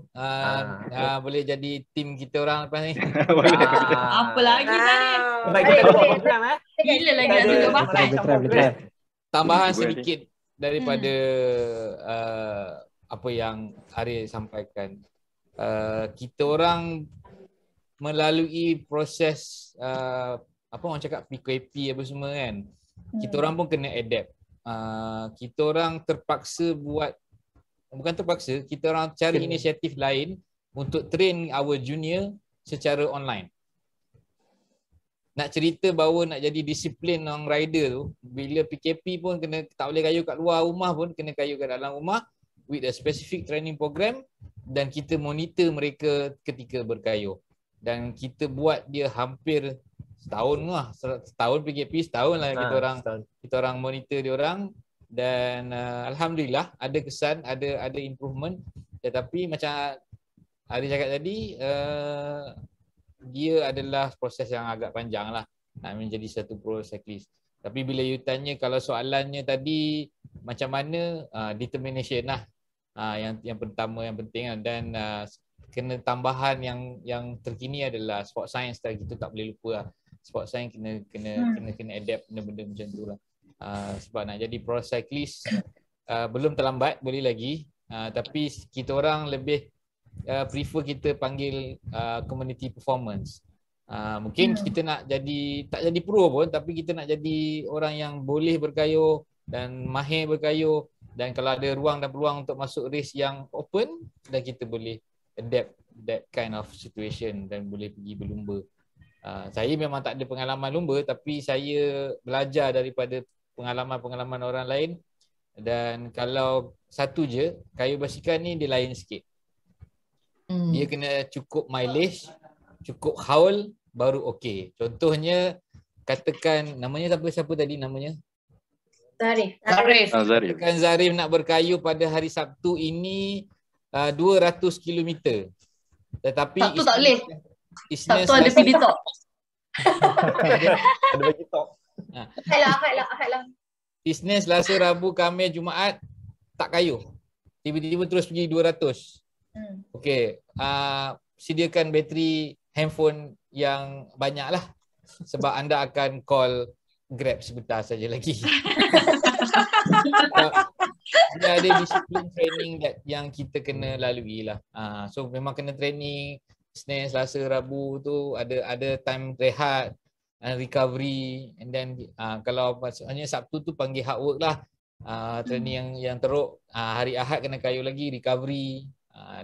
Boleh jadi tim kita orang lepas ni. Apa lagi Zarim? Baik kita buat program eh. Gila lagi nak tunjuk pakai. Tambahan sedikit daripada apa yang Arif sampaikan. Kita orang melalui proses apa orang cakap PKP apa semua kan. Kita orang pun kena adapt. Kita orang terpaksa buat, bukan terpaksa, kita orang cari inisiatif lain untuk train our junior secara online. Nak cerita bahawa nak jadi disiplin orang rider tu, bila PKP pun kena, tak boleh kayu kat luar rumah pun kena kayu kat dalam rumah with a specific training program, dan kita monitor mereka ketika berkayuh. Dan kita buat dia hampir setahun lah, setahun PKP, setahun lah kita orang monitor dia orang, dan alhamdulillah ada kesan, ada improvement. Tetapi macam Ari cakap tadi, dia adalah proses yang agak panjang lah nak menjadi satu pro cyclist. Tapi bila you tanya kalau soalannya tadi macam mana, determination lah yang pertama yang penting lah. Dan kena tambahan yang terkini adalah sport science tadi, kita tak boleh lupa lah. Sport science kena adapt benda-benda macam tu lah. Sebab nak jadi pro cyclist belum terlambat, boleh lagi, tapi kita orang lebih prefer kita panggil community performance. Mungkin kita nak jadi, tak jadi pro pun, tapi kita nak jadi orang yang boleh berkayuh dan mahir berkayuh, dan kalau ada ruang dan peluang untuk masuk race yang open, dan kita boleh adapt that kind of situation dan boleh pergi berlumba. Saya memang tak ada pengalaman lumba, tapi saya belajar daripada pengalaman-pengalaman orang lain. Dan kalau satu je, kayu basikal ni dia lain sikit. Dia kena cukup mileage, cukup haul, baru okey. Contohnya, katakan namanya siapa tadi namanya? Zarif. Katakan Zarif nak berkayu pada hari Sabtu ini 200 km. Tetapi Sabtu tak boleh. Sabtu ada PD TALK. Ada bagi talk. Ahad lah. Isnin, Selasa, Rabu, Khamis, Jumaat tak kayuh. Tiba-tiba terus pergi 200. Okey, sediakan bateri handphone yang banyak lah, sebab anda akan call Grab sebentar saja lagi. Dia ada disiplin training yang kita kena lalui lah. So memang kena training Senin, Selasa, Rabu tu ada time rehat and recovery, and then kalau maksudnya Sabtu tu panggil hard work lah. Training yang teruk. Hari Ahad kena kayu lagi, recovery.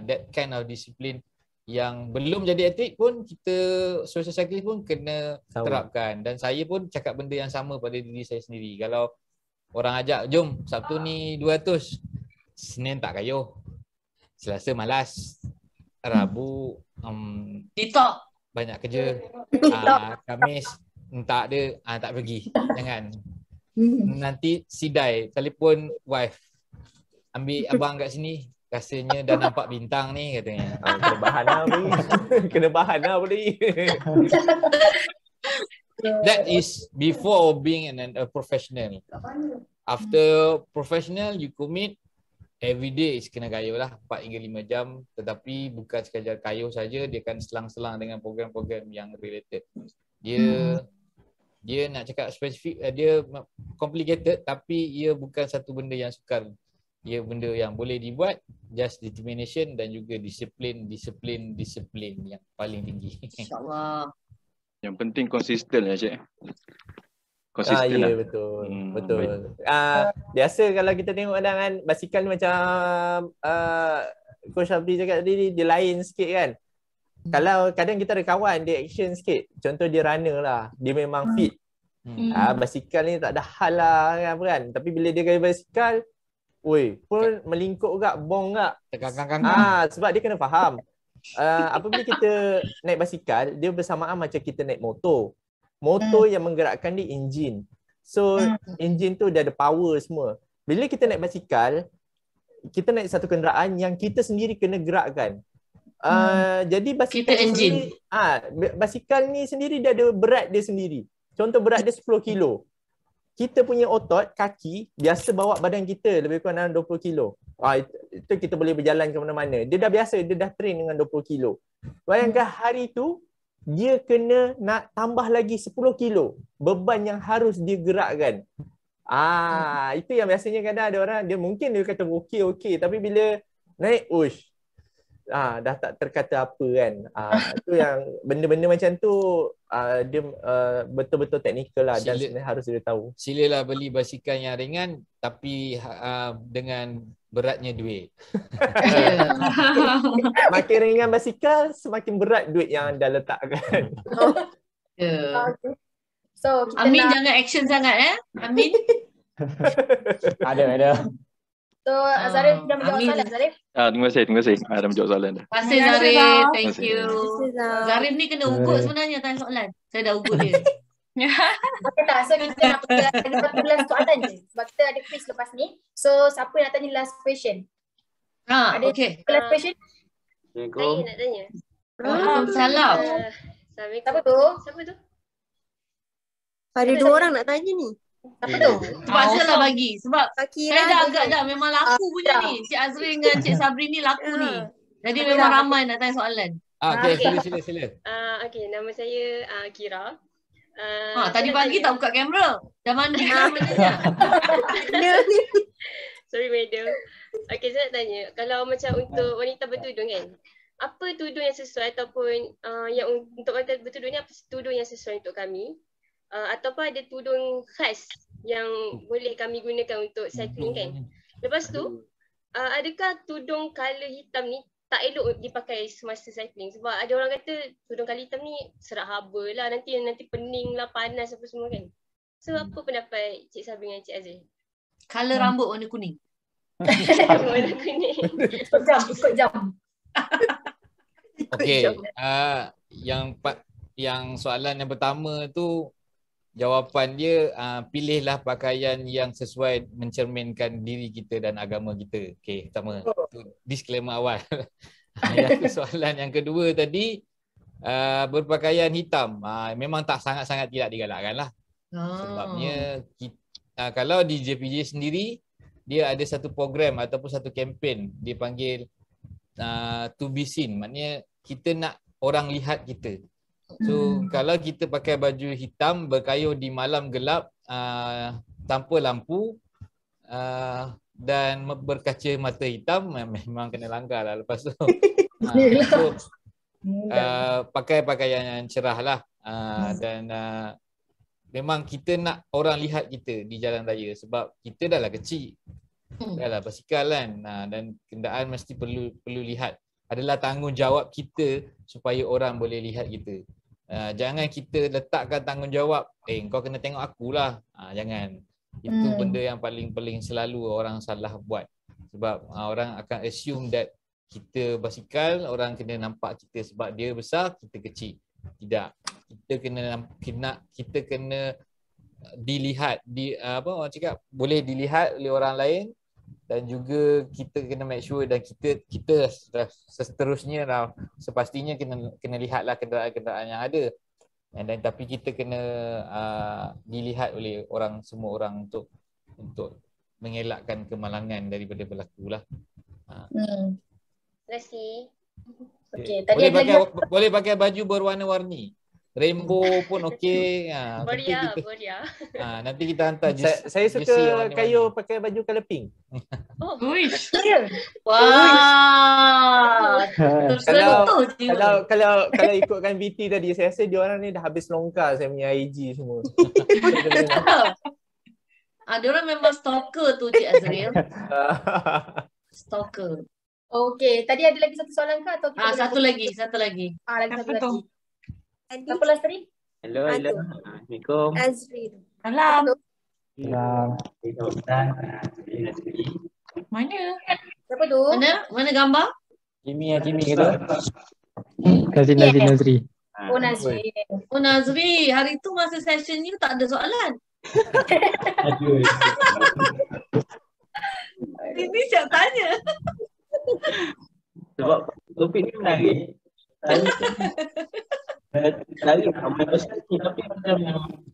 That kind of disiplin yang belum jadi atlet pun, kita social cyclist pun kena terapkan. Dan saya pun cakap benda yang sama pada diri saya sendiri. Kalau orang ajak, jom Sabtu ni 200, Senin tak kayuh, Selasa malas, Rabu TikTok banyak kerja, Khamis tak ada, tak pergi, jangan. Nanti sidai telefon wife, ambil abang kat sini, rasanya dah nampak bintang ni katanya. Kena bahan lah beli. That is before being a professional. After professional, you commit every day is kena kayuh lah 4 hingga 5 jam. Tetapi bukan sekadar kayuh saja, dia akan selang-selang dengan program-program yang related. Dia nak cakap spesifik, dia complicated, tapi ia bukan satu benda yang sukar. Ia benda yang boleh dibuat, just determination dan juga disiplin yang paling tinggi. InsyaAllah. Yang penting konsisten lah Cik. Konsisten lah. Betul. Betul. Biasa kalau kita tengok dengan basikal macam Coach Sabri cakap tadi, dia lain sikit kan. Kalau kadang kita ada kawan, dia action sikit. Contoh dia runner lah. Dia memang fit. Basikal ni tak ada hal lah kan. Tapi bila dia gaya basikal, oi, pun melingkuk gak, bong gak. Sebab dia kena faham. Apabila kita naik basikal, dia bersamaan macam kita naik motor. Motor yang menggerakkan dia enjin. So, enjin tu dia ada power semua. Bila kita naik basikal, kita naik satu kenderaan yang kita sendiri kena gerakkan. Jadi basikal kita enjin. Basikal ni sendiri dia ada berat dia sendiri. Contoh berat dia 10 kilo. Kita punya otot, kaki, biasa bawa badan kita lebih kurang dalam 20 kilo. Itu kita boleh berjalan ke mana-mana. Dia dah biasa, dia dah train dengan 20 kilo. Bayangkan hari tu, dia kena nak tambah lagi 10 kilo. Beban yang harus dia gerakkan. Itu yang biasanya kadang ada orang, dia mungkin dia kata okey. Tapi bila naik, dah tak terkata apa kan. Itu yang benda-benda macam tu dia betul-betul teknikal lah. Dan sebenarnya harus dia tahu. Silalah beli basikal yang ringan tapi dengan beratnya duit. Makin ringan basikal, semakin berat duit yang anda letakkan. So, Amin jangan action sangat Amin. Ada. So, Zarif dah menjawab soalan, Zarif? Terima kasih. Dah menjawab soalan dah. Terima kasih, Zarif. Thank you. Zarif ni kena ugut sebenarnya tanya soalan. Saya dah ugut dia. Okay tak? So, kita nak pergi last soalan je. Sebab kita ada quiz lepas ni. So, siapa yang nak tanya last question? Ada last question? Saya nak tanya. Waalaikumsalam. Siapa tu? Ada dua orang nak tanya ni. Apa tu? Terpaksalah bagi sebab saya dah agak dah memang laku punya ni. Cik Azril dengan Cik Sabri ni laku ni. Jadi memang ramai nak tanya soalan. Sila. Nama saya Kira. Tadi pagi tak buka kamera. Dah mandi sebenarnya. Sorry madam. Saya nak tanya, kalau macam untuk wanita bertudung kan, apa tudung yang sesuai ataupun yang untuk wanita bertudung ni, apa tudung yang sesuai untuk kami? Ataupun ada tudung khas yang boleh kami gunakan untuk cycling kan. Lepas tu, adakah tudung color hitam ni tak elok dipakai semasa cycling? Sebab ada orang kata tudung color hitam ni serak haba lah, nanti pening lah, panas apa semua kan. So, apa pendapat Cik Sabri dengan Cik Azril? Color rambut warna kuning. Ikut jam. Okay, yang soalan yang pertama tu, jawapan dia pilihlah pakaian yang sesuai mencerminkan diri kita dan agama kita. Okey, pertama. Itu disclaimer awal. Soalan yang kedua tadi berpakaian hitam. Memang tak sangat-sangat tidak digalakkan lah. Sebabnya kita, kalau di JPJ sendiri dia ada satu program ataupun satu kempen dia panggil to be seen. Maknanya kita nak orang lihat kita. So kalau kita pakai baju hitam berkayuh di malam gelap tanpa lampu dan berkaca mata hitam, memang kena langgar lah lepas tu. Pakai pakaian yang cerah lah dan memang kita nak orang lihat kita di jalan raya sebab kita dah lah kecil, dah lah basikal kan, dan kenderaan mesti perlu lihat. Adalah tanggungjawab kita supaya orang boleh lihat kita. Jangan kita letakkan tanggungjawab, kau kena tengok akulah. Jangan. Itu benda yang paling selalu orang salah buat. Sebab orang akan assume that kita basikal, orang kena nampak kita sebab dia besar, kita kecil. Tidak. Kita kena dilihat, orang cakap boleh dilihat oleh orang lain, dan juga kita kena make sure dan kita seterusnya lah, sepastinya kena lihatlah kenderaan-kenderaan yang ada. Dan tapi kita kena dilihat oleh orang, semua orang, untuk mengelakkan kemalangan daripada berlakulah. Terima kasih. Okey, tadi boleh pakai baju berwarna-warni. Rainbow pun okey. Boria. Nanti kita hantar. Saya suka kayu pakai baju color pink. Uish. Wow. Kalau ikutkan BT tadi, saya rasa dia orang ni dah habis longkar saya punya IG semua. Dia orang memang stalker tu Cik Azril. Stalker. Okey, tadi ada lagi satu soalan ke atau kita satu lagi? Satu lagi. Lagi satu lagi. Siapa last tadi? Hello. Assalamualaikum. Azril. Salam. Salam. Mana? Siapa tu? Mana gambar? Jimmy ke tu? Nazri. Oh Nazri. Hari tu masa session you tak ada soalan. Ini siap tanya. Sebab topik ni menarik. Tadi ramai pasal ni, tapi macam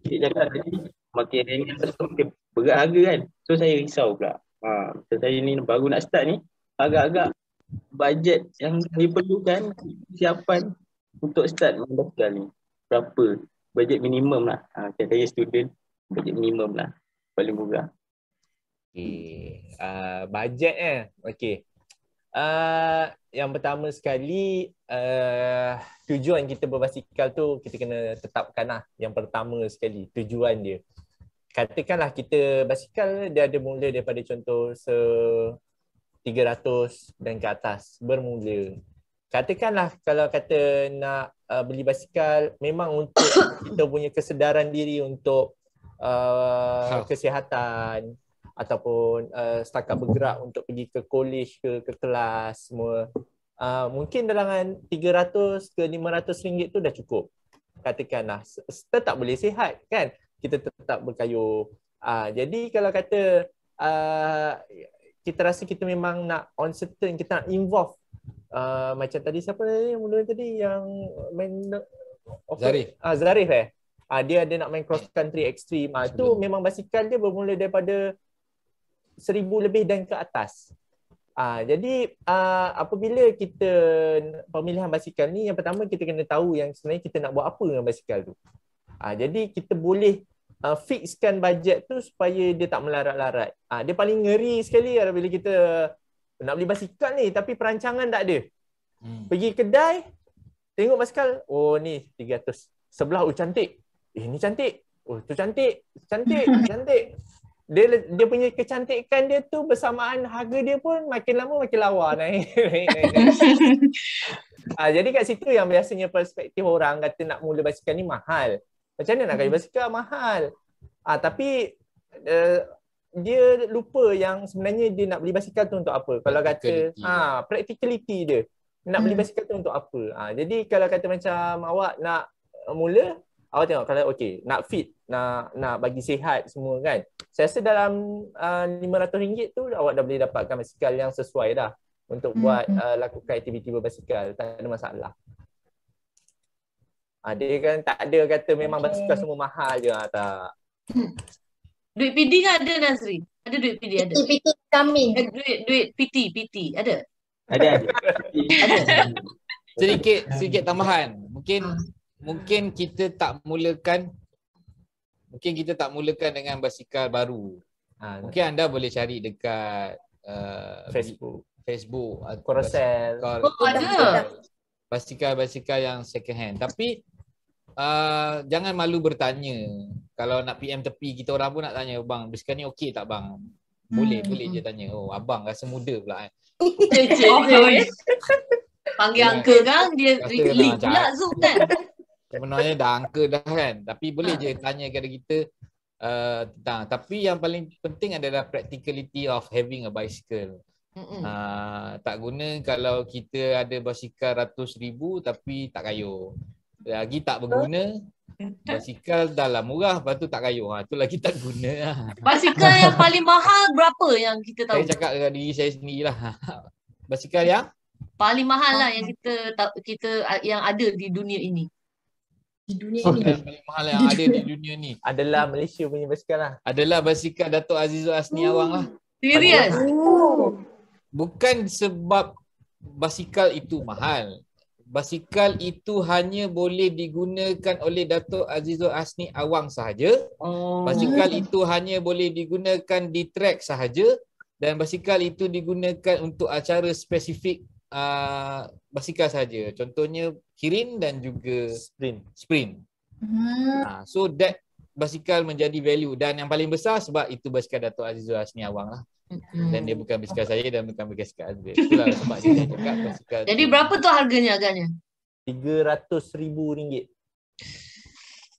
Cik cakap tadi, makin ringan makin berat harga kan. So saya risau pula. Macam saya ni baru nak start ni, agak-agak bajet yang saya perlukan, siapan untuk start mendaftar ni. Berapa? Bajet minimum lah. Macam saya student, bajet minimum lah. Paling murah. Okay. Bajet eh. Okay. Yang pertama sekali tujuan kita berbasikal tu kita kena tetapkanlah yang pertama sekali tujuan dia. Katakanlah kita basikal dia ada mula daripada contoh se 300 dan ke atas bermula. Katakanlah kalau kata nak beli basikal memang untuk kita punya kesedaran diri untuk kesihatan ataupun setakat bergerak untuk pergi ke college ke kelas semua, mungkin dalam 300 ke 500 ringgit tu dah cukup. Katakanlah tetap boleh sihat kan, kita tetap berkayuh. Jadi kalau kata kita rasa kita memang nak on certain, kita nak involve macam tadi siapa tadi mula tadi yang main Zarif. Zarif dia ada nak main cross country extreme. Tu memang basikal dia bermula daripada 1000 lebih dan ke atas. Jadi apabila kita pemilihan basikal ni, yang pertama kita kena tahu yang sebenarnya kita nak buat apa dengan basikal tu. Jadi kita boleh fixkan bajet tu supaya dia tak melarat-larat. Dia paling ngeri sekali bila kita nak beli basikal ni tapi perancangan tak ada. Pergi kedai, tengok basikal, oh ni 300. Sebelah cantik. Ni cantik. Oh tu cantik. Cantik. Dia punya kecantikan dia tu bersamaan harga dia pun makin lama makin lawa naik. Jadi kat situ yang biasanya perspektif orang kata nak mula basikal ni mahal. Macam mana nak kaya basikal mahal? Tapi dia lupa yang sebenarnya dia nak beli basikal tu untuk apa. Kalau kata practicality dia. Nak beli basikal tu untuk apa? Jadi kalau kata macam awak nak mula, awak tengok kalau okey nak fit, nak bagi sihat semua kan, saya rasa dalam RM500 tu awak dah boleh dapatkan basikal yang sesuai dah untuk buat lakukan aktiviti berbasikal, tak ada masalah. Dia kan tak ada kata memang basikal semua mahal je, tak. Duit PD kan ada Nazri? Ada duit PD ada? PT kami. Duit PT ada? Ada. Sedikit tambahan. Mungkin kita tak mulakan dengan basikal baru. Mungkin anda boleh cari dekat Facebook Carousell. Ada basikal yang second hand. Tapi jangan malu bertanya. Kalau nak PM tepi, kita orang pun nak tanya, bang, basikal ni okey tak bang? Boleh je tanya. Oh, abang rasa muda pula kan. Panggil uncle kan, dia leak pula Zoom kan. Sebenarnya dah angka dah kan, tapi boleh je tanya kepada kita tentang. Tapi yang paling penting adalah practicality of having a bicycle. Tak guna kalau kita ada basikal 100,000 tapi tak kayuh. Lagi tak berguna, basikal dah lah murah lepas tu tak kayuh. Tu lagi tak guna. Basikal yang paling mahal berapa yang kita tahu? Saya cakap dengan diri saya sendiri lah. Basikal yang? Paling mahal lah yang kita yang ada di dunia ini. Di dunia ni paling mahal yang ada di dunia ni adalah Malaysia punya basikal lah. Adalah basikal Dato' Azizul Hasni Awang lah. Serius? Bukan sebab basikal itu mahal. Basikal itu hanya boleh digunakan oleh Dato' Azizul Hasni Awang sahaja. Basikal itu hanya boleh digunakan di trek sahaja. Dan basikal itu digunakan untuk acara spesifik basikal saja. Contohnya kirin dan juga sprint. So that basikal menjadi value dan yang paling besar sebab itu basikal Dato' Azizul Hasni Awang lah. Dan dia bukan basikal saya dan bukan basikal Azril. Itulah sebab dia cakap basikal. Jadi berapa tu harganya agaknya? RM300,000.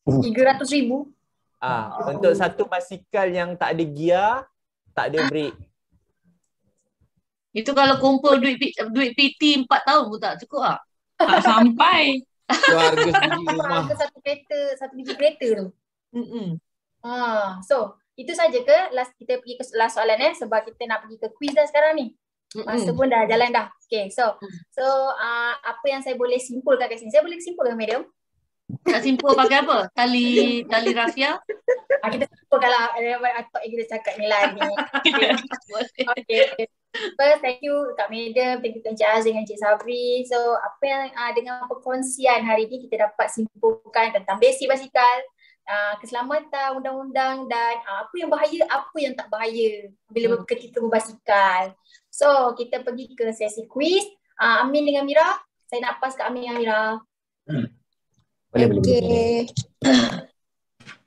RM300,000. Ah, untuk satu basikal yang tak ada gear, tak ada brake. Itu kalau kumpul duit PT 4 tahun pun tak cukup ah. Tak sampai. Harga satu biji kereta tu. So, itu saja ke kita pergi ke last soalan sebab kita nak pergi ke quiz dah sekarang ni. Masa pun dah jalan dah. Okay, so apa yang saya boleh simpulkan kat sini? Saya boleh simpulkan, madam? Nak simpul pakai apa? Tali rafia? Kita simpulkan lah apa yang kita cakap ni lah ni. Okay. First, thank you Kak Madam, thank you Encik Azril dengan Encik Sabri. So, apa yang dengan perkongsian hari ni kita dapat simpulkan tentang basic basikal, keselamatan, undang-undang dan apa yang bahaya, apa yang tak bahaya bila ketika berbasikal. So, kita pergi ke sesi quiz. Amin dengan Mira. Saya nak pass ke Amin dengan Mira. Okey.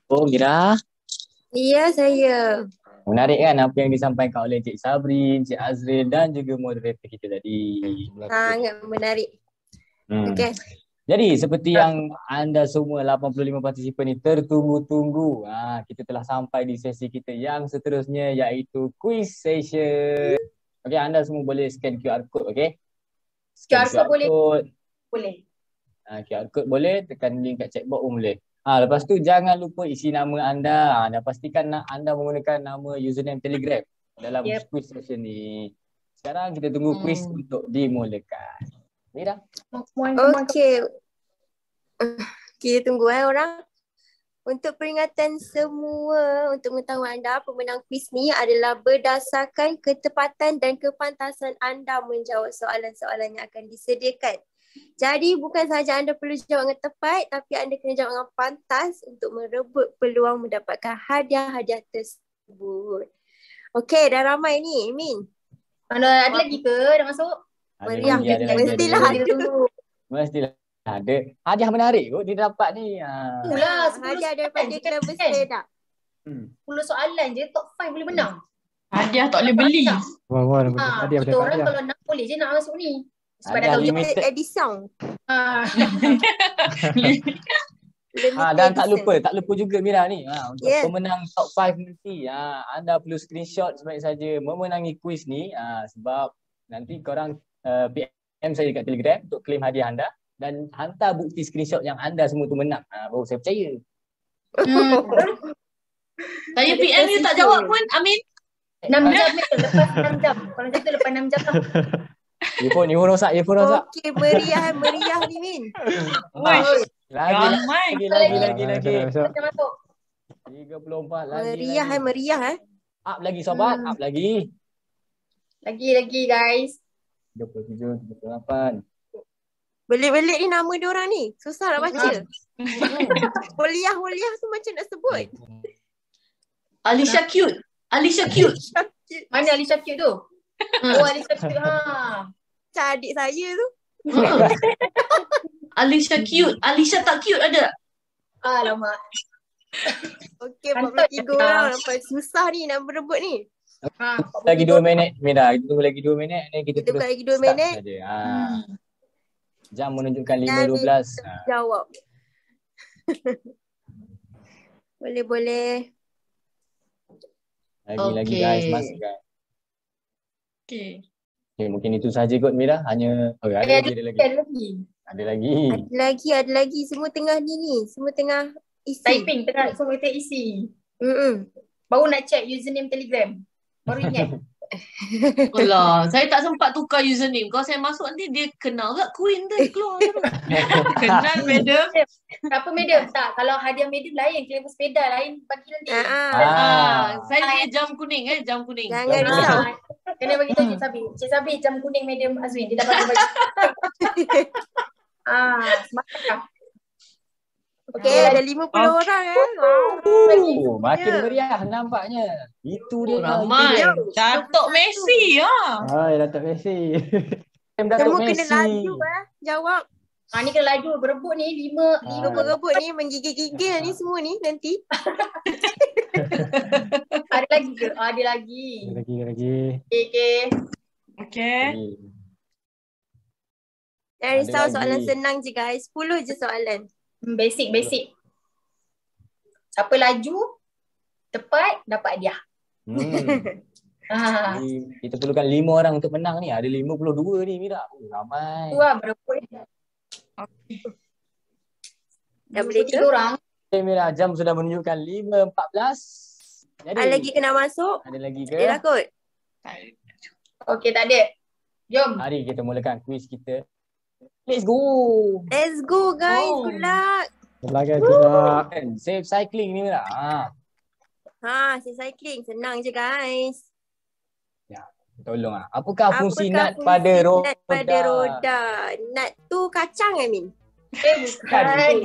Oh, Mira. Ya, saya. Menarik kan apa yang disampaikan oleh Encik Sabri, Encik Azril dan juga moderator kita tadi. Sangat menarik. Okey. Jadi seperti yang anda semua 85 partisipan ni tertunggu-tunggu, kita telah sampai di sesi kita yang seterusnya iaitu quiz session. Okey, anda semua boleh scan QR code, okey? QR code boleh. Boleh. QR code boleh, tekan link kat checkbox pun boleh. Lepas tu jangan lupa isi nama anda dan pastikan anda menggunakan nama username Telegram dalam quiz session ni. Sekarang kita tunggu quiz untuk dimulakan. Mira. Okey. Kita tunggu orang. Untuk peringatan semua, untuk mengetahui anda, pemenang kuis ni adalah berdasarkan ketepatan dan kepantasan anda menjawab soalan-soalan yang akan disediakan. Jadi bukan sahaja anda perlu jawab dengan tepat, tapi anda kena jawab dengan pantas untuk merebut peluang mendapatkan hadiah-hadiah tersebut. Okey, dah ramai ni, Min. Ada lagi ke? Dah masuk? Meriah. Mestilah ada. Mestilah ada. Hadiah menarik kot dia dapat ni. Itulah, hadiah daripada Clever Speda. 10 soalan je, top 5 boleh menang. Hadiah tak boleh beli. Wah, hadiah betul. Orang kalau nak boleh je nak masuk ni. Sebab dah tahu limited edition. Dan tak lupa juga Mira ni. Untuk pemenang top 5 nanti, anda perlu screenshot sebaik saja memenangi kuis ni sebab nanti korang PM saya dekat Telegram untuk claim hadiah anda dan hantar bukti screenshot yang anda semua tu menang. Baru saya percaya. Saya PM ni tak jawab pun, Amin. 6 jam lepas 6 jam. Kalau saya tu lepas 6 jam. Dia pun rosak. Okey, meriah ni, Min. Lagi. 34 lagi. Meriah. Up lagi sobat, up lagi. Lagi guys. 37, 38. Belik-belik ni nama diorang ni. Susah nak baca. Holiah tu macam nak sebut. Alisha cute. Mana Alisha cute tu? Oh, Alisha cute. Macam adik saya tu. Alisha cute. Alisha tak cute ada? Alamak. Okey, 43 orang. Susah ni nak berebut ni. Lagi 2 minit Mira, kita tunggu lagi 2 minit ni kita tunggu lagi 2 minit. Jam menunjukkan 5.12. Jawab. Boleh. Lagi guys, masih guys. Okey, mungkin itu saja kot Mira, hanya ada lagi. Semua tengah ni. Semua tengah isi. Typing tengah semua kita isi. Baru nak check username Telegram. Baru ingat. Alah, saya tak sempat tukar username. Kalau saya masuk nanti dia kenal tak Queen tu keluar terus. Kenal madam. Apa madam? Tak, kalau hadiah madam lain, Clever Speda lain bagi nanti. Saya dia jam kuning. Jangan risau. Kena bagi tahu Cik Sabri jam kuning madam Azwin dia dah bagi. Semangat. Okey, ada 50 orang makin meriah nampaknya. Itu dia ramai. Datuk Messi. Kamu kena laju jawab. Ni kena laju berebut ni 5 berebut ni menggigil-gigil ni semua ni nanti. Ada lagi. Okey. Jangan risau, soalan senang je guys. 10 je soalan. Basic. Siapa laju, tepat, dapat hadiah. Kita perlukan 5 orang untuk menang ni. Ada 52 ni, Mira. Oh, ramai. Tu lah, berapa ni? Okay. Dah boleh ke? Okay, Mira, jam sudah menunjukkan 5.14. Ada lagi kena masuk? Ada lagi ke? Ada lah kot. Okey, tak ada. Jom. Mari kita mulakan kuis kita. Let's go. Let's go, guys. Oh. Good luck. Good luck, guys. Good luck. Safe cycling ni, Mira. Safe cycling. Senang je, guys. Ya, tolong lah. Apakah fungsi nat pada roda? Nat pada roda. Nat tu kacang, Amin.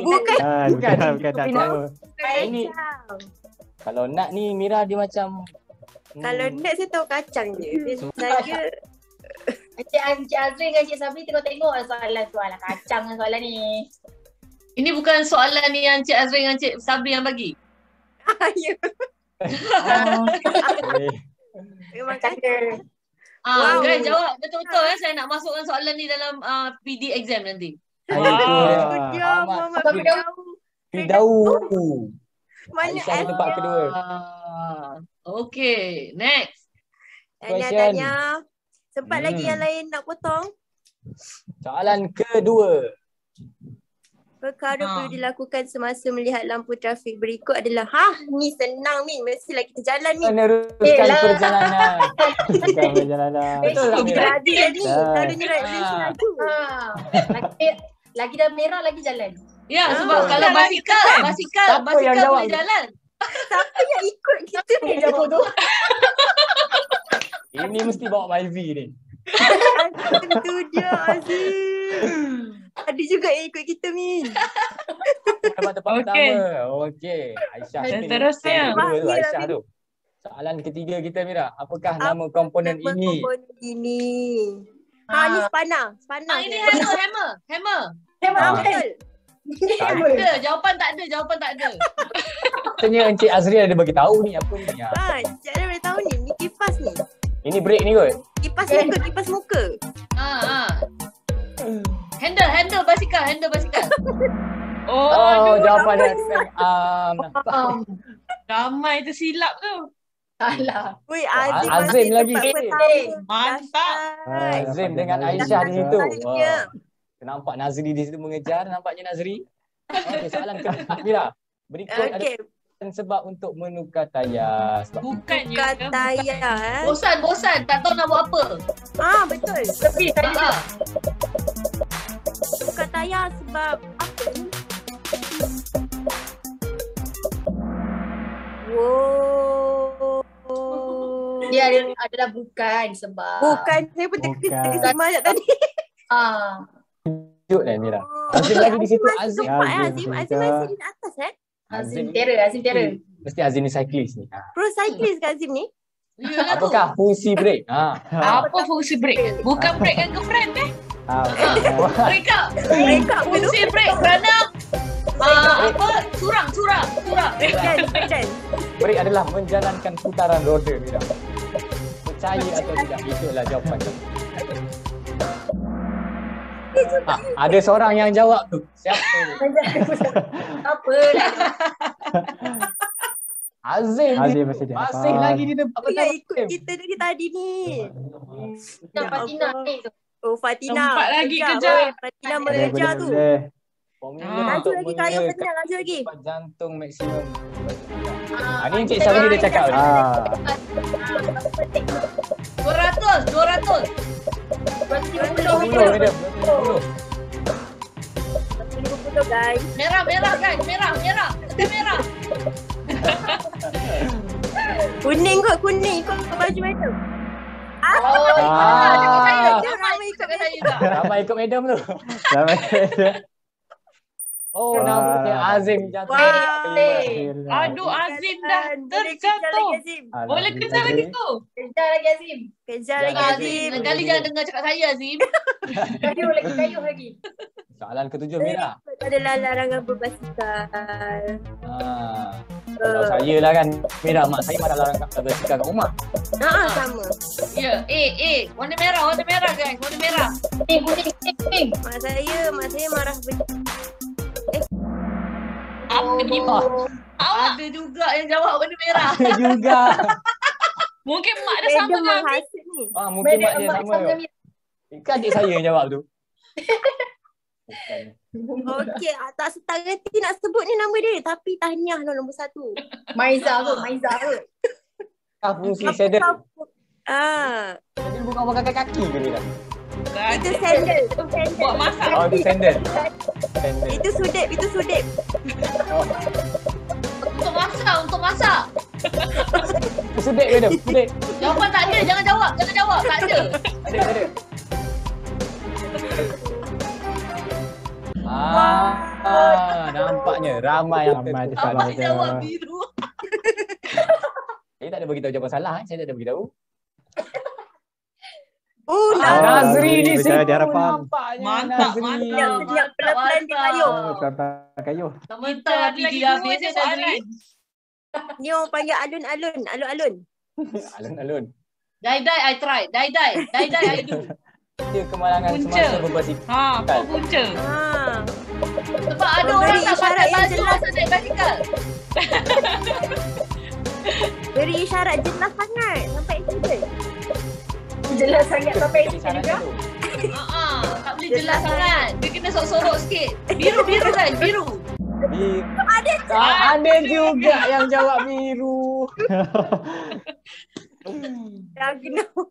Bukan. Ini kalau nat ni, Mira, dia macam... Kalau nat saya tahu kacang je. Saya... Encik Azril dengan Encik Sabri tengok-tengok soalan-soalan kacang dengan soalan ni. Ini bukan soalan ni yang Encik Azril dengan Encik Sabri yang bagi? Ya. Memang kacang. Guys, jawab betul-betul. Saya nak masukkan soalan ni dalam PD exam nanti. Pidau. Mana Aisyah tempat kedua. Okay, next. Tanya-tanya. Sempat lagi yang lain nak potong? Soalan kedua. Perkara perlu dilakukan semasa melihat lampu trafik berikut adalah ni senang, Min. Mestilah kita jalan, Min. Meneruskan perjalanan. Betul lah, Min. Kalau nyerat Malaysia tu. Lagi dah merah, lagi jalan. Ya, sebab kalau basikal boleh jalan. Siapa yang ikut kita ni jawab tu? Ini mesti bawa Myvi ni. Itu dia, Azim. Ada juga yang ikut kita, Min. Dapat tempat pertama. Okey. Aisyah. Terusnya. Aisyah tu. Soalan ketiga kita, Mira. Apakah nama komponen ini? Ini spana. Ini hammer. Hammer. Jawapan tak ada. Katanya Encik Azril ada bagi tahu ni apa ni. Encik Azril ada tahu ni. Ni kipas ni. Ini break ni kot. Kipas muka. Handle basikal, Oh, jawapan ramai tersilap tu. Salah. Woi, Azim lagi. Mantap. Azim dengan Aisyah di situ. Nampak Nazri di situ mengejar, nampaknya Nazri. Okey, soalan keempat, Mira. Berikut ada sebab untuk menukar tayar. Bukan tayar. Bosan. Tak tahu nak buat apa. Betul. Lebih tayar. Tukar tayar sebab apa ni? Dia adalah bukan sebab. Bukan. Saya pun terkesima sekejap tadi. Kejut lah, Mira. Azim lagi di situ. Azim masih di atas, Azim Tera. Mesti Azim ni cyclist ni. Pro cyclist ke Azim ni? Apakah fungsi brake? Apa fungsi brake? Bukan brake dengan girlfriend eh? Break up. Fungsi brake kerana curang. Brake adalah menjalankan putaran roda, Mira. Percaya atau tidak, itulah jawapan. Ada seorang yang jawab tu. Siapa? Apalah. Azim masih lagi di depan. Dia ikut kita dari tadi ni. Fatina ni tu. Fatina. Tempat lagi kejar. Fatina mengejar tu. Laju lagi kayu kejar. Laju lagi. Jantung maksimum. Ini Encik Sabri dia cakap. 200 guys. Merah guys, merah. Merah. Kuning ikut baju madam. Ramai ikut saya juga. Ramai ikut madam tu. Nampaknya Azim jatuh. Aduh, Azim dah terjatuh. Boleh kejar lagi tu. Kejar lagi Azim. Kali jangan dengar cakap saya, Azim. Kayuh lagi. Soalan ke-7, Mira. Adalah larangan berbasikal. Kalau saya lah kan, Mira, mak saya malah larang berbasikal kat rumah. Sama. Ya, warna merah guys, warna merah. Kuning. Mak saya marah. Apa ni? Ada juga yang jawab warna merah. Ada juga. Mungkin mak dia sama dengan Hasid ni. Ah, mungkin mak dia sama. Kan adik saya yang jawab tu. Okey, tak setara ti nak sebut ni nama dia, tapi tahniah lah nombor satu. Maiza tu, Maiza tu. Tak fungsi saddle. Ah. Jadi bukan pakai kaki ke ni dah? Itu sandal. Buat masak. Oh, itu sandal. Itu sudip, itu sudip. Untuk masak, untuk masak. Sudip ke dia? Sudip. Jawapan tak ada, jangan jawab. Jangan jawab, tak ada. Ada, ada. Ah, nampaknya ramai yang tertukar. Abang jawab biru. Saya tak ada beritahu jawapan salah. Saya tak ada beritahu. Oh, Nazri di sini nampaknya. Mantap, mantap. Setiap pelan-pelan dia kayuh. Pelan-pelan kayuh. Kita lagi dia biasa Nazri. Dia orang panggil alun-alun. Alun-alun. Alun-alun. Die-die I try. Die-die. Die-die I do. Dia kemalangan semasa berbasikal. Haa, kau punca. Haa. Sebab ada orang tak pakai baju masa naik basikal. Beri isyarat jelas sangat sampai accident. Jelas sangat sampai accident juga. Haa, tak boleh jelas sangat. Dia kena sorok-sorok sikit. Biru-biru kan? Biru. Ada juga yang jawab biru. Dah kenapa?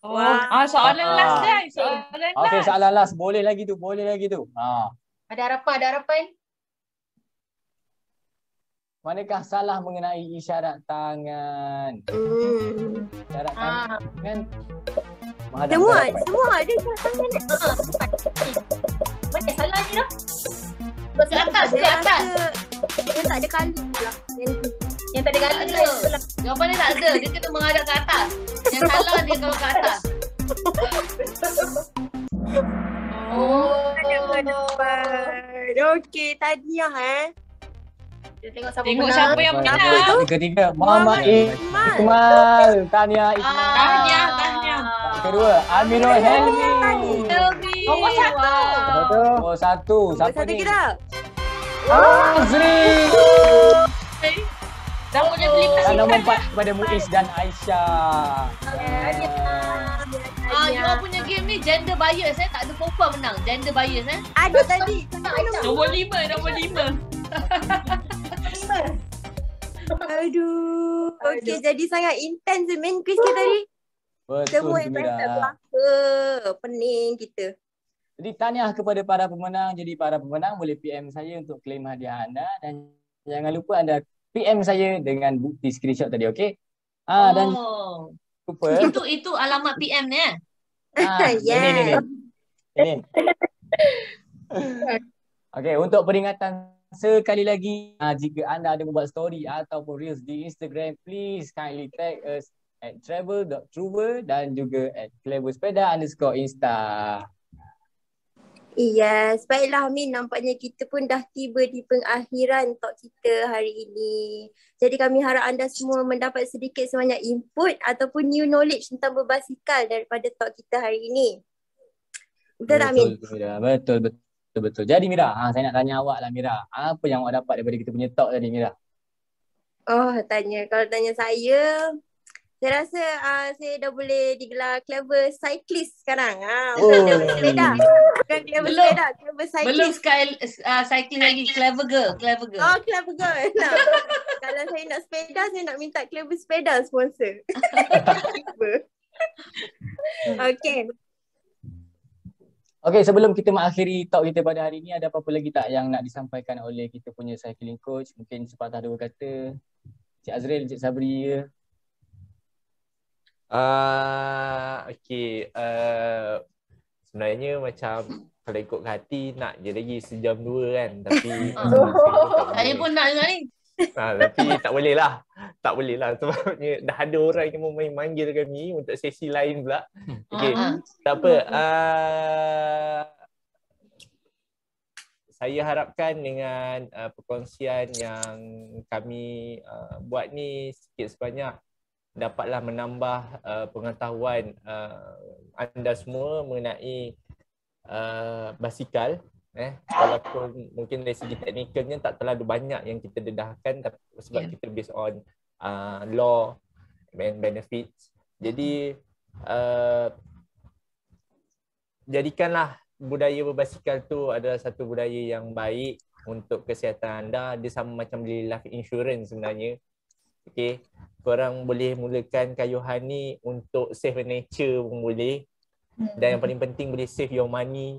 Oh, soalan last kan? Soalan last. Okay, soalan last. Boleh lagi tu, boleh lagi tu. Ada harapan, ada harapan. Manakah salah mengenai isyarat tangan? Isyarat tangan. Semua, semua ada isyarat tangan. Mana salah ni lah? Ke atas, ke atas. Dia tak ada kalung lah. Yang tak ada kalung dia. Jawapan dia tak ada. Dia kena menghadap ke atas. Yang salah dia kalau ke atas. Oh. Okey, tahniah Kita tengok siapa menang. Tengok siapa yang menang. Ketiga, Muhammad Ikmal. Tahniah Ikmal. Tahniah, tahniah. Kedua, Amirul Helmi. Nombor satu. Nombor satu. Siapa ni? Azri. Dah boleh beli pesikan. Nombor empat kepada Muiz dan Aisyah. You all punya game ni gender bias Tak ada perempuan menang. Gender bias Ada tadi. Nombor lima. Nombor lima. Aduh. Okey, jadi sangat intense main quiz kita tadi. Semua yang berapa pening kita. Jadi tahniah kepada para pemenang. Jadi para pemenang boleh PM saya untuk claim hadiah anda. Dan jangan lupa anda PM saya dengan bukti screenshot tadi, okey? Dan lupa. Itu alamat PM ni yeah. Ini. Okey, untuk peringatan sekali lagi, jika anda ada membuat story ataupun reels di Instagram, please kindly tag us at travel.truver dan juga at cleverspeda_insta. Yes, baiklah Amin, nampaknya kita pun dah tiba di pengakhiran talk kita hari ini. Jadi kami harap anda semua mendapat sedikit sebanyak input ataupun new knowledge tentang berbasikal daripada talk kita hari ini. Betul tak Amin? Betul. Jadi Mira, saya nak tanya awak lah Mira. Apa yang awak dapat daripada kita punya talk tadi Mira? Kalau tanya saya, saya rasa saya dah boleh digelar clever cyclist sekarang. Clever sepeda. Bukan clever sepeda, clever cyclist. Belum cycling lagi, clever girl. Clever girl. Oh, clever girl. Nah. Kalau saya nak sepeda, saya nak minta clever sepeda sponsor. Okay. Okay, sebelum kita mengakhiri talk kita pada hari ini, ada apa-apa lagi tak yang nak disampaikan oleh kita punya cycling coach? Mungkin sepatah dua kata. Encik Azril, Encik Sabri ya. Sebenarnya macam kalau ikut hati nak je lagi sejam dua kan, tapi saya pun nak dengar ni. Tapi tak boleh lah. Tak boleh lah sebabnya dah ada orang yang mau manggil kami untuk sesi lain pula. Okey, tak apa. Saya harapkan dengan perkongsian yang kami buat ni sikit sebanyak dapatlah menambah pengetahuan anda semua mengenai basikal Walaupun mungkin dari segi teknikalnya tak terlalu banyak yang kita dedahkan, tapi sebab kita based on law and benefits. Jadi jadikanlah budaya berbasikal tu adalah satu budaya yang baik untuk kesihatan anda. Dia sama macam beli life insurance sebenarnya. Okey, korang boleh mulakan kayuhan ni untuk save nature pun boleh. Dan yang paling penting boleh save your money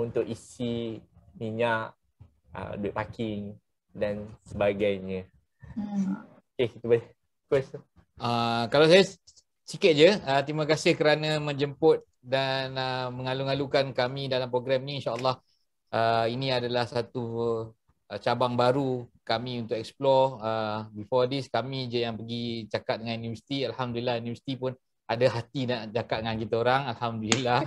untuk isi minyak, duit parking dan sebagainya. Okey, kita boleh question. Kalau saya sikit je, terima kasih kerana menjemput dan mengalu-alukan kami dalam program ni. InsyaAllah ini adalah satu cabang baru kami untuk explore. Before this kami je yang pergi cakap dengan universiti. Alhamdulillah universiti pun ada hati nak cakap dengan kita orang, alhamdulillah.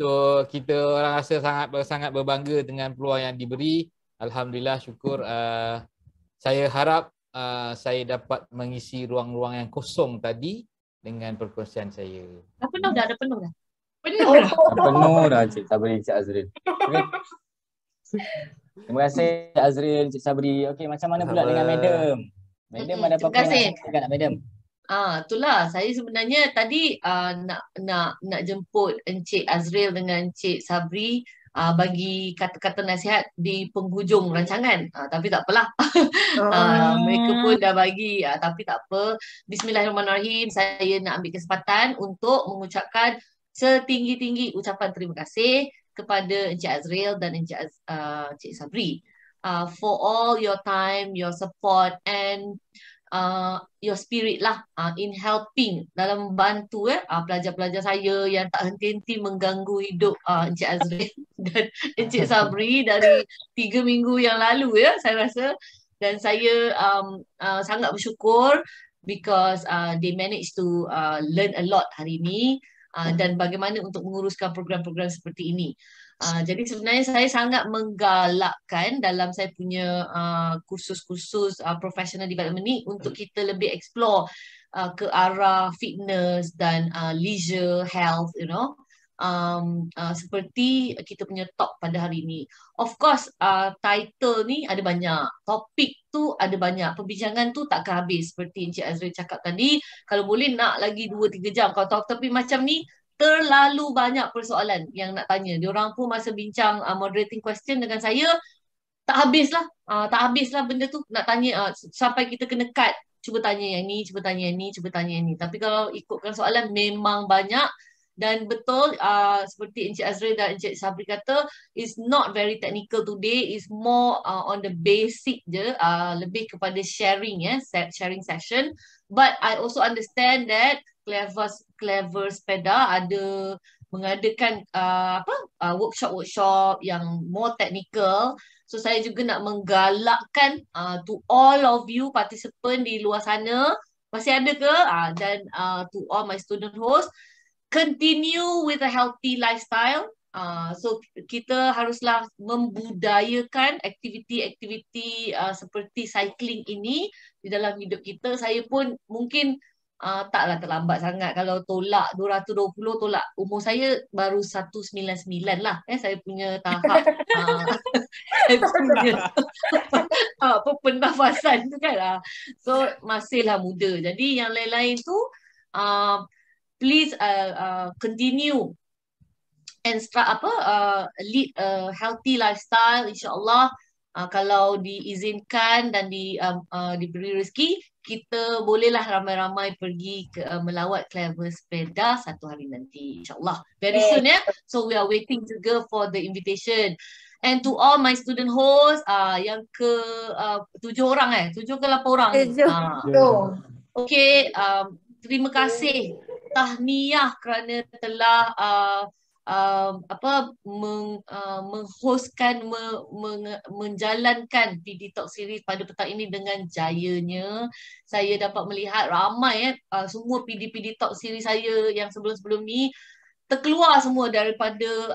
So kita orang rasa sangat berbangga dengan peluang yang diberi, alhamdulillah, syukur. Saya harap saya dapat mengisi ruang-ruang yang kosong tadi dengan perkongsian saya. Dah penuh dah, penuh dah Encik Sabri, Encik Azril. Okay. Terima kasih Azril, Encik Sabri. Okey, macam mana pula dengan madam? Madam ada apa-apa nak cakap nak madam? Itulah saya sebenarnya tadi nak jemput Encik Azril dengan Encik Sabri bagi kata-kata nasihat di penghujung rancangan. Tapi tak apalah. Mereka pun dah bagi, tapi tak apa. Bismillahirrahmanirrahim, saya nak ambil kesempatan untuk mengucapkan setinggi-tinggi ucapan terima kasih kepada Encik Azril dan Encik Sabri for all your time, your support and your spirit lah in helping dalam bantu pelajar-pelajar saya yang tak henti-henti mengganggu hidup Encik Azril dan Encik Sabri dari 3 minggu yang lalu saya rasa. Dan saya sangat bersyukur because they managed to learn a lot hari ini. Dan bagaimana untuk menguruskan program-program seperti ini. Jadi sebenarnya saya sangat menggalakkan dalam saya punya kursus-kursus professional development ni untuk kita lebih explore ke arah fitness dan leisure, health, you know. Seperti kita punya talk pada hari ini. Of course, title ni ada banyak, topik tu ada banyak, perbincangan tu takkan habis. Seperti Encik Azril cakap tadi, kalau boleh nak lagi 2-3 jam kalau talk, tapi macam ni terlalu banyak persoalan yang nak tanya. Diorang pun masa bincang moderating question dengan saya, tak habislah, benda tu nak tanya sampai kita kena cut. Cuba tanya yang ni, cuba tanya yang ni, cuba tanya yang ni. Tapi kalau ikutkan soalan memang banyak. Dan betul seperti Encik Azril dan Encik Sabri kata, it's not very technical today, it's more on the basic je, lebih kepada sharing, sharing session. But I also understand that Clever Speda ada mengadakan workshop-workshop yang more technical. So saya juga nak menggalakkan to all of you participant di luar sana, masih ada ke? Dan to all my student host, continue with a healthy lifestyle. So kita haruslah membudayakan aktiviti-aktiviti seperti cycling ini di dalam hidup kita. Saya pun mungkin taklah terlambat sangat kalau tolak 220, tolak. Umur saya baru 199 lah. Saya punya tahap saya punya pernafasan tu kan. So masihlah muda. Jadi yang lain-lain tu please continue and lead a healthy lifestyle, insyaAllah. Kalau diizinkan dan diberi rezeki, kita bolehlah ramai-ramai pergi ke, melawat Clever Speda satu hari nanti, insyaAllah. Very soon, So we are waiting juga for the invitation. And to all my student hosts, yang ke 7 orang, 7 ke 8 orang. 7. Okay, terima kasih. Tahniah kerana telah menjalankan PD Talk Series pada petang ini dengan jayanya. Saya dapat melihat ramai semua PD Talk Series saya yang sebelum-sebelum ni terkeluar semua daripada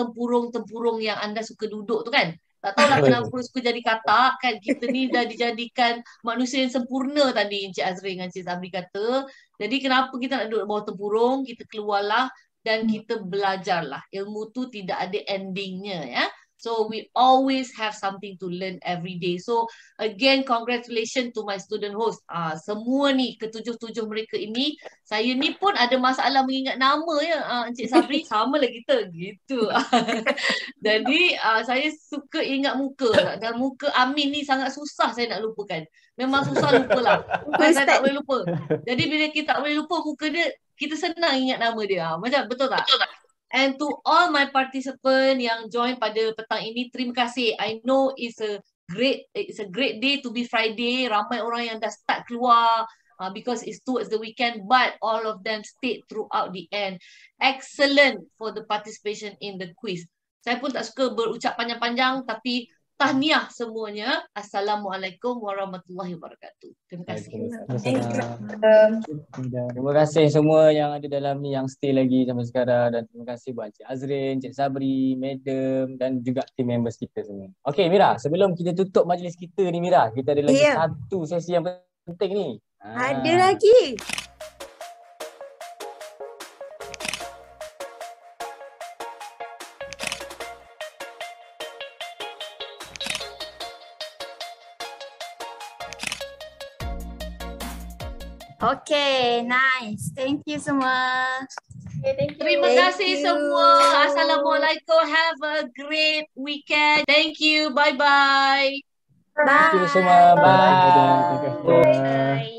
tempurung-tempurung yang anda suka duduk tu kan. Tak tahulah kenapa suka jadi katak kan. Kita ni dah dijadikan manusia yang sempurna tadi Encik Azri dengan Encik Sabri kata. Jadi kenapa kita nak duduk bawah tempurung, kita keluarlah dan kita belajarlah. Ilmu tu tidak ada endingnya, ya. So we always have something to learn every day. So again, congratulations to my student host. Semua ni, ketujuh-tujuh mereka ini, saya ni pun ada masalah mengingat nama, ya. Encik Sabri, sama lah kita. Gitu. Jadi saya suka ingat muka. Dan muka Amin ni sangat susah saya nak lupakan. Memang susah lupalah. Bukan saya tak boleh lupa. Jadi bila kita tak boleh lupa muka dia, kita senang ingat nama dia. Macam betul tak? Betul tak? And to all my participants yang join pada petang ini, terima kasih. I know it's a great day to be Friday. Ramai orang yang dah start keluar because it's towards the weekend, but all of them stayed throughout the end. Excellent for the participation in the quiz. Saya pun tak suka berucap panjang-panjang, tapi tahniah semuanya. Assalamualaikum warahmatullahi wabarakatuh. Terima kasih. Terima kasih semua yang ada dalam ni, yang stay lagi sampai sekarang, dan terima kasih buat Encik Azril, Encik Sabri, Madam dan juga team members kita semua. Okey Mira, sebelum kita tutup majlis kita ni Mira, kita ada lagi satu sesi yang penting ni. Ada lagi. Okay, nice. Thank you semua. Okay, thank you. Terima kasih semua. Assalamualaikum. Have a great weekend. Thank you. Bye-bye. Bye. Thank you semua. Bye. Bye. Bye. Bye.